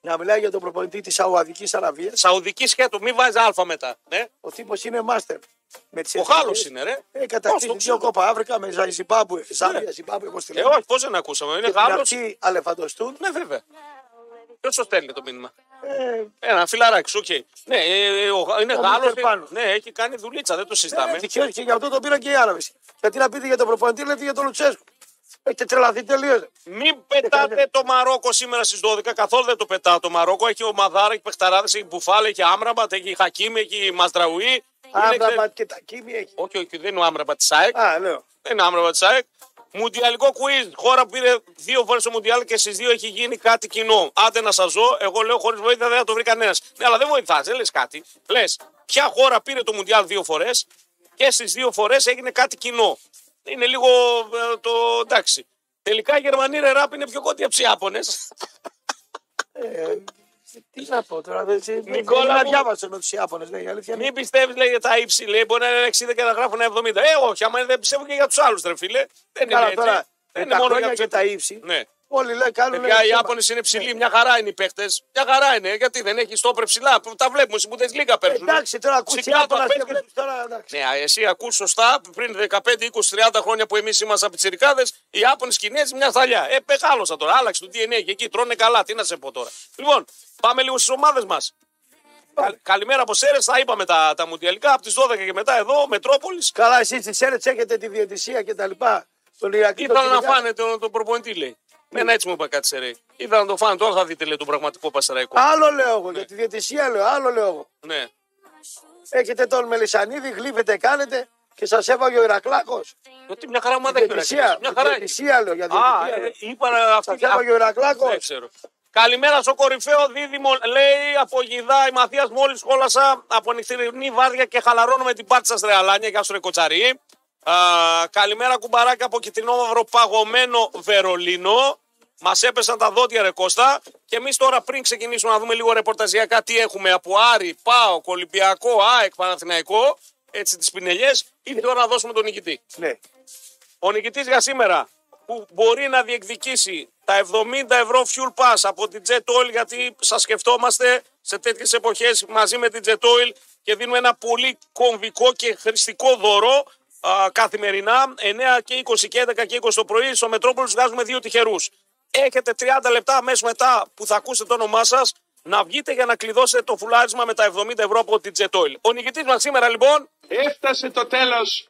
να μιλάει για τον προπονητή της Σαουδικής Αραβίας. Σαουδική σχέτου, μην βάζει α μετά. Ναι. Ο τύπος είναι μάστερ. Ο Γάλλος είναι, ρε. Ε, κατακτήσει δύο κόπα Αφρικά με Ζιμπάμπουε. Ζάμπια, Ζιμπάμπουε, πώς τη λέμε. Ε, όχι, πώς δεν ακούσαμε. Είναι Γάλλος. Αυτοί αλεφαντοστούν. Ναι, βέβαια. Ποιος το στέλνει το μήνυμα. Ε, Ένα φιλαράκι, οκ. Okay. Ναι, ε, ο, είναι Γάλλος. Ναι, έχει κάνει δουλίτσα, δεν το συζητάμε. Ε, και γι' αυτό το πήραν και οι Άραβες. Γιατί να πείτε για τον προπονητή, λέτε για τον Λουτσέσκου. Έχετε τρελαθεί τελείως. Μην πετάτε το Μαρόκο σήμερα στις δώδεκα. Καθόλου δεν το πετά το Μαρόκο. Έχει ο Μαδάρα, έχει Πεχταράδες, έχει Μπουφάλ, έχει Άμραμπατ, έχει Χακίμ, έχει Μαζδραουή. Άμραμπατ και τα Κίμι έχει. Όχι, όχι, δεν είναι ο Άμραμπατ της ΑΕΚ. Α, λέω. Δεν είναι ο Άμραμπατ της ΑΕΚ. Μουντιαλικό κουίζ. Χώρα που πήρε δύο φορές το Μουντιάλ και στις δύο έχει γίνει κάτι κοινό. Άντε να σας ζω. Εγώ λέω χωρίς βοήθεια δεν θα το βρει κανένας. Ναι, αλλά δεν βοηθάς, δεν λες κάτι. Λες ποια χώρα πήρε το Μουντιάλ δύο φορές και στις δύο φορές έγινε κάτι κοινό. Είναι λίγο ε, το εντάξει. Τελικά η Γερμανία ρε ράπ είναι πιο κόντια από τους Ιάπωνες. Ε, τι να πω τώρα. Δεν Νικόλα, διάβασε με τους Ιάπωνες. Μην πιστεύεις, λέει, για τα ύψη. Λέει, μπορεί να είναι εξήντα και να γράφουν εβδομήντα. Ε, όχι, άμα δεν πιστεύω και για τους άλλους, ρε φίλε. Δεν Καλά, είναι τώρα, δεν είναι μόνο για τα ύψη. Ναι. Όλοι λέει, κάνουν. Παιδιά, οι Ιάπωνες είναι ψηλοί, μια χαρά είναι οι παίχτες. Μια χαρά είναι, γιατί δεν έχει στόπρε ψηλά. Τα βλέπουμε στην Bundesliga πέρσι. Εντάξει, τώρα ακούσει και βλέπει τώρα. Εντάξει. Ναι, εσύ ακούς σωστά πριν δεκαπέντε, είκοσι, τριάντα χρόνια που εμείς ήμασταν πιτσιρικάδες, οι Ιάπωνες Κινέζοι μια θαλιά. Ε, πεχάλωσα τώρα. Άλλαξε το ντι εν έι και εκεί τρώνε καλά. Τι να σε πω τώρα. Λοιπόν, πάμε λίγο στις ομάδες μας. Κα, καλημέρα από Σέρες, τα είπαμε τα, τα μουντιαλικά. Από τις δώδεκα και μετά εδώ, Μετρόπολης. Καλά, εσείς στις Σέρες έχετε τη διαιτησία κτλ. Ήθελα να φάνε τον, τον προπονητή, λέει. Ναι, ναι, έτσι μου είπα κάτι σε ρέι. Ήθελα να το φάνε, τώρα θα δείτε, λέει, τον πραγματικό Πασαραϊκό. Άλλο λέω εγώ, ναι. Για τη διαιτησία λέω, άλλο λέω εγώ. Ναι. Έχετε τον Μελισσανίδη, γλύφετε, κάνετε και σας έβαγε ο Ηρακλάκος. Ότι μια χαρά ομάδα έχει διαιτησία. Μια χαρά διαιτησία λέω για διαιτησία. Καλημέρα στο κορυφαίο δίδυμο, λέει από Γιδάη Μαθίας, μόλις κόλασα από νυχτερινή βάρδια και χαλαρώνω με την πάρτι σας ρε Αλάνια, γεια σου ρε Κοτσαρή. Α, καλημέρα κουμπαράκια από κιτρινόμαυρο παγωμένο Βερολίνο. Μας έπεσαν τα δόντια ρε Κώστα. Και εμείς τώρα πριν ξεκινήσουμε να δούμε λίγο ρεπορταζιακά τι έχουμε από Άρη, ΠΑΟΚ, Ολυμπιακό, ΑΕΚ, Παναθηναϊκό. Έτσι τις πινελιές, ήρθε η ώρα να δώσουμε τον νικητή. Ναι. Ο νικητής για σήμερα που μπορεί να διεκδικήσει τα εβδομήντα ευρώ fuel pass από την Jet Oil, γιατί σας σκεφτόμαστε σε τέτοιες εποχές μαζί με την Jet Oil και δίνουμε ένα πολύ κομβικό και χρηστικό δώρο α, καθημερινά εννιά και είκοσι και έντεκα και είκοσι το πρωί στο Μετρόπολης βγάζουμε δύο τυχερούς. Έχετε τριάντα λεπτά αμέσως μετά που θα ακούσετε το όνομά σας να βγείτε για να κλειδώσετε το φουλάρισμα με τα εβδομήντα ευρώ από την Jet Oil. Ο νικητής μας σήμερα λοιπόν έφτασε το τέλος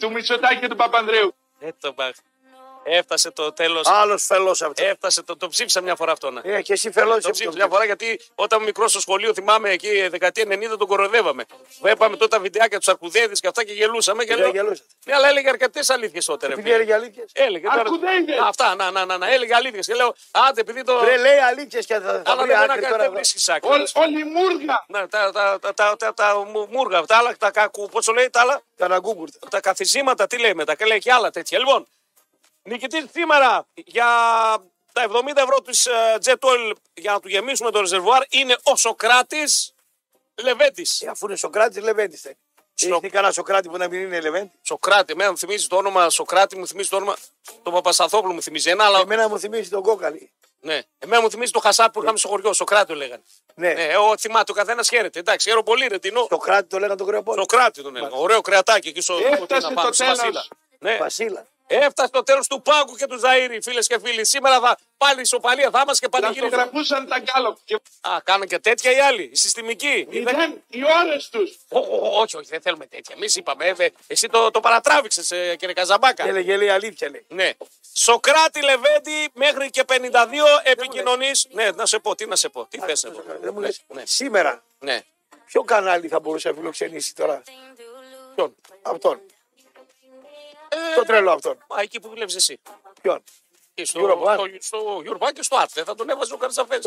του Μητσοτάκη και του Παπανδρέου. Ε, το μπα... Έφτασε το τέλος. Άλλος φελός αυτό. Έφτασε το, το ψήφισα μια φορά αυτό. Ναι. Ε, και εσύ φελός. Το ψήφισα μια φορά γιατί όταν μικρός στο σχολείο θυμάμαι εκεί δεκαετία ενενήντα τον κοροϊδεύαμε. Βλέπαμε τότε τα βιντεάκια του Αρκουδέδης και αυτά και γελούσαμε. Και λέω... ναι, αλλά έλεγε αρκετές αλήθειες τότε. Τι έλεγε αλήθειες. Έλεγε. Αρκουδέδης. Αυτά, να, να, να, να. Έλεγε αλήθειες. Και λέω, άντε επειδή το. Ρε, λέει αλήθειες και θα τα πει. Όλη μούργα. Τα μούργα αυτά, αλλά τα κακού. Πώ το λέει τα άλλα. Τα καθιζήματα, τι λέει μετά. Και λέει και άλλα τέτοια. Λοιπόν. Νικητής σήμερα για τα εβδομήντα ευρώ της Jet Oil για να του γεμίσουμε το ρεζερβουάρ είναι ο Σοκράτης Λεβέντης. Ε, αφού είναι Σοκράτης Λεβέντης. Ε. Σο... Έχει κανένα Σοκράτη που να μην είναι Λεβέντη. Σοκράτη, εμένα μου θυμίζει το όνομα Σοκράτη, μου θυμίζει το όνομα. Τον Παπασταθόπουλο μου θυμίζει ένα, αλλά. Εμένα μου θυμίζει τον Κόκαλη. Ναι. Εμένα μου θυμίζει το χασάπι που είχαμε στο χωριό, Σοκράτη λέγανε. Ναι. Ναι, ο θυμάται, ο καθένα χαίρεται. Εντάξει, χαίρομαι πολύ, ρε τινό. Σοκράτη το λέγανε τον Κρεοπόλη. Σοκράτη τον έλεγα. Ωραίο κρεατάκι εκεί στο Βασίλα. Έφτασε το τέλος του Πάγκου και του Ζαΐρη, φίλες και φίλοι. Σήμερα θα πάλι ισοπαλία θα είμαστε και πάλι γύρω. Γραφούσαν τα γκάλοπ. Και... Α, κάνουν και τέτοια οι άλλοι, οι συστημικοί. Μηδέν δεν... οι ώρες τους. Όχι, όχι, δεν θέλουμε τέτοια. Εμείς είπαμε, ε, εσύ το, το παρατράβηξες, ε, κύριε Καζαμπάκα. Έλεγε, λέει αλήθεια, λέει. Ναι. Σοκράτη Λεβέντη, μέχρι και πενήντα δύο επικοινωνείς. Ναι, να σε πω, τι να σε πω, τι α, θες εγώ. Δεν μου λες, ναι. Σήμερα, ναι. Ποιο κανάλι θα μπορούσε να φιλοξενήσει τώρα. Ποιον. Αυτόν. Ε, το τρελό αυτόν. Μα εκεί που δουλεύεις εσύ. Ποιον. Και στο Γιουρμπά και στο Άρθε. Θα τον έβαζε ο Καρτσαφέρης.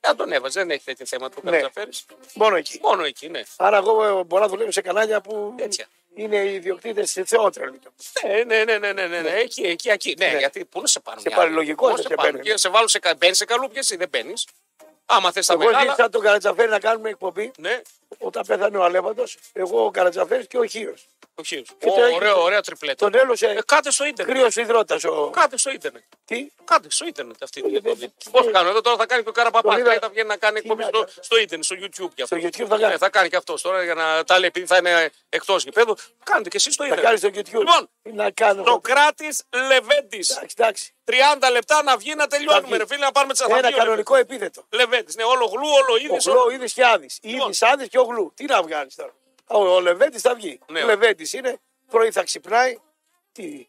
Θα τον έβαζε, δεν έχει τέτοιο θέμα το ναι. Καρτσαφέρης. Μόνο εκεί. Μόνο εκεί, ναι. Άρα εγώ μπορώ να δουλεύω σε κανάλια που έτσι. Είναι οι ιδιοκτήτες σε θεότρελο. Ναι, ναι, ναι, ναι, ναι, ναι, ναι. Εκεί, εκεί, εκεί. Ναι, ναι. Γιατί πού να σε πάρουν. Σε παρελογικό σε παίρνουν. Και σε βάλουν σε, μπαίνεις σε καλούπια, εσύ δεν μπαίνεις. Άμα θες τα μεγάλα. Εγώ ζήτησα τον Καρατζαφέρη να κάνουμε εκπομπή. Ναι. Όταν πέθανε ο Αλέβαντος, εγώ ο Καρατζαφέρης και ο Χίος. Ο Χίος. Ο, ωραίο, ωραία τριπλέτα. Τον έλωσε. Ε, κάτε στο ίντερνετ. Κρύος υδρότας. Ο... Κάτε στο ίντερνετ. Τι? Κάτε στο ίντερνετ αυτή την εκπομπή. Πώς κάνω εδώ τώρα θα κάνει και ο Καραπαπάκη. Είδα... Θα βγαίνει να κάνει εκπομπή στο, στο ίντερνετ, στο YouTube και αυτό. Στο YouTube θα κάνει. Ναι, θα κάνει και αυτό τώρα για να τα λέει επειδή θα είναι εκτός γηπέδου. Κάντε και εσείς το ίντερνετ. Θα κάνει στο YouTube. Λοιπόν, το Κράτης Λεβέντης. τριάντα λεπτά να βγει να τελειώνουμε. Ρε φίλε, να πάρουμε τις αθλητικές. Ένα κανονικό επίθετο. Λεβέντης, ναι, όλο γλου, όλο είδης. Όλο είδης και άδης. Είδης, άδης και ο γλου. Τι να βγάλεις τώρα. Ο Λεβέντης θα βγει. Ναι. Ο Λεβέντης είναι, πρωί θα ξυπνάει. Τι.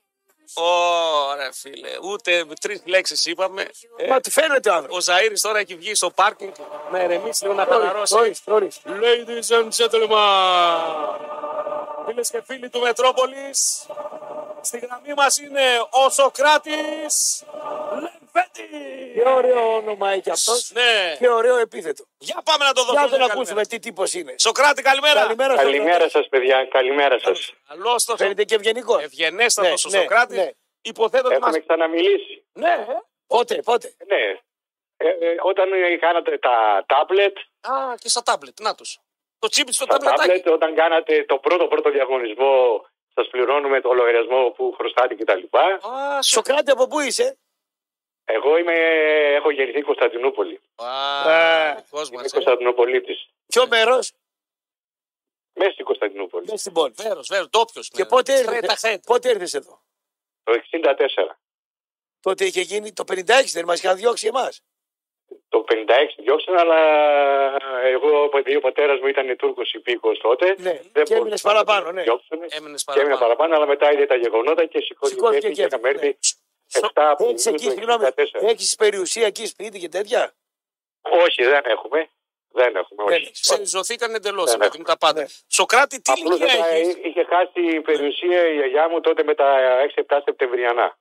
Ωραία, φίλε. Ούτε τρεις λέξεις είπαμε. Ε, Μα τι φαίνεται άνθρωπο. Ο Ζαΐρης τώρα έχει βγει στο πάρκινγκ να ερεμήσει, να χαλαρώσει. Ladies and gentlemen, φίλες και φίλοι του Μετρόπολης, στη γραμμή μας είναι ο Σοκράτης Λεβέντης. Τι ωραίο όνομα έχει αυτός. Ναι. Και ωραίο επίθετο. Για πάμε να το δούμε. Για να το ακούσουμε τι τύπος είναι. Σοκράτη, καλημέρα. Καλημέρα, καλημέρα σας, παιδιά. Καλημέρα σας. Καλώς το φαίνεται και ευγενικό. Ευγενέστατος, ναι, ο Σοκράτης. Ναι. Υποθέτω ότι μας... Έχουμε ξαναμιλήσει. Ναι. Πότε, πότε. Ναι. Ε, ε, όταν κάνατε τα τάμπλετ. Α, και στα τάμπλετ, να τους. Το τσίπι στο τάμπλετ. Όταν κάνατε το πρώτο πρώτο διαγωνισμό. Σας πληρώνουμε το λογαριασμό που χρωστάτε κτλ. Α, Σοκράτη, από πού είσαι? Εγώ είμαι, έχω γεννηθεί Κωνσταντινούπολη. Α, ε, κόσμος, είμαι Κωνσταντινούπολίτης. Ποιο μέρος? Μέσα στην Κωνσταντινούπολη. Μέσα στην πόλη. Μέρος, μέρος, τόπιος. Και πότε έρθες, πότε έρθες εδώ? Το εξήντα τέσσερα. Τότε είχε γίνει το πενήντα έξι, δεν μας είχαν διώξει εμάς. το πενήντα έξι διώξαν, αλλά εγώ, ο πατέρας μου ήταν Τούρκος υπήκος τότε. Ναι, δεν και έμεινες παραπάνω, ναι. Έμεινες παραπάνω. Και έμεινα παραπάνω, αλλά μετά είδε τα γεγονότα και σηκώθηκε και είχαμε έρθει επτά από έχεις περιουσία εκεί, σπίτι και τέτοια? Όχι, δεν έχουμε. Δεν έχουμε, όχι. Ξεριζωθήκαν εντελώς με τα πάντα. Ναι. Σοκράτη, τι απλώς ηλικία έχεις? Είχε χάσει περιουσία η γιαγιά μου τότε με τα έξι επτά Σεπτεμβριανά.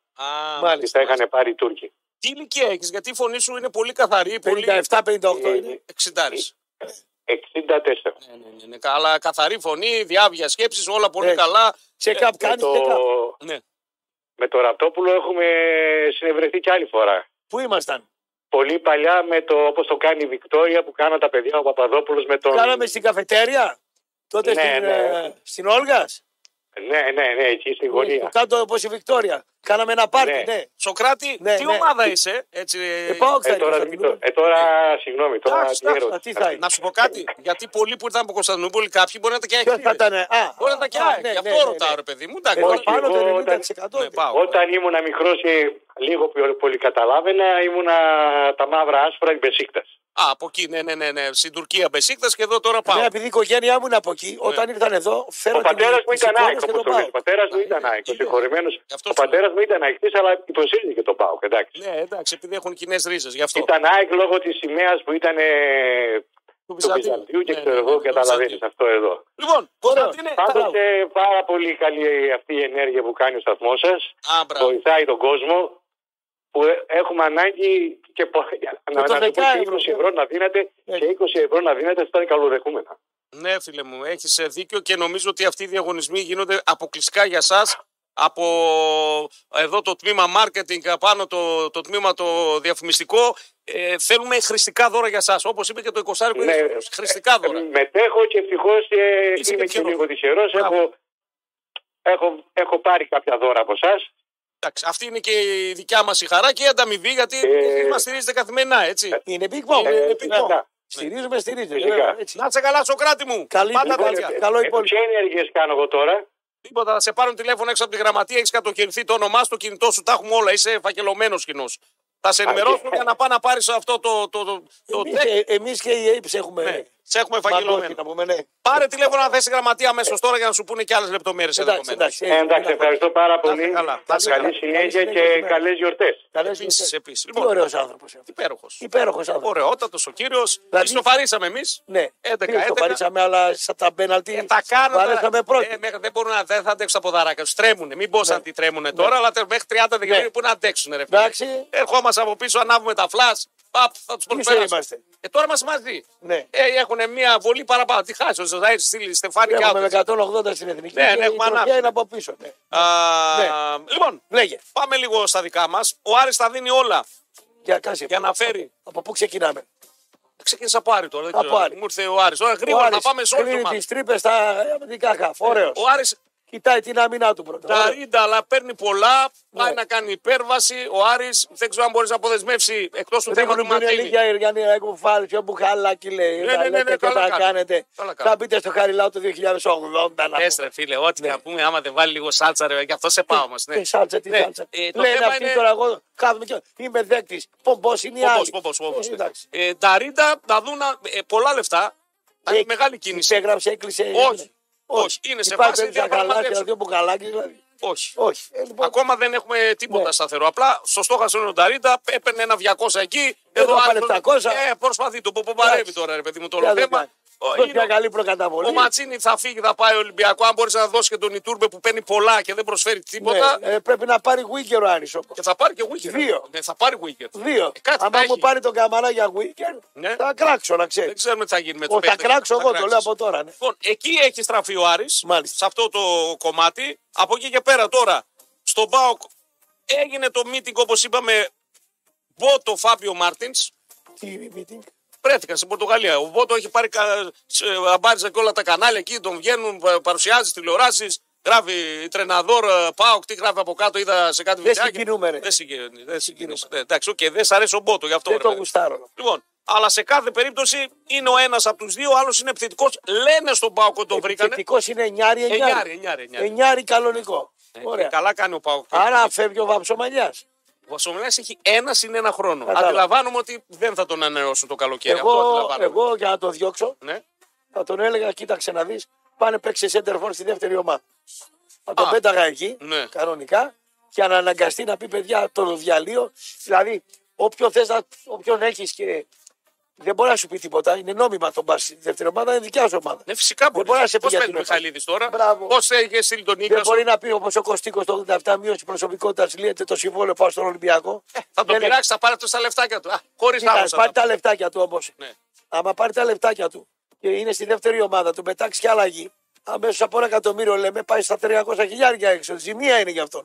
Μάλιστα. Τα είχαν πάρει οι Τούρκοι. Τι ηλικία έχεις, γιατί η φωνή σου είναι πολύ καθαρή. Πολύ... πενήντα επτά πενήντα οκτώ είναι. εξήντα. εξήντα τέσσερα. Ναι, ναι, ναι. Αλλά καθαρή φωνή, διάβια σκέψεις, όλα πολύ ναι. καλά. Check-up κάνεις, το... check-up. Ναι. Με τον Ραπτόπουλο έχουμε συνευρεθεί κι άλλη φορά. Πού ήμασταν? Πολύ παλιά, με το, όπως το κάνει η Βικτόρια που κάναν τα παιδιά ο Παπαδόπουλος με τον... Κάναμε στην καφετέρια, τότε ναι, στην, ναι. στην Όλγας. Ναι, ναι, ναι, εκεί στη γωνία. Κάτω όπως η Βικτόρια. Κάναμε ένα πάρτι, ναι. ναι. Σοκράτη, ναι, τι ναι. ομάδα είσαι, έτσι... Ε, πάω, ε, τώρα, θα μιλώ. ε, τώρα ναι. συγγνώμη, τώρα Άχ, τι ερώτηση. Τι θα είναι. Να σου πω κάτι, γιατί πολλοί που ήρθαν από Κωνσταντινούπολη, κάποιοι μπορεί να τα κοιτάξουν. Ποιος θα ήταν, α, μπορεί να τα κοιτάξουν. Γι' αυτό ρωτάω, ρε παιδί μου, εντάξει. Εγώ πάνω το ενενήντα τοις εκατό. Όταν ήμουν μικρός και λίγο πολύ καταλάβαινα, ήμουν τα μαύρα άσπρα, η Μπεσίκτας. Α, από εκεί, ναι, ναι, ναι, ναι. Στην Τουρκία Μπεσίκτας και εδώ τώρα πάω. Ναι, επειδή η οικογένειά μου είναι από εκεί, ναι. όταν ήρθαν εδώ, φέρω. Ο πατέρας μου ήταν ΑΕΚ, όπως το λέει. Ο πατέρας μου ήταν ΑΕΚ, συγχωρημένος. Ο πατέρας μου ήταν ΑΕΚ, αλλά υποσύζυγε το ΠΑΟΚ, εντάξει. Ναι, εντάξει, επειδή έχουν κοινές ρίζες, γι' αυτό. Ήταν ΑΕΚ λόγω της σημαίας που ήταν του Βυζαντίου και ξέρω εγώ, καταλαβαίνεις αυτό εδώ. Λοιπόν, πάντως πάρα πολύ καλή αυτή η ενέργεια που κάνει ο σταθμός σας. Βοηθάει τον κόσμο. Που έχουμε ανάγκη και, και να δίνετε είκοσι ευρώ να δίνετε και είκοσι ευρώ να δίνετε στα καλοδεχούμενα. Ναι, φίλε μου, έχεις δίκιο και νομίζω ότι αυτοί οι διαγωνισμοί γίνονται αποκλειστικά για σας από εδώ το τμήμα marketing, πάνω το, το τμήμα το διαφημιστικό. Ε, θέλουμε χρηστικά δώρα για σας, όπως είπε και το εικοσάρικο. Ναι, χρηστικά δώρα. Μετέχω και ευτυχώς ε, είμαι και λίγο τυχερός. Έχω, έχω, έχω πάρει κάποια δώρα από σας. Αυτή είναι και η δικιά μας η χαρά και η ανταμοιβή, γιατί ε... μας στηρίζετε καθημερινά, έτσι. Ε... Είναι πίκμο. Ε... Ε... Στηρίζουμε, στηρίζετε. Να σε καλά, Σοκράτη μου. Καλή πάντα τέτοια. Ποια ενέργειες κάνω εγώ τώρα? Τίποτα, θα σε πάρουν τηλέφωνο έξω από τη γραμματεία, έχεις κατοχυρηθεί το όνομά στο κινητό σου, τα έχουμε όλα, είσαι φακελωμένος κοινός. Θα σε ενημερώσουμε για να πάει να πάρεις αυτό το, το, το, το εμείς, τέκ. Ε, εμείς και οι ΑΕΠΣ έχουμε, ναι, σε έχουμε φαγγελωμένο. Ναι. Πάρε τηλέφωνο να θέσει γραμματεία αμέσως τώρα για να σου πούνε και άλλες λεπτομέρειες. Εντάξει, εντάξει, εντάξει, εντάξει, ευχαριστώ πάρα πολύ. Καλά, καλή συνέχεια και καλές γιορτές. Καλές επίσης. επίσης. Λοιπόν, ωραίος άνθρωπος. Υπέροχος. Υπέροχος άνθρωπος. Ωραιότατος ο κύριος. Δηλαδή... Στοφαρίσαμε εμείς. Ναι, στοφαρίσαμε, αλλά στα πέναλτι. Τα κάναμε πρώτοι. Δεν μπορούν να δεν θα αντέξουν από δαράκα. Τους τρέμουνε. Μην πω αν τι τρέμουνε τώρα, αλλά μέχρι τριάντα Δεκεμβρίου που να αντέξουν. Ερχόμαστε από πίσω, ανάβουμε τα φλας. Παπ, θα τους προσπεράσουμε. Ε, τώρα είμαστε μαζί. Ναι. Ε, έχουν μια βολή παραπάνω. Τι χάσει, ο Ζωζαΐρ στείλει Στεφάνη και άλλους. Έχουμε εκατόν ογδόντα στην εθνική. Ναι, ναι, έχουμε ανάγκη. Είναι από πίσω. Ναι. Α, ναι. Λοιπόν, λέγε. Πάμε λίγο στα δικά μας. Ο Άρης τα δίνει όλα. Για, κάση, για να φέρει. Από πού ξεκινάμε? Ξεκίνησα από Άρη τώρα. Μου ήρθε ο Άρης. Τώρα γρήγορα να πάμε σε όλο το μάτι. Κλείνει τις τρύπες στα αμυντικά χαφ. Ωραίος. Ο Άρης κοιτάει την αμυνά του πρώτα. Τα ρίντα, αλλά παίρνει πολλά. Πάει yeah. να κάνει υπέρβαση. Ο Άρης δεν ξέρω αν μπορεί να αποδεσμεύσει εκτός του θέματος του Ματίνη. Είναι λίγα Ιργανία, έχουν φάει πιο μπουχαλάκι, λέει. Ναι, ναι, ναι, ναι, καλά κάνετε. Καλά. Θα μπείτε στο Χαριλάου το δύο χιλιάδες ογδόντα. Έστρε, φίλε, ό,τι ναι. να πούμε, άμα δεν βάλει λίγο σάλτσα, ρε, γι' αυτό σε πάω μας. Ναι. Τι σάλτσα, τι ναι. σάλτσα. Ε, το λένε αυτοί είναι... τώρα, εγώ κάθομαι και είμαι δέκτης. Πομπός είναι η άλλη. Πομπός, πομπός. Τα ρίντα θα δουν πολλά λεφτά. Έχει μεγάλη κίνηση. Υπέγραψε, έκλεισε. Όχι. Όχι, είναι σε φάση διαπραγματεύσεων. Όχι. Όχι. Ε, λοιπόν... Ακόμα δεν έχουμε τίποτα ναι. σταθερό. Απλά στο στόχαστρο είναι ο Νταρίτα, έπαιρνε ένα διακόσια εκεί. Εδώ άλλο. Ε, προσπαθεί το ποποπαρεύει τώρα, ρε παιδί μου, το όλο θέμα. Μια καλή προκαταβολή. Ο Ματσίνη θα φύγει, θα πάει ο Ολυμπιακό. Αν μπορεί να δώσει και τον Ιτούρμπε που παίρνει πολλά και δεν προσφέρει τίποτα. Ναι. Ε, πρέπει να πάρει Γουίκερ ο Άρης. Και θα πάρει και Γουίκερ. Δύο. Ναι, θα πάρει Γουίκερ. Δύο. Ε, αν μου πάρει τον καμαρά για Γουίκερ, ναι. θα κράξω να ξέρει. Δεν ξέρουμε τι θα γίνει με το Γουίκερ. Θα κράξω εγώ, το λέω από τώρα. Λοιπόν, εκεί έχει στραφεί ο Άρης σε αυτό το κομμάτι. Από εκεί και πέρα τώρα στον ΠΑΟΚ έγινε το meeting, όπως είπαμε, Boto Φάβιο Μάρτινς. Τι meeting? Πρέθηκαν στην Πορτογαλία. Ο Boto έχει πάρει αμπάριζα και όλα τα κανάλια εκεί, τον βγαίνουν, παρουσιάζει τηλεοράσεις, γράφει τρεναδόρ ΠΑΟΚ, τι γράφει από κάτω, είδα σε κάτι βιντεάκι. Δεν συγκινούμε, ρε. Δεν συγκινούμε. συγκινούμε. Ε, εντάξει, okay, δεν σ' αρέσει ο Boto, γι' αυτό. Δεν ρε, το γουστάρω. Λοιπόν, αλλά σε κάθε περίπτωση είναι ο ένας από τους δύο, ο άλλος είναι επιθετικός. Λένε στον ΠΑΟΚ ότι τον βρήκανε. Επιθετικός είναι εννιάρι, εννιάρι. Εννιάρι, κανονικό. Ε, καλά κάνει ο ΠΑΟΚ. Άρα φεύγει ο Βαψομανιάς. Ο Βασομιλάκης έχει ένα συν ένα χρόνο. Κατάλαβα. Αντιλαμβάνομαι ότι δεν θα τον ανανεώσουν το καλοκαίρι. Εγώ, Αυτό εγώ για να το διώξω, ναι. θα τον έλεγα: κοίταξε να δεις, πάνε παίξει center forward στη δεύτερη ομάδα. Θα τον πέταγα εκεί, ναι. κανονικά, και να αναγκαστεί να πει: παιδιά, το διαλύω. Δηλαδή, όποιον, θες να, όποιον έχεις και. Δεν μπορεί να σου πει τίποτα. Είναι νόμιμα τον πα στη δεύτερη ομάδα, είναι δικιά σου ομάδα. Ναι, φυσικά μπορεί να σε πει. Πώ παίρνει ο Μιχαλίδης τώρα, πώ έχει στείλει τον Νίκο. Δεν μπορεί να πει όπω ο Κωστίκος το ογδόντα επτά, μείωση προσωπικότητα, λύεται το συμβόλαιο, πάω στον Ολυμπιακό. Ε, θα τον πειράξει, θα πάρει αυτό στα λεφτάκια του. Χωρί να πάρει θα... τα λεφτάκια του όμω. Ναι. Άμα πάρει τα λεφτάκια του και είναι στη δεύτερη ομάδα, του πετάξει κι αλλαγή, αμέσω από ένα εκατομμύριο λέμε πάει στα τριακόσια χιλιάδια έξω. Ζημία είναι γι' αυτό.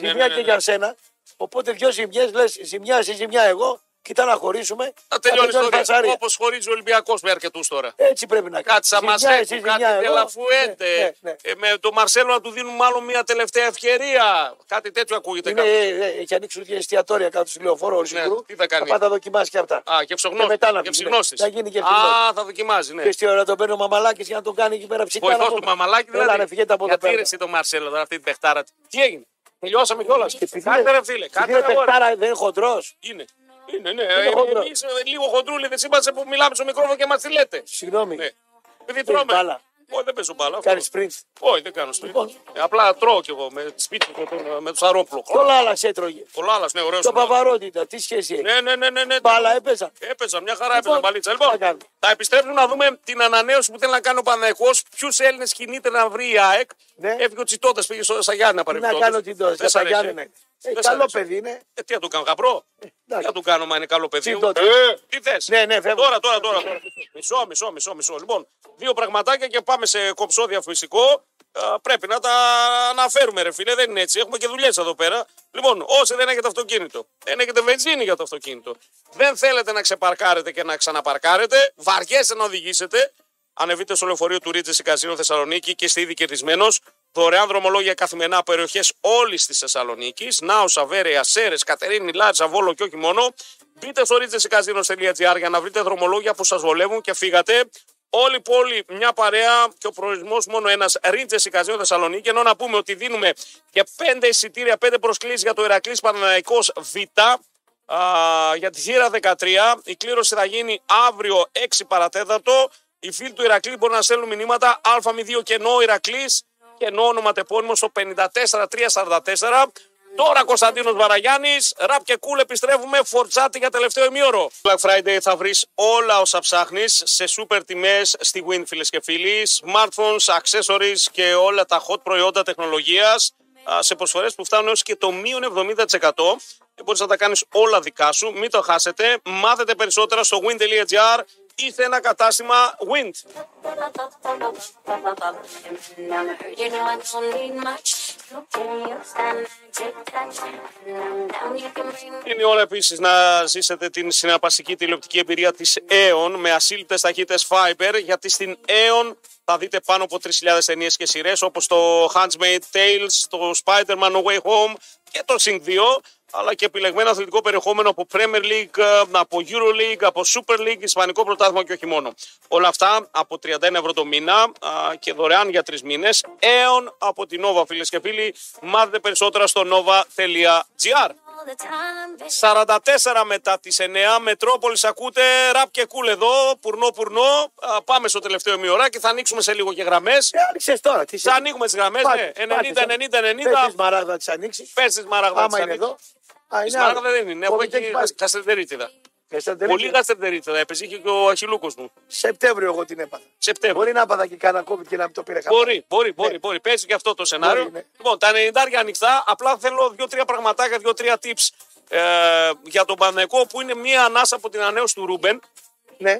Ζημία και για σένα. Οπότε δύο ζημιέ λε, ζημιά εσύ, ζημιά εγώ. Κοιτά να χωρίσουμε. Θα τελειώνει το ιστορία. Όπως χωρίζει ο Ολυμπιακός με αρκετούς τώρα. Έτσι πρέπει να κάνει. Κάτσα μας έχει κάτι τελαφουέντε. Ναι, ναι, ναι. ε, με τον Μαρσέλο να του δίνουν μάλλον μια τελευταία ευκαιρία. Κάτι τέτοιο ακούγεται. Ναι, έχει ανοίξει και εστιατόρια κάτω στο λεωφόρο. Ναι, τι θα κάνει. Θα πάει να δοκιμάσει και αυτά. Α, και ψογνώσει. Και ψυγνώσει. Θα γίνει και ψυγνώσει. Α, θα δοκιμάζει. Ναι. Και στη ώρα τον παίρνει ο Μαμαλάκης για να τον κάνει εκεί πέρα ψυχή. Βοηθό του Μαμαλάκη δεν πήρε τον Μαρσέλο αυτή την παιχτάρα. Τι έγινε. Τελειώσαμε κιόλα. Κάντε ρε φίλε. Κάντε παιχτάρα δεν χοντρό. Είναι. Είναι, ναι, είναι εμείς, λίγο χοντρούλοι δεν είμαστε που μιλάμε στο μικρόφωνο και μας τη λέτε. Συγγνώμη. Ναι. Επειδή τρώμε. Όχι, δεν παίζω μπάλα. Κάνεις πριν. Όχι, δεν κάνω πριν. Λοιπόν. Ε, απλά τρώω κι εγώ με σπίτι με το Σαρόπουλο. Κολάλα έτρωγε. Κολάλα, ναι, ωραίο. Το Παπαρότητα, τι σχέση έχει. Ναι, ναι, ναι, ναι, ναι. Μπάλα έπαιζα. Έπαιζα, μια χαρά λοιπόν, έπαιζα μπαλίτσα. Λοιπόν, θα, θα επιστρέψουμε να δούμε την ανανέωση που θέλει να κάνει ο Παναθηναϊκός. Ποιου Έλληνες κινείται να βρει η ΑΕΚ. Ναι. Έφυγε ο Τσιτώτας, πήγε στο Σαγιάννη να παρεμπιπτόντας. Τι να κάνω την τόση, στα Σαγιάννη. Ε, καλό αρέσει. Παιδί είναι. Ε, τι θα του κάνω, γαμπρό. Ε, τι θα του κάνω, μα είναι καλό παιδί. Ε, τι θες. Ναι, ναι, τώρα, τώρα, τώρα. μισό, μισό, μισό, μισό. Λοιπόν, δύο πραγματάκια και πάμε σε κομψό διαφημιστικό. Πρέπει να τα αναφέρουμε, ρε φίλε. Δεν είναι έτσι. Έχουμε και δουλειές εδώ πέρα. Λοιπόν, όσοι δεν έχετε αυτοκίνητο, δεν έχετε βενζίνη για το αυτοκίνητο, δεν θέλετε να ξεπαρκάρετε και να ξαναπαρκάρετε, βαριέστε να οδηγήσετε. Ανεβείτε στο λεωφορείο του Ρίτζες Καζίνο Θεσσαλονίκη και είστε ήδη κερδισμένος. Δωρεάν δρομολόγια καθημερινά περιοχές όλης της Θεσσαλονίκης. Νάωσα, Βέρεια, Σέρες, Κατερίνη, Λάρισα, Βόλο και όχι μόνο. Μπείτε στο ρίτζες καζίνο τελεία τζι άρ για να βρείτε δρομολόγια που σας βολεύουν και φύγατε. Όλη η πόλη μια παρέα και ο προορισμός μόνο ένας, Ρίτζες Καζίνο Θεσσαλονίκη. Ενώ να πούμε ότι δίνουμε και πέντε εισιτήρια, πέντε προσκλήσεις για το Ηρακλής Παναθηναϊκός Β. Α, για τη θύρα δεκατρία. Η κλήρωση θα γίνει αύριο έξι παρατέταρτο. Οι φίλοι του Ηρακλή μπορούν να στέλνουν μηνύματα Α Μ δύο και ενώ Ηρακλής και ενώ ονοματεπώνυμο στο πέντε τέσσερα τρία τέσσερα τέσσερα. Τώρα Κωνσταντίνος Βαραγιάννης, ραπ και κούλ, cool, επιστρέφουμε φορτσάτη για τελευταίο ημίωρο. Black Friday θα βρεις όλα όσα ψάχνεις σε σούπερ τιμές στη Win, φίλες και φίλοι. Smartphones, accessories και όλα τα hot προϊόντα τεχνολογίας σε προσφορές που φτάνουν έως και το μείον εβδομήντα τοις εκατό. Μπορείς να τα κάνεις όλα δικά σου, μην το χάσετε. Μάθετε περισσότερα στο win τελεία τζι άρ. Είστε ένα κατάστημα Wind. Είναι η ώρα επίσης να ζήσετε την συναρπαστική τηλεοπτική εμπειρία της Aeon με ασύλληπτες ταχύτητες Fiber, γιατί στην Aeon θα δείτε πάνω από τρεις χιλιάδες ταινίες και σειρές όπως το Handmaid's Tales, το Spider-Man No Way Home και το Sync δύο, αλλά και επιλεγμένο αθλητικό περιεχόμενο από Premier League, από EuroLeague, από Super League, Ισπανικό Πρωτάθλημα και όχι μόνο. Όλα αυτά από τριάντα ένα ευρώ το μήνα και δωρεάν για τρεις μήνες. Aeon από την Nova, φίλες και φίλοι. Μάθετε περισσότερα στο nova τελεία τζι άρ. σαράντα τέσσερα μετά τις εννιά, Μετρόπολης ακούτε, ραπ και κούλ cool εδώ, πουρνό πουρνό. Α, πάμε στο τελευταίο μειωράκι και θα ανοίξουμε σε λίγο και γραμμές. Ε, άνοιξες τώρα. Τι θα ανοίγουμε τις γραμμές, ναι. ενενήντα ενενήντα ενενήντα. Πες τις μαράγδα να τις ανοίξεις. Πες τις μαράγδα να τις ανοίξεις. Μαράγδα δεν είναι, έχω και καστερτερίτιδα. Πολύ γαστερτερίτιδα, έπαιζε και ο Αχιλούκος μου. Σεπτέμβριο εγώ την έπαθα. Σεπτέμβριο. Μπορεί να έπαθα και κάνα COVID και να μην το πήρε καλά. Μπορεί, μπορεί, ναι. μπορεί. Παίζει και αυτό το σενάριο. Μπορεί, ναι. Λοιπόν, τα ενενήντα ανοιχτά. Απλά θέλω δύο-τρία πραγματάκια, δύο-τρία tips ε, για τον Παναθηναϊκό που είναι μία ανάσα από την ανανέωση του Ρούμπεν. Ναι.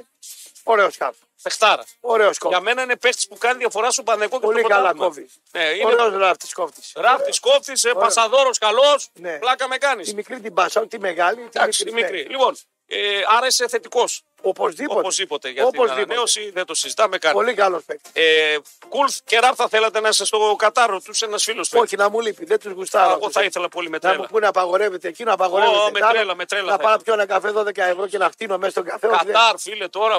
Ωραίο χάρτη. Πεχτάρα. Ωραίος κόφτης. Για μένα είναι παίχτης που κάνει διαφορά στον Παναθηναϊκό και στον Παναθηναϊκό. Πολύ καλά κόφτης. Ναι, είναι... Ωραίος ράφτης κόφτης. Ράφτης κόφτης, ε, πασαδόρος καλός. Ναι. Πλάκα με κάνεις. Τη μικρή την πάσα, τη μεγάλη. Εντάξει, τη μικρή. Λοιπόν, ε, άρα είσαι θετικός. Οπωσδήποτε. Οπωσδήποτε για την ανανέωση, δεν το συζητάμε καν. Πολύ καλός παίκτης. Ε, Κουλ και ραπ θα θέλατε να είστε στο κατάρο τους, ένας φίλος του. Όχι, να μου λείπει, δεν τους γουστάρω. Εγώ θα ήθελα πολύ με τρέλα. Να μου πούνε απαγορεύεται εκείνο, απαγορεύεται. Oh, με τρέλα, με τρέλα. Να πάω πιο ένα καφέ δώδεκα ευρώ και να χτίνω μέσα στον καφέ. Κατάρ, φίλε τώρα.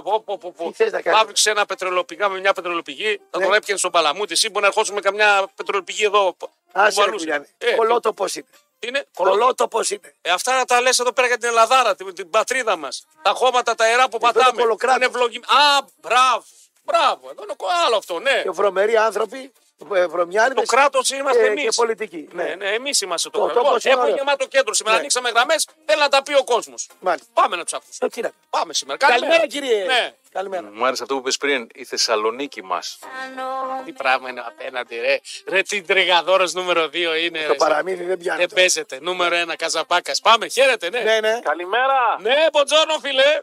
Άβριξε ένα πετρελοπηγά με μια πετρελοπηγή, θα τον έπιανε στον Παλαμούτη. Εσύ μπορεί να ερχόσουμε καμιά πετρελοπηγή εδώ. Άσε, Κολότοπος είναι. είναι. Κολότοπος είναι. Ε, αυτά να τα λες εδώ πέρα για την Ελλαδάρα, την, την πατρίδα μας. Τα χώματα, τα ιερά που πατάμε. Είναι ευλογημένα. Α, μπράβο. Μπράβο. Εδώ είναι άλλο αυτό, ναι. Και βρωμεροί άνθρωποι. Το κράτος είμαστε εμείς. Και πολιτικοί. Ναι, ναι, εμείς είμαστε το κράτος. Έχουμε γεμάτο κέντρο. Σήμερα ναι. Ανοίξαμε γραμμές. Θέλει να τα πει ο κόσμος. Μάλιστα. Πάμε να τους ακούσουμε. Ε, Πάμε σήμερα. Καλημέρα, Καλημέρα κύριε. Ναι. Καλημέρα. Μου άρεσε αυτό που είπες πριν. Η Θεσσαλονίκη μας. Τι πράγμα είναι απέναντι, ρε. Ρε τι τριγαδόρος νούμερο δύο είναι. Το παραμύθι δεν πιάνει. Δεν παίζεται. Νούμερο ένα Καζαπάκας. Πάμε, χαίρετε, ναι. ναι, ναι. Καλημέρα. Ναι, μποντζόρνο, φιλέ.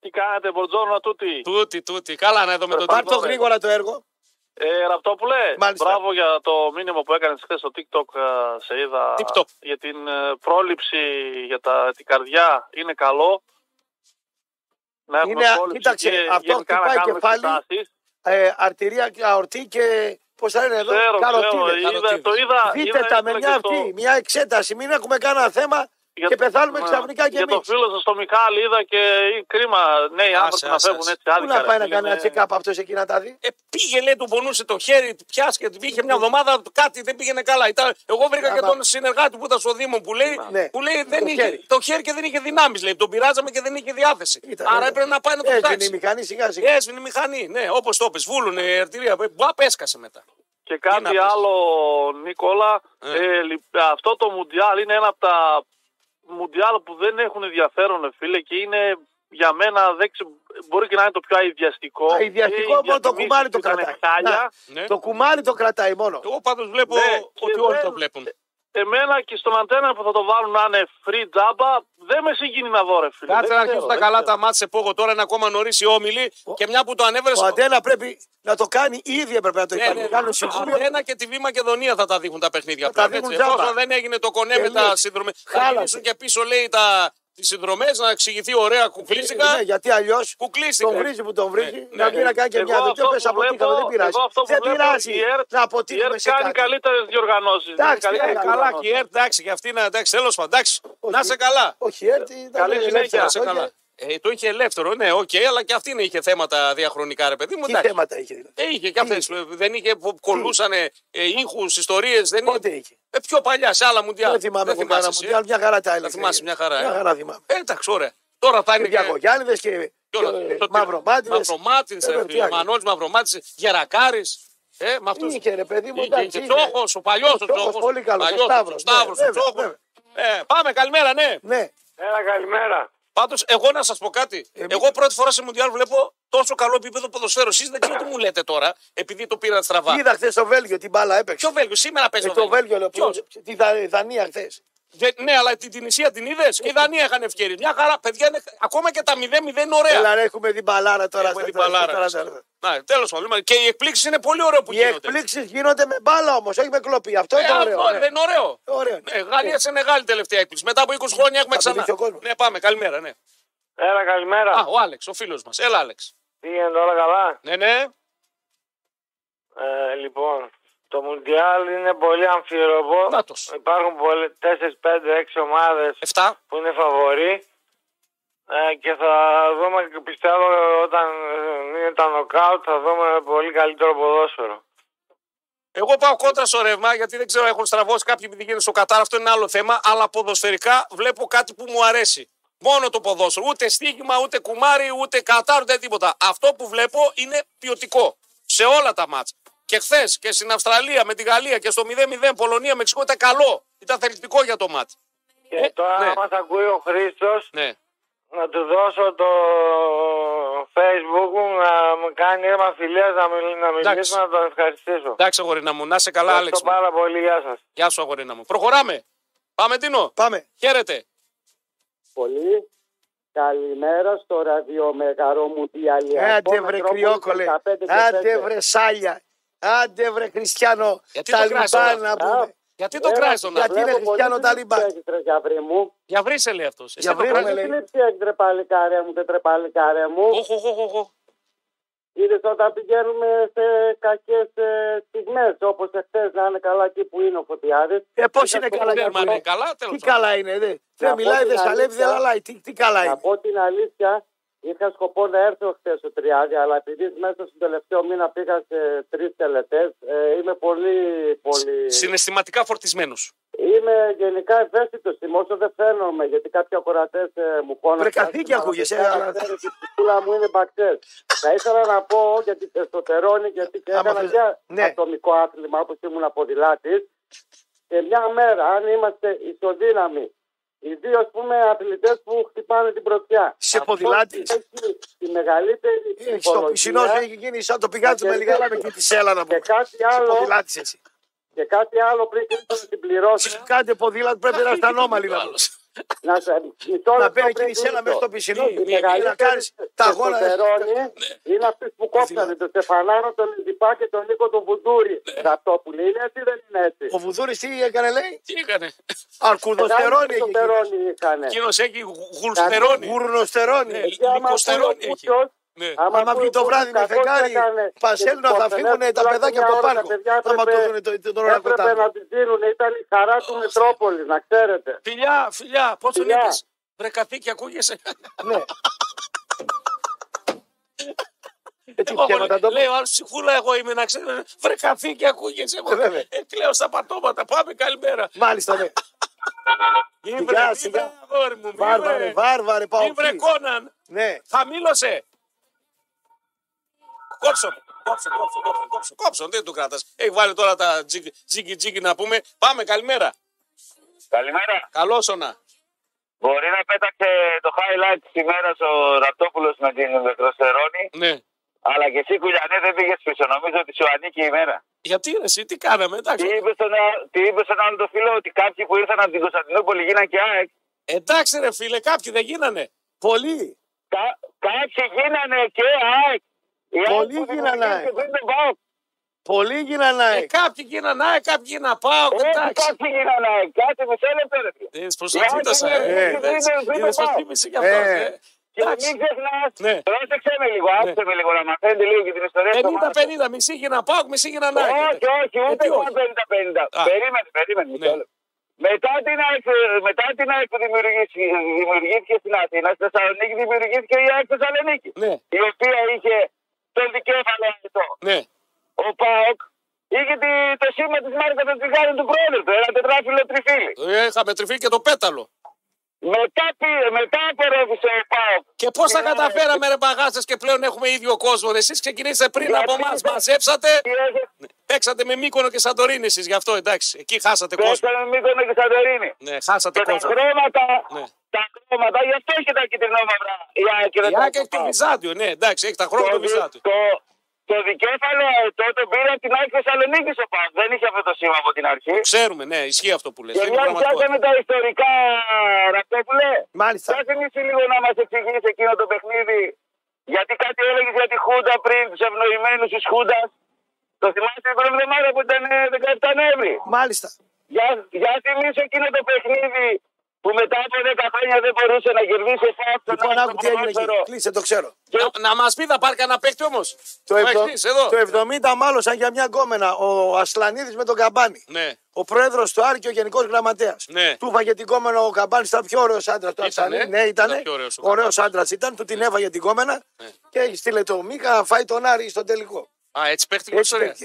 Τι κάνετε, μποντζόρνο, τούτη. Τούτη, τούτη. Καλά να εδώ με τον τύπο. Πάρ' το γρήγορα το έργο. Ε, Ραπτόπουλε, μάλιστα. Μπράβο για το μήνυμα που έκανες χθες στο TikTok, σε είδα TikTok. Για την πρόληψη, για τα, την καρδιά, είναι καλό να έχουμε είναι, πρόληψη. Κοίταξε, και, αυτό χτυπάει κεφάλι, ε, αρτηρία, αορτή και πώς θα είναι εδώ, ξέρω, καροτίδες. Ξέρω, είδα, το είδα, Δείτε είδα, τα με μια αυτή, το... μια εξέταση, μην έχουμε κανένα θέμα. Για και πεθάνουμε ναι, ξαφνικά και εμείς. Για το φίλο σας το Μιχάλη είδα και κρίμα. Ναι, οι άνθρωποι να φεύγουν έτσι άδικα. Πού να πάει να κάνει ένα check-up αυτός εκεί να τα δει. Ε, πήγε λέει, του πονούσε το χέρι, του πιάσκε, του είχε μια εβδομάδα, κάτι δεν πήγαινε καλά. Ήταν... Εγώ βρήκα Άμα. και τον συνεργάτη που ήταν στο Δήμο που λέει, ναι. που λέει δεν το, είχε, χέρι. το χέρι και δεν είχε δυνάμεις. Λέει. Τον πειράζαμε και δεν είχε διάθεση. Ήταν, Άρα ναι. έπρεπε να πάει να το φτιάξει. Έσβηνε η μηχανή σιγά σιγά. Έσβηνε η μηχανή, ναι, όπως το πες. Βούλουνε η αρτηρία. Μπαπ, έσκασε μετά. Και κάτι άλλο, Νίκολα, αυτό το Μουντιάλ είναι ένα από τα. Μουντιάλ που δεν έχουν ενδιαφέρον, φίλε, και είναι για μένα δεν ξε... μπορεί και να είναι το πιο αειδιαστικό. Αειδιαστικό μόνο το κουμάρι το κρατάει. Να, ναι. Το κουμάρι το κρατάει μόνο. Εγώ πάντως βλέπω ναι, ότι όλοι το βλέπουν. Εμένα και στον αντένα που θα το βάλουν να είναι free τζάμπα, δεν με συγκίνει να δω, ρε φίλε. Κάτσε να αρχίσουν τα καλά τα μάτσε πόγο τώρα, είναι ακόμα νωρίς οι όμιλοι ο... και μια που το ανέβρεσαι. Ο αντένα πρέπει να το κάνει, ήδη έπρεπε να το κάνει. Ναι, ναι, ναι. Αντένα και τη Βήμα Μακεδονία θα τα δείχνουν τα παιχνίδια αυτά. Εφόσον δεν έγινε το κονέ με τα συνδρομέ. Χάλασε και πίσω λέει τα. Τι συνδρομέ να εξηγηθεί ωραία κουκλίστηκα. Ναι, ναι, γιατί αλλιώ τον βρίζει που τον βρίζει. Ναι, να μην ναι. να κάνει και εγώ μια δικιά πέσα από την δεν πειράζει. Δεν πειράζει. Να αποτύχουμε σε κάτι. Κάνει καλύτερε διοργανώσει. Εντάξει, καλά και η ΕΡΤ, εντάξει, για αυτή να εντάξει, τέλο πάντων. Να σε καλά. Όχι, η ΕΡΤ ήταν. Ε, το είχε ελεύθερο, ναι, οκ, okay, αλλά και αυτήν είχε θέματα διαχρονικά, ρε παιδί μου. Τι εντάξει. θέματα είχε, δηλαδή. Ε, είχε και αυτές. Δεν είχε που κολούσανε ε, ήχους, ιστορίες. Δεν Πότε είχε. είχε. Ε, πιο παλιά, σε άλλα μουντιάλ. Δεν θυμάμαι εγώ κανένα μουντιάλ, μια χαρά τα έλεγα. Θα θυμάσαι μια χαρά. Μια χαρά θυμάμαι. Ε, εντάξει, ωραία. Τώρα θα είναι. Διακογιάννηδες και. Μαυρομάτινες. Μανώλης Μαυρομάτινες, Γερακάρης. Ε, με αυτού. Είχε, ρε παιδί μου, εντάξει. Τσόχος, ο παλιός ο Τσόχος. Πολύ καλό. Ο Σταύρος, ο Τσόχος. Πάμε, καλημέρα, ναι. Έλα, καλημέρα. Πάντως, εγώ να σας πω κάτι. Εμείς... Εγώ πρώτη φορά σε Μουντιάλ βλέπω τόσο καλό επίπεδο ποδοσφαίρου. Εσείς δεν ξέρω τι μου λέτε τώρα, επειδή το πήραν στραβά. Είδα χθες στο Βέλγιο την μπάλα έπαιξε. Ποιο Βέλγιο, σήμερα παίζει. Ε, το Βέλγιο, λέω. Ποιος... Τη Δανία χθες. Δε... Ναι, αλλά την Τινησία την είδες. Και η Δανία είχαν ευκαιρίες. Μια χαρά, παιδιά, είναι... ακόμα και τα μηδέν μηδέν είναι ωραία. Ελά, έχουμε την μπαλάρα τώρα. Έχουμε την μπαλάρα. Τέλος πάντων, και οι εκπλήξεις είναι πολύ ωραίο που οι γίνονται. Οι εκπλήξεις γίνονται με μπάλα όμως, όχι με κλοπή. Αυτό ε, είναι ωραίο. Αυτό ναι. δεν είναι ωραίο. ωραίο ναι. Ναι, Γαλλία σε μεγάλη τελευταία έκπληξη. Μετά από είκοσι χρόνια έχουμε ξανά. Ναι, πάμε, καλημέρα, ναι. Έλα, καλημέρα. Α, ο Άλεξ, ο φίλος μας. Έλα, Άλεξ. Τι είναι τώρα, καλά. Ναι, ναι. Ε, λοιπόν, το Μουντιάλ είναι πολύ αμφίροπο. Υπάρχουν τέσσερις, πέντε, έξι ομάδες που είναι φαβορί. Ε, και θα δούμε, πιστεύω, όταν είναι τα νοκάουτ, θα δούμε πολύ καλύτερο ποδόσφαιρο. Εγώ πάω κόντρα στο ρεύμα, γιατί δεν ξέρω, έχουν στραβώσει κάποιοι επειδή γίνεται στο Κατάρ, αυτό είναι άλλο θέμα. Αλλά ποδοσφαιρικά βλέπω κάτι που μου αρέσει. Μόνο το ποδόσφαιρο. Ούτε στίγμα, ούτε κουμάρι, ούτε Κατάρ, ούτε τίποτα. Αυτό που βλέπω είναι ποιοτικό. Σε όλα τα μάτς. Και χθες και στην Αυστραλία με τη Γαλλία και στο μηδέν μηδέν Πολωνία, Μεξικό ήταν καλό. Ήταν θελκτικό για το μάτς. Και ε, τώρα, ναι. μας ακούει ο Χρήστος. Ναι. Να του δώσω το Facebook να μου κάνει αίμα φιλίας, να, μιλ, να μιλήσω, να τον ευχαριστήσω. Εντάξει, αγορίνα μου, να είσαι καλά, Άλεξ. Ευχαριστώ πάρα πολύ, γεια σας. Γεια σου, αγορίνα μου. Προχωράμε. Πάμε, Τίνο. Πάμε. Χαίρετε. Πολύ. Καλημέρα στο ραδιομεγαρό μου διαλυακό. Άντε βρε κρυόκολε, άντε βρε σάλια, άντε βρε χριστιανό, Ταλιμπάν να πούμε. Γιατί το κράζει τον άνθρωπο. Γιατί είναι χριστιανό τα λίμπα. Για βρήσε λέει αυτό. Για βρήσε λέει. Δεν τρε παλικάρια μου, δεν τρε παλικάρια μου. Είδες όταν πηγαίνουμε σε κακές στιγμές όπως εχθές να είναι καλά εκεί που είναι ο Φωτιάδης. Ε πώς είναι καλά για μάλλον. Τι καλά είναι. Δεν μιλάει, δεν σαλεύει, δεν λαλάει. Τι καλά είναι. Από την αλήθεια Είχα σκοπό να έρθω χθες στο Τριάδι, αλλά επειδή μέσα στον τελευταίο μήνα πήγα σε τρεις τελετές, ε, είμαι πολύ, πολύ... συναισθηματικά φορτισμένος. Είμαι γενικά ευαίσθητος, όσο δεν φαίνομαι, γιατί κάποιοι ακροατές ε, μου πόνουν... Βρε καθήκια ακούγεσαι, αλλά... Η πτούλα μου είναι μπακτές. Θα ήθελα να πω, γιατί εσωτερώνει, γιατί έκανα θες... και ναι. ατομικό άθλημα, όπως ήμουν ποδηλάτης. Και μια μέρα, αν είμαστε ισοδύναμοι, οι δύο ας πούμε αθλητές που χτυπάνε την πρωτιά. Σε ποδηλάτης. Έχει τη μεγαλύτερη υπολογία. Έχει γίνει σαν το πηγάτσι με λιγάλα με τη σέλα να πούμε. Και κάτι άλλο. Και κάτι άλλο πριν να την πληρώσει. Κάντε ποδήλατο πρέπει να είναι ανώμαλοι να πούμε. Να παίρνει και η σέλα μέσα στο πισινό. Η μεγαλύτερη εσωτερώνει είναι αυτή που κόψανε. Τον Στεφανάρο, τον Λιντιπά και τον Νίκο τον Βουδούρη. Ραπτόπουλη είναι έτσι δεν είναι έτσι. Ο Βουδούρης τι έκανε λέει. Τι έκανε. Αρκουδοστερώνει έκανε. Εκείνος έχει γουρνοστερώνει. Γουρνοστερώνει. Νικοστερώνει έχει. Άμα βγει το βράδυ με φεγγάρι, πασέλουνα θα φύγουν τα παιδάκια από πάρκο. Άμα το δουν τον ορακοτάκι. Έπρεπε να τη δίνουν, ήταν η χαρά του Μετρόπολης, να ξέρετε. Φιλιά, φιλιά, πώς τον είπες. Βρε καθήκη, ακούγεσαι. Ναι. Λέω, αν ψυχούλα εγώ είμαι, να ξέρετε. Βρε καθήκη, ακούγεσαι. Τι λέω στα πατώματα, πάμε καλημέρα. Μάλιστα, ναι. Σιγά, σιγά. Βάρβαρε, βάρβαρε, πάω. Βρε Κόναν, χαμήλωσε. Κόψον, κόψον, κόψον, κόψον, κόψον, κόψον, δεν το κράτας. Έχει βάλει τώρα τα τζίκι τζίκι να πούμε. Πάμε, καλημέρα. Καλημέρα. Καλώς όνα. Μπορεί να πέταξε το highlight της ημέρας ο Ραπτόπουλος με την Βετροστερώνη. Ναι. Αλλά και εσύ Κουλιανέ δεν πήγες πίσω, νομίζω ότι σου ανήκει η ημέρα. Γιατί ρε εσύ, τι κάναμε, εντάξει. Τι είπε στον, στον άλλο το φίλο ότι κάποιοι που ήρθαν από την Κωνσταντινούπολη γίνανε και ΑΕΚ. Εντάξει ρε φίλε, κάποιοι δεν γίνανε. Πολλοί. Κα, κάποιοι γίνανε και ΑΕΚ. Πολλοί γίνανε ΑΕΚ. Πολλοί γίνανε ΑΕΚ. Κάποιοι γίνανε ΑΕΚ, κάποιοι γίνανε ΠΑΟΚ. Κάποιοι γίνανε ΑΕΚ. Κάτι μισό λεπτό. Είδες πως το θύμισε. Είδες πως θύμισε και αυτό. Και μην ξεχνάς. Πρόσεξε με λίγο. Άφησε με λίγο να μαθαίνετε λίγο και την ιστορία. πενήντα πενήντα. Μισή γίνανε ΠΑΟΚ, μισή γίνανε ΑΕΚ. Όχι, όχι. Ούτε πενήντα πενήντα. Περίμενε, περίμενε. Μετά την ΑΕΚ που δημιουργήθηκε στην Αθήνα, στη Θεσσαλονίκη δημιουργήθηκε η ΑΕΚ Θεσσαλονίκη. Η οποία είχε. Τον δικέφαλο αυτό. Ναι. Ο ΠΑΟΚ είχε το σήμα της Μάρκας των Τσιγάρων του πρόεδρου. Ένα τετράφυλλο τριφύλι. Είχαμε τριφύλι και το πέταλο. Μετά, μετά απορρόφησε ο ΠΑΟΚ. Και πώς τα καταφέραμε ρε μπαγάτσες και πλέον έχουμε ίδιο κόσμο. Εσείς ξεκινήσατε πριν γιατί από εμάς, μαζέψατε. Παίξατε με Μύκονο και Σαντορίνη εσείς γι' αυτό εντάξει. Εκεί χάσατε κόσμο. Παίξαμε με Μύκονο και Σαντορίνη. Ναι, χάσατε και κόσμο. Τα χρώματα. Ναι. Τα χρώματα, γι' αυτό έχει τα κυτρινόμαυρα. Η ΑΕΚ έχει το μιζάντιο, ναι, εντάξει, έχει τα χρώματα το, του μιζάντιου. Το, το δικέφαλο τότε πήρε από την ΑΕΚ Θεσσαλονίκη ο ΠΑΟΚ. Δεν είχε αυτό το σήμα από την αρχή. Το ξέρουμε, ναι, ισχύει αυτό που λες. Και μια πιάσε με τα ιστορικά, Ραπτόπουλε. Μάλιστα. Θα θυμίσει λίγο να μας εξηγήσει εκείνο το παιχνίδι. Γιατί κάτι έλεγε για τη Χούντα πριν, του ευνοημένου τη Χούντα. Το θυμάστε την πρώτη εβδομάδα που ήταν δεκαεπτά Νοέμβρη. Μάλιστα. Για, για θυμίσει εκείνο το παιχνίδι. Που μετά από δέκα χρόνια δεν μπορούσε να κερδίσει εσάς. Λοιπόν, άκου τι έγινε εκεί. Κλείσε, το ξέρω. Και... Να, να μας πει, θα πάρει κανένα παίχτη όμως. Το, το εβδομήντα μάλωσαν για μια γκόμενα. Ο Ασλανίδης με τον Καμπάνη. Ναι. Ο πρόεδρος του Άρη και ο γενικός γραμματέας. Ναι. Του βάγε την γκόμενα ο Καμπάνης. Ήταν πιο ωραίος άντρας του Ασλανίδη. Ναι, ήταν. Ωραίος άντρας ήταν. Του την έβαγε την γκόμενα. Ναι. Και στείλε το Μίκα, φάει τον Άρη στο τελικό. Α, έτσι παίχτηκε η ιστορία.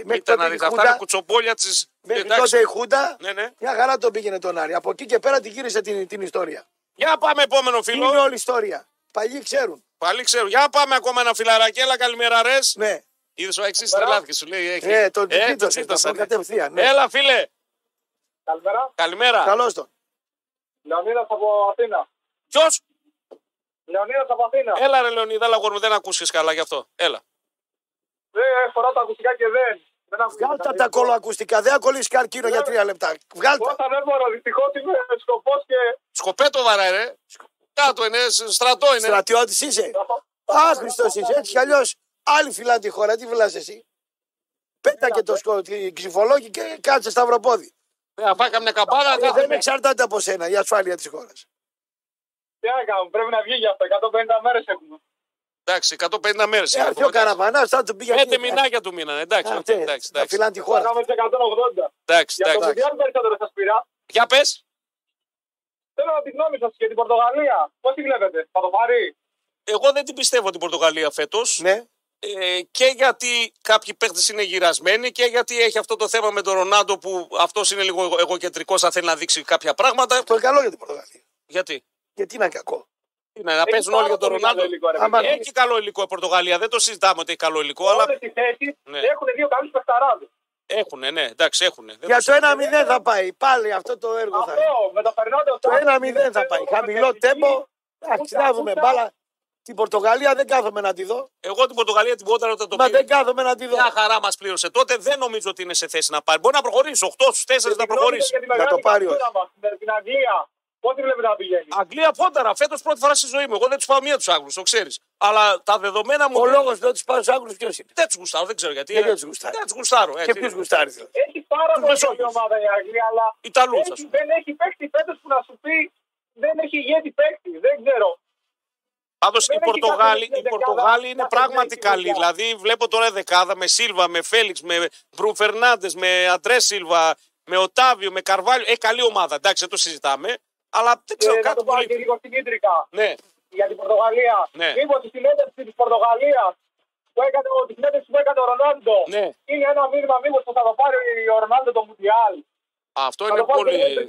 Μέχρι τότε η Χούντα, ναι, ναι. Μια χαρά τον πήγαινε τον Άρη. Από εκεί και πέρα την γύρισε την, την ιστορία. Για πάμε επόμενο φίλο. Είναι όλη η ιστορία. Παλιοί ξέρουν. Παλιοί ξέρουν. Για πάμε ακόμα ένα φιλαράκι. Έλα καλημέρα ρες. Ναι. Είδες ο Αξής τρελάθηκε σου λέει. Έχει... Ε, τον ε, τσίτωσε. Τον κατευθείαν. Ναι. Έλα φίλε. Καλημέρα. Καλημέρα. Καλώς τον. Λεωνίδας από Αθήνα. Ποιος? Λεωνίδας από Αθήνα. Έλα ρε Λεωνίδα, αλλά γόρμη δεν ακούσεις καλά γι' αυτό. Έλα. Δεν φοράω τα ακουστικά και δεν. Βγάλτα τα κολοακουστικά, δεν ακολείς καρκίνο για τρία λεπτά. Βγάλτα. Όταν δεν μπορώ, δυστυχώς είμαι σκοπός και... Σκοπέτο βαράει ρε. Κάτω είναι, στρατό είναι. Στρατιώτης είσαι. Άχρηστος είσαι, έτσι κι αλλιώς άλλη φυλά τη χώρα, τι φυλάς εσύ. Πέτακε το ξυφολόγι και κάτσε σταυροπόδι. Να φάει καμιά καμπάνα. Δεν εξαρτάται από σένα η ασφάλεια της χώρας. Τι να κάνουμε, πρέπει να βγει για αυτό, εκατόν πενήντα μέρες έχουμε. Εντάξει, εκατόν πενήντα μέρες. Ε, ο Καραβανάς θα του πήγε. Πέντε μηνάκια του μήνανε. Εντάξει, εντάξει, εντάξει. Να φυλάνε τη χώρα. Πάμε σε εκατόν ογδόντα. Εντάξει, για εντάξει. Για το περισσότερο σας πήρα. Για πες. Θέλω να τη γνώμη σας για την Πορτογαλία. Πώς τη βλέπετε, θα το πάρει. εγώ δεν την πιστεύω την Πορτογαλία φέτος. Ναι. Ε, και γιατί κάποιοι παίχτες είναι γυρασμένοι και γιατί έχει αυτό το θέμα με τον Ρονάντο που αυτός είναι λίγο εγωκεντρικός, αν θέλει να δείξει κάποια πράγματα. Αυτό είναι καλό για την Πορτογαλία. Γιατί? Γιατί είναι κακό. Είναι, να έχει παίζουν όλοι για τον Ρονάντο. Έχει καλό υλικό η Πορτογαλία. Δεν το συζητάμε ότι έχει καλό υλικό. Όλες αλλά... οι θέσεις ναι. έχουν δύο καλούς παιχταράδες. Έχουνε, ναι, εντάξει, έχουνε. Δεν για το ένα μηδέν θα πάει. Πάλι αυτό το έργο αυτό, θα είναι. Το ένα μηδέν θα πάει. Χαμηλό τέμπο. Αξιδάβουμε μπάλα. Την Πορτογαλία δεν κάθομαι να τη δω. Εγώ την Πορτογαλία την πόταρα όταν το πήρε. Μα δεν κάθομαι να τη δω. Μια χαρά μας πλήρωσε τότε. Δεν νομίζω ότι είναι σε θέση να πάρει. Μπορεί να προχωρήσει. οκτώ στους τέσσερις να προχωρήσει. Να το πάρει όχι. Την Αγγλία. Πότε βλέπετε να πηγαίνει. Αγγλία πόνταρα. Φέτος πρώτη φορά στη ζωή μου. Εγώ δεν τους πάω μία τους Άγγλους, το ξέρεις. Αλλά τα δεδομένα μου. Ο λόγος δεν τους πάω στους Άγγλους ποιος είναι. Δεν τους γουστάρω, δεν ξέρω γιατί. Δεν τους γουστάρω. Δεν τους γουστάρω. Και ποιος γουστάρει. Έχει πάρα πολύ ομάδα η Αγγλία, αλλά. Ιταλούς, έχει, δεν έχει παίκτη φέτος που να σου πει. Δεν έχει ηγέτη παίκτη. Δεν ξέρω. Πάντως οι Πορτογάλοι, οι Πορτογάλοι είναι πράγματι καλοί. Δηλαδή βλέπω τώρα δεκάδα με Σίλβα, με Φέλιξ, με Μπρουν Φερνάντες, με Αντρέ Σίλβα, με Οτάβιο, με Καρβάλιο. Έχει καλή ομάδα, εντάξει, δεν το συζητάμε. Αλλά δεν ξέρω ε, κάτι. Να το πάω και λίγο στην Κίτρικα. Ναι. Για την Πορτογαλία. Ναι. Μήπως η συνέντευξη της Πορτογαλίας που έκανε, τη συνέντευξη που έκανε ο Ρονάντο ναι. είναι ένα μήνυμα, μήπως θα το πάρει ο Ρονάντο το Μουντιάλ. Αυτό θα είναι το πολύ.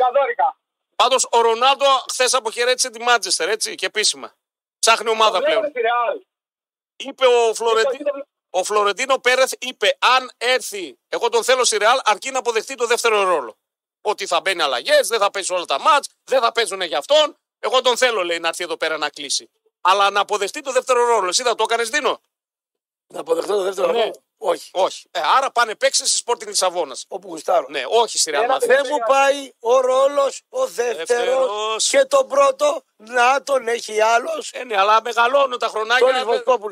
Πάντως ο Ρονάντο χθες αποχαιρέτησε τη Μάντσεστερ, έτσι, και επίσημα. Ψάχνει ομάδα το πλέον. πλέον. Είπε ο Φλωρεντίνο. Ο Φλωρεντίνο Πέρεθ είπε: αν έρθει, εγώ τον θέλω στη Ρεάλ, αρκεί να αποδεχτεί το δεύτερο ρόλο. Ότι θα μπαίνει αλλαγές, δεν θα παίζει όλα τα μάτς, δεν θα παίζουν για αυτόν. Εγώ τον θέλω, λέει, να έρθει εδώ πέρα να κλείσει. Αλλά να αποδεχτεί το δεύτερο ρόλο. Εσύ θα το έκανες, Δίνο? Να αποδεχτώ το δεύτερο ναι. ρόλο. Όχι. όχι. Ε, άρα πάνε παίξει στη Sporting Λισαβόνας. Όπου γουστάρω. Ναι, όχι στη Ρεάλ. Δεν μου πάει ο ρόλος, ο δεύτερος και τον πρώτο. Να τον έχει άλλος. Ε, ναι, αλλά μεγαλώνουν τα χρονάκια.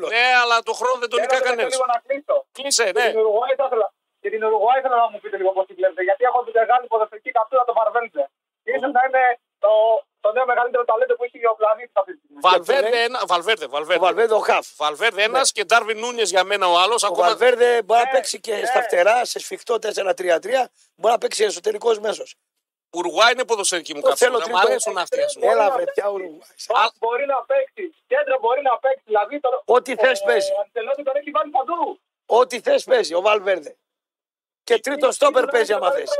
Ναι, αλλά το χρόνο δεν τον νικά κανένας. Κλείσε, ναι. Και την Ουρουγουάη ήθελα να μου πείτε λίγο πώς την βλέπετε. Γιατί έχω την μεγάλη ποδοσφαιρική καπτούρα τον Βαλβέρντε. Ίσως να είναι το, το νέο μεγαλύτερο ταλέντο που έχει ο πλανήτης αυτή τη στιγμή. Βαλβέρντε ένα. Βαλβέρντε, Βαλβέρντε. Βαλβέρντε ο Χαφ. Βαλβέρντε ένα ναι. και Ντάρβιν Νούνιες για μένα ο άλλος. Ο ακόμα... Βαλβέρντε μπορεί να παίξει και ναι. στα φτερά, σε σφιχτό τέσσερα τρία τρία. Μπορεί να παίξει εσωτερικός μέσος. Ουρουγουάη είναι ποδοσφαιρική μου καπτούρα. Μ' αρέσουν αυτοί. Έλα βρε, πια Ουρουγουάη. Μπορεί να παίξει, κέντρο μπορεί να παίξει. Δηλαδή ό,τι θες παίζει. Ό,τι θες παίζει ο Βαλβέρντε. Και τρίτο στόπερ παίζει άμα θες.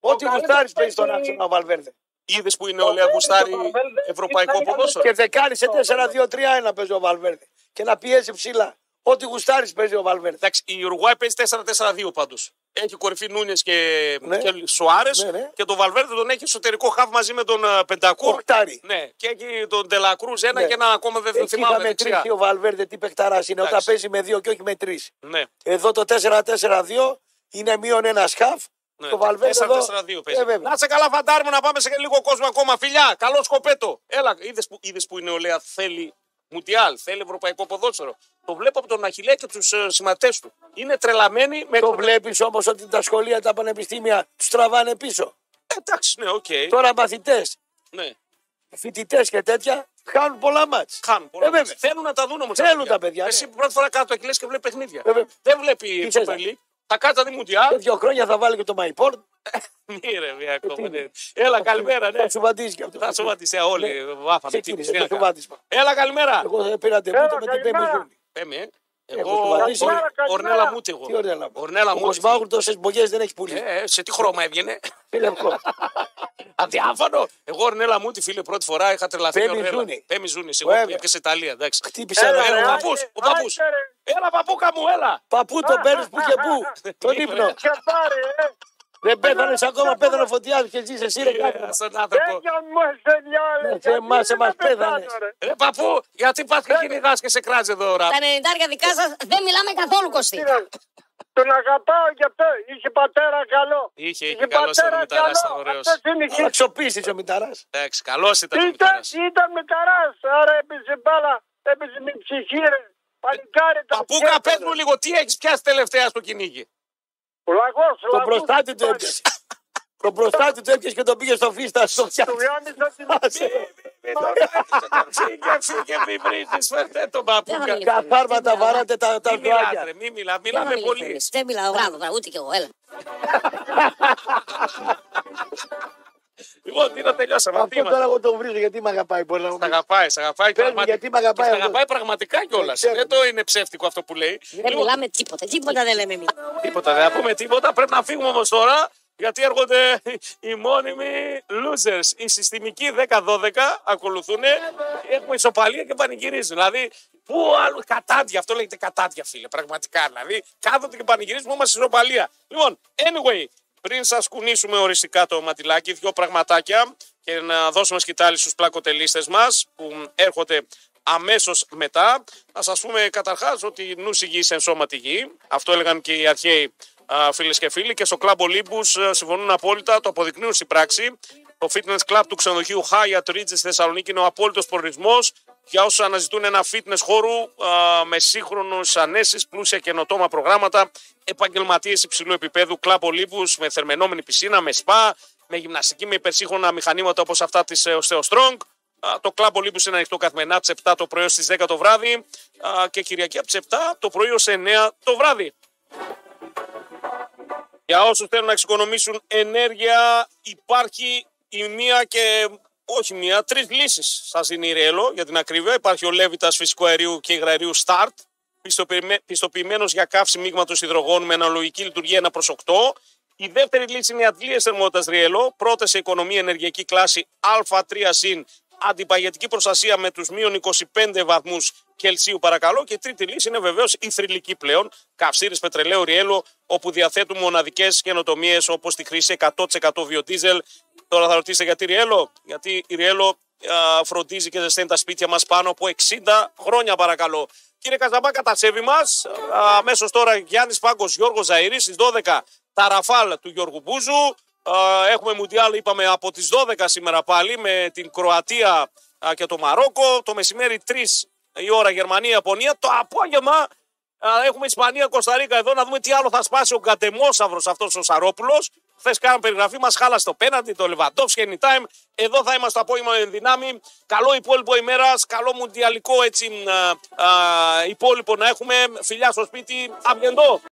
Ό,τι γουστάρεις παίζει στον άξονα ο Βαλβέρντε. Είδες που είναι ο Λέα γουστάρει ευρωπαϊκό ποδόσφαιρο. Και δεκάρι σε τέσσερα δύο τρία ένα παίζει ο Βαλβέρντε. Και να πιέζει ψηλά. Ό,τι γουστάρεις παίζει ο Βαλβέρντε. Εντάξει, η Ουρουγουάη παίζει τέσσερα τέσσερα δύο πάντως. Έχει κορυφή Νούνιες και, ναι. και Σουάρες. Ναι, ναι. Και τον Βαλβέρντε τον έχει εσωτερικό χαβ μαζί με τον Πεντακούρ. Ναι. Και έχει τον Ντελακρούς ένα ναι. και ένα ακόμα δεν εκεί θυμάμαι. Είχαμε τρίχει ο Βαλβέρντε τι παιχταράς είναι. Όταν παίζει με δύο και όχι με τρεις. Εδώ το τέσσερα τέσσερα δύο. Είναι μείον ένα χαφ. Ναι, το Βαλβέρντε τέσσερα τέσσερα δύο παίζει. Να σε καλά, φαντάρι μου, να πάμε σε λίγο κόσμο ακόμα. Φιλιά, καλό σκοπέτο. Έλα, είδες που, είδες που η νεολαία θέλει Μουντιάλ, θέλει ευρωπαϊκό ποδόσφαιρο. Το βλέπω από τον Αχιλλέα και τους ε, συμμαθητές του. Είναι τρελαμένοι με. Το βλέπεις όμως ότι τα σχολεία, τα πανεπιστήμια τους τραβάνε πίσω. Ε, εντάξει, ναι, οκ. Okay. Τώρα μαθητές, ναι. φοιτητές και τέτοια. Χάνουν πολλά μάτς. Χάνουν πολλά ε, μάτς. Θέλουν να τα δουν όμως. Θέλουν τα παιδιά. παιδιά. Εσύ που πρώτη φορά κάτω Αχιλλέα και βλέπει παιχνίδια. Ε, δεν βλέπει Super. Θα κάτσα τη Μουντιάλ. Σε δύο χρόνια θα βάλει και το MyPort. Ναι, ρε, μια ακόμα. Έλα, καλημέρα. Ναι. Θα σοβατίσει και αυτό. Θα σοβατίσει όλοι. Βάφαμε. Έλα, καλημέρα. Εγώ δεν πήρα τεμούτο με την Πέμπη Ζούνη. Πέμπη, εγώ. Ορνέλα Μούτ, εγώ. Ορνέλα Μούτ. Ο Σμάγουρτο στι μπογιέ δεν έχει πουλήσει. Σε τι χρώμα έβγαινε. Φιλευκό. Αδιάφανο. Εγώ, Ορνέλα Μούτ, φίλε, πρώτη φορά είχα τρελαθεί. Πέμπη Ζούνη. Έπιασε Ιταλία, εντάξει. Χτύπησε ένα. Ο παππού. Έλα, παππούκα μου, έλα! Παππού τον παίρνει που και πού! Τον ύπνο! Δεν πέθανε ακόμα, πέθανε ο Φωτιάδης και εσύ, εσύ ρε κάτω. Σαν άνθρωπο. Σε εμάς, εμάς πέθανε. Ρε παππού, γιατί πας και κυνηγάς και σε κράζει εδώ ώρα. Τα ενενηντάρια δικά σας δεν μιλάμε καθόλου, Κωστή. Τον αγαπάω και αυτό. Είχε πατέρα καλό. Είχε, είχε καλός ο Μηταράς, ήταν ωραίος. Αξιοποίησε ο Μηταράς. Εντάξει, καλός ήταν ο Μηταράς. Ήταν Μηταράς, άρα έπαιζε μπάλα, έπαιζε με ψυχή. Παππούκα, πες μου λίγο, τι έχεις πιάσει τελευταία στο κυνήγι. Ο λαγός, ο λαγός. Το προστάτη του έπιασε. Το προστάτη του έπιασε και τον πήγε στο φίστα. Στο πιάσε. Φύγε, φύγε, μην βρίζεις, φέρτε τον παππούκα. Καθάρματα βαράτε τα ζωάκια. Μην μιλάμε, μιλάμε πολύ. Δεν μιλάω, βράδο, ούτε κι εγώ, έλα. Λοιπόν, τι να τελειώσαμε. Αυτό τώρα εγώ το βρίζω γιατί με αγαπάει πολύ. Σ' αγαπάει, σ' αγαπάει. Γιατί με αγαπάει. Σ' αγαπάει πραγματικά κιόλας. Δεν το είναι ψεύτικο αυτό που λέει. Δεν μιλάμε τίποτα. Τίποτα δεν λέμε εμείς. Τίποτα δεν πούμε τίποτα. Πρέπει να φύγουμε όμως τώρα. Γιατί έρχονται οι μόνιμοι losers. Οι συστημικοί δέκα δώδεκα ακολουθούν. Έχουμε ισοπαλία και πανηγυρίζουν. Δηλαδή, πού άλλο. Κατάντια, αυτό λέγεται κατάντια, φίλε. Πραγματικά. Δηλαδή, κάθονται και πανηγυρίζουν. Είμαστε ισοπαλία. Λοιπόν, anyway, πριν σας κουνήσουμε οριστικά το ματιλάκι, δύο πραγματάκια και να δώσουμε σκητάλη στους πλακοτελίστες μας που έρχονται αμέσως μετά. Να σας πούμε καταρχάς ότι νους η γη σε ενσώματη γη. Αυτό έλεγαν και οι αρχαίοι. Φίλες και φίλοι, και στο κλαμπ Ολύμπους συμφωνούν απόλυτα, το αποδεικνύουν στην πράξη. Το fitness club του ξενοδοχείου Hyatt Ridge στη Θεσσαλονίκη είναι ο απόλυτος προορισμός για όσους αναζητούν ένα fitness χώρο α, με σύγχρονους ανέσεις, πλούσια καινοτόμα προγράμματα, επαγγελματίες υψηλού επίπεδου. Κλαμπ Ολύμπους με θερμαινόμενη πισίνα, με σπα, με γυμναστική, με υπερσύγχρονα μηχανήματα όπως αυτά της Osteostrong. Το κλαμπ Ολύμπους είναι ανοιχτό καθημερινά από τις επτά το πρωί στις δέκα το βράδυ και Κυριακή από τις επτά το πρωί ως εννέα το βράδυ. Για όσους θέλουν να εξοικονομήσουν ενέργεια, υπάρχει η μία και όχι μία, τρεις λύσεις. Σας δίνει η Ρέλο για την ακρίβεια. Υπάρχει ο Λέβητας φυσικού αερίου και υγραερίου Start, πιστοποιημένος για καύση μείγματος υδρογόνου με αναλογική λειτουργία ένα προς οκτώ. Η δεύτερη λύση είναι οι αντλίες θερμότητας Ρέλο, πρώτες σε οικονομία ενεργειακή κλάση Α τρία συν, αντιπαγετική προστασία με τους μείον είκοσι πέντε βαθμούς Κελσίου, παρακαλώ. Και η τρίτη λύση είναι βεβαίως η θρυλική πλέον, καυσήρης πετρελαίου Ριέλο, όπου διαθέτουμε μοναδικές καινοτομίες όπως τη χρήση εκατό τοις εκατό βιοδίζελ. Τώρα θα ρωτήσετε γιατί Ριέλο, γιατί η Ριέλο α, φροντίζει και ζεσταίνει τα σπίτια μας πάνω από εξήντα χρόνια, παρακαλώ. Κύριε Καζαμπά, κατασέβη μας. Αμέσως τώρα Γιάννης Πάγκος, Γιώργος Ζαΐρης, στις δώδεκα τα ραφάλ του Γιώργου Μπούζου. Uh, έχουμε Μουντιάλ, είπαμε, από τις δώδεκα σήμερα πάλι με την Κροατία uh, και το Μαρόκο. Το μεσημέρι τρεις η ώρα Γερμανία-Ιαπωνία. Το απόγευμα uh, έχουμε Ισπανία-Κοσταρίκα εδώ να δούμε τι άλλο θα σπάσει ο κατεμόσαυρος αυτός ο Σαρόπουλος. Χθες κάναμε περιγραφή, μας χάλασε το πέναντι, το Λεβαντόφσκι, anytime. Εδώ θα είμαστε το απόγευμα εν δυνάμει. Καλό υπόλοιπο ημέρας, καλό μουντιαλικό έτσι uh, uh, υπόλοιπο να έχουμε. Φιλιά στο σπίτι, αμπιεντό.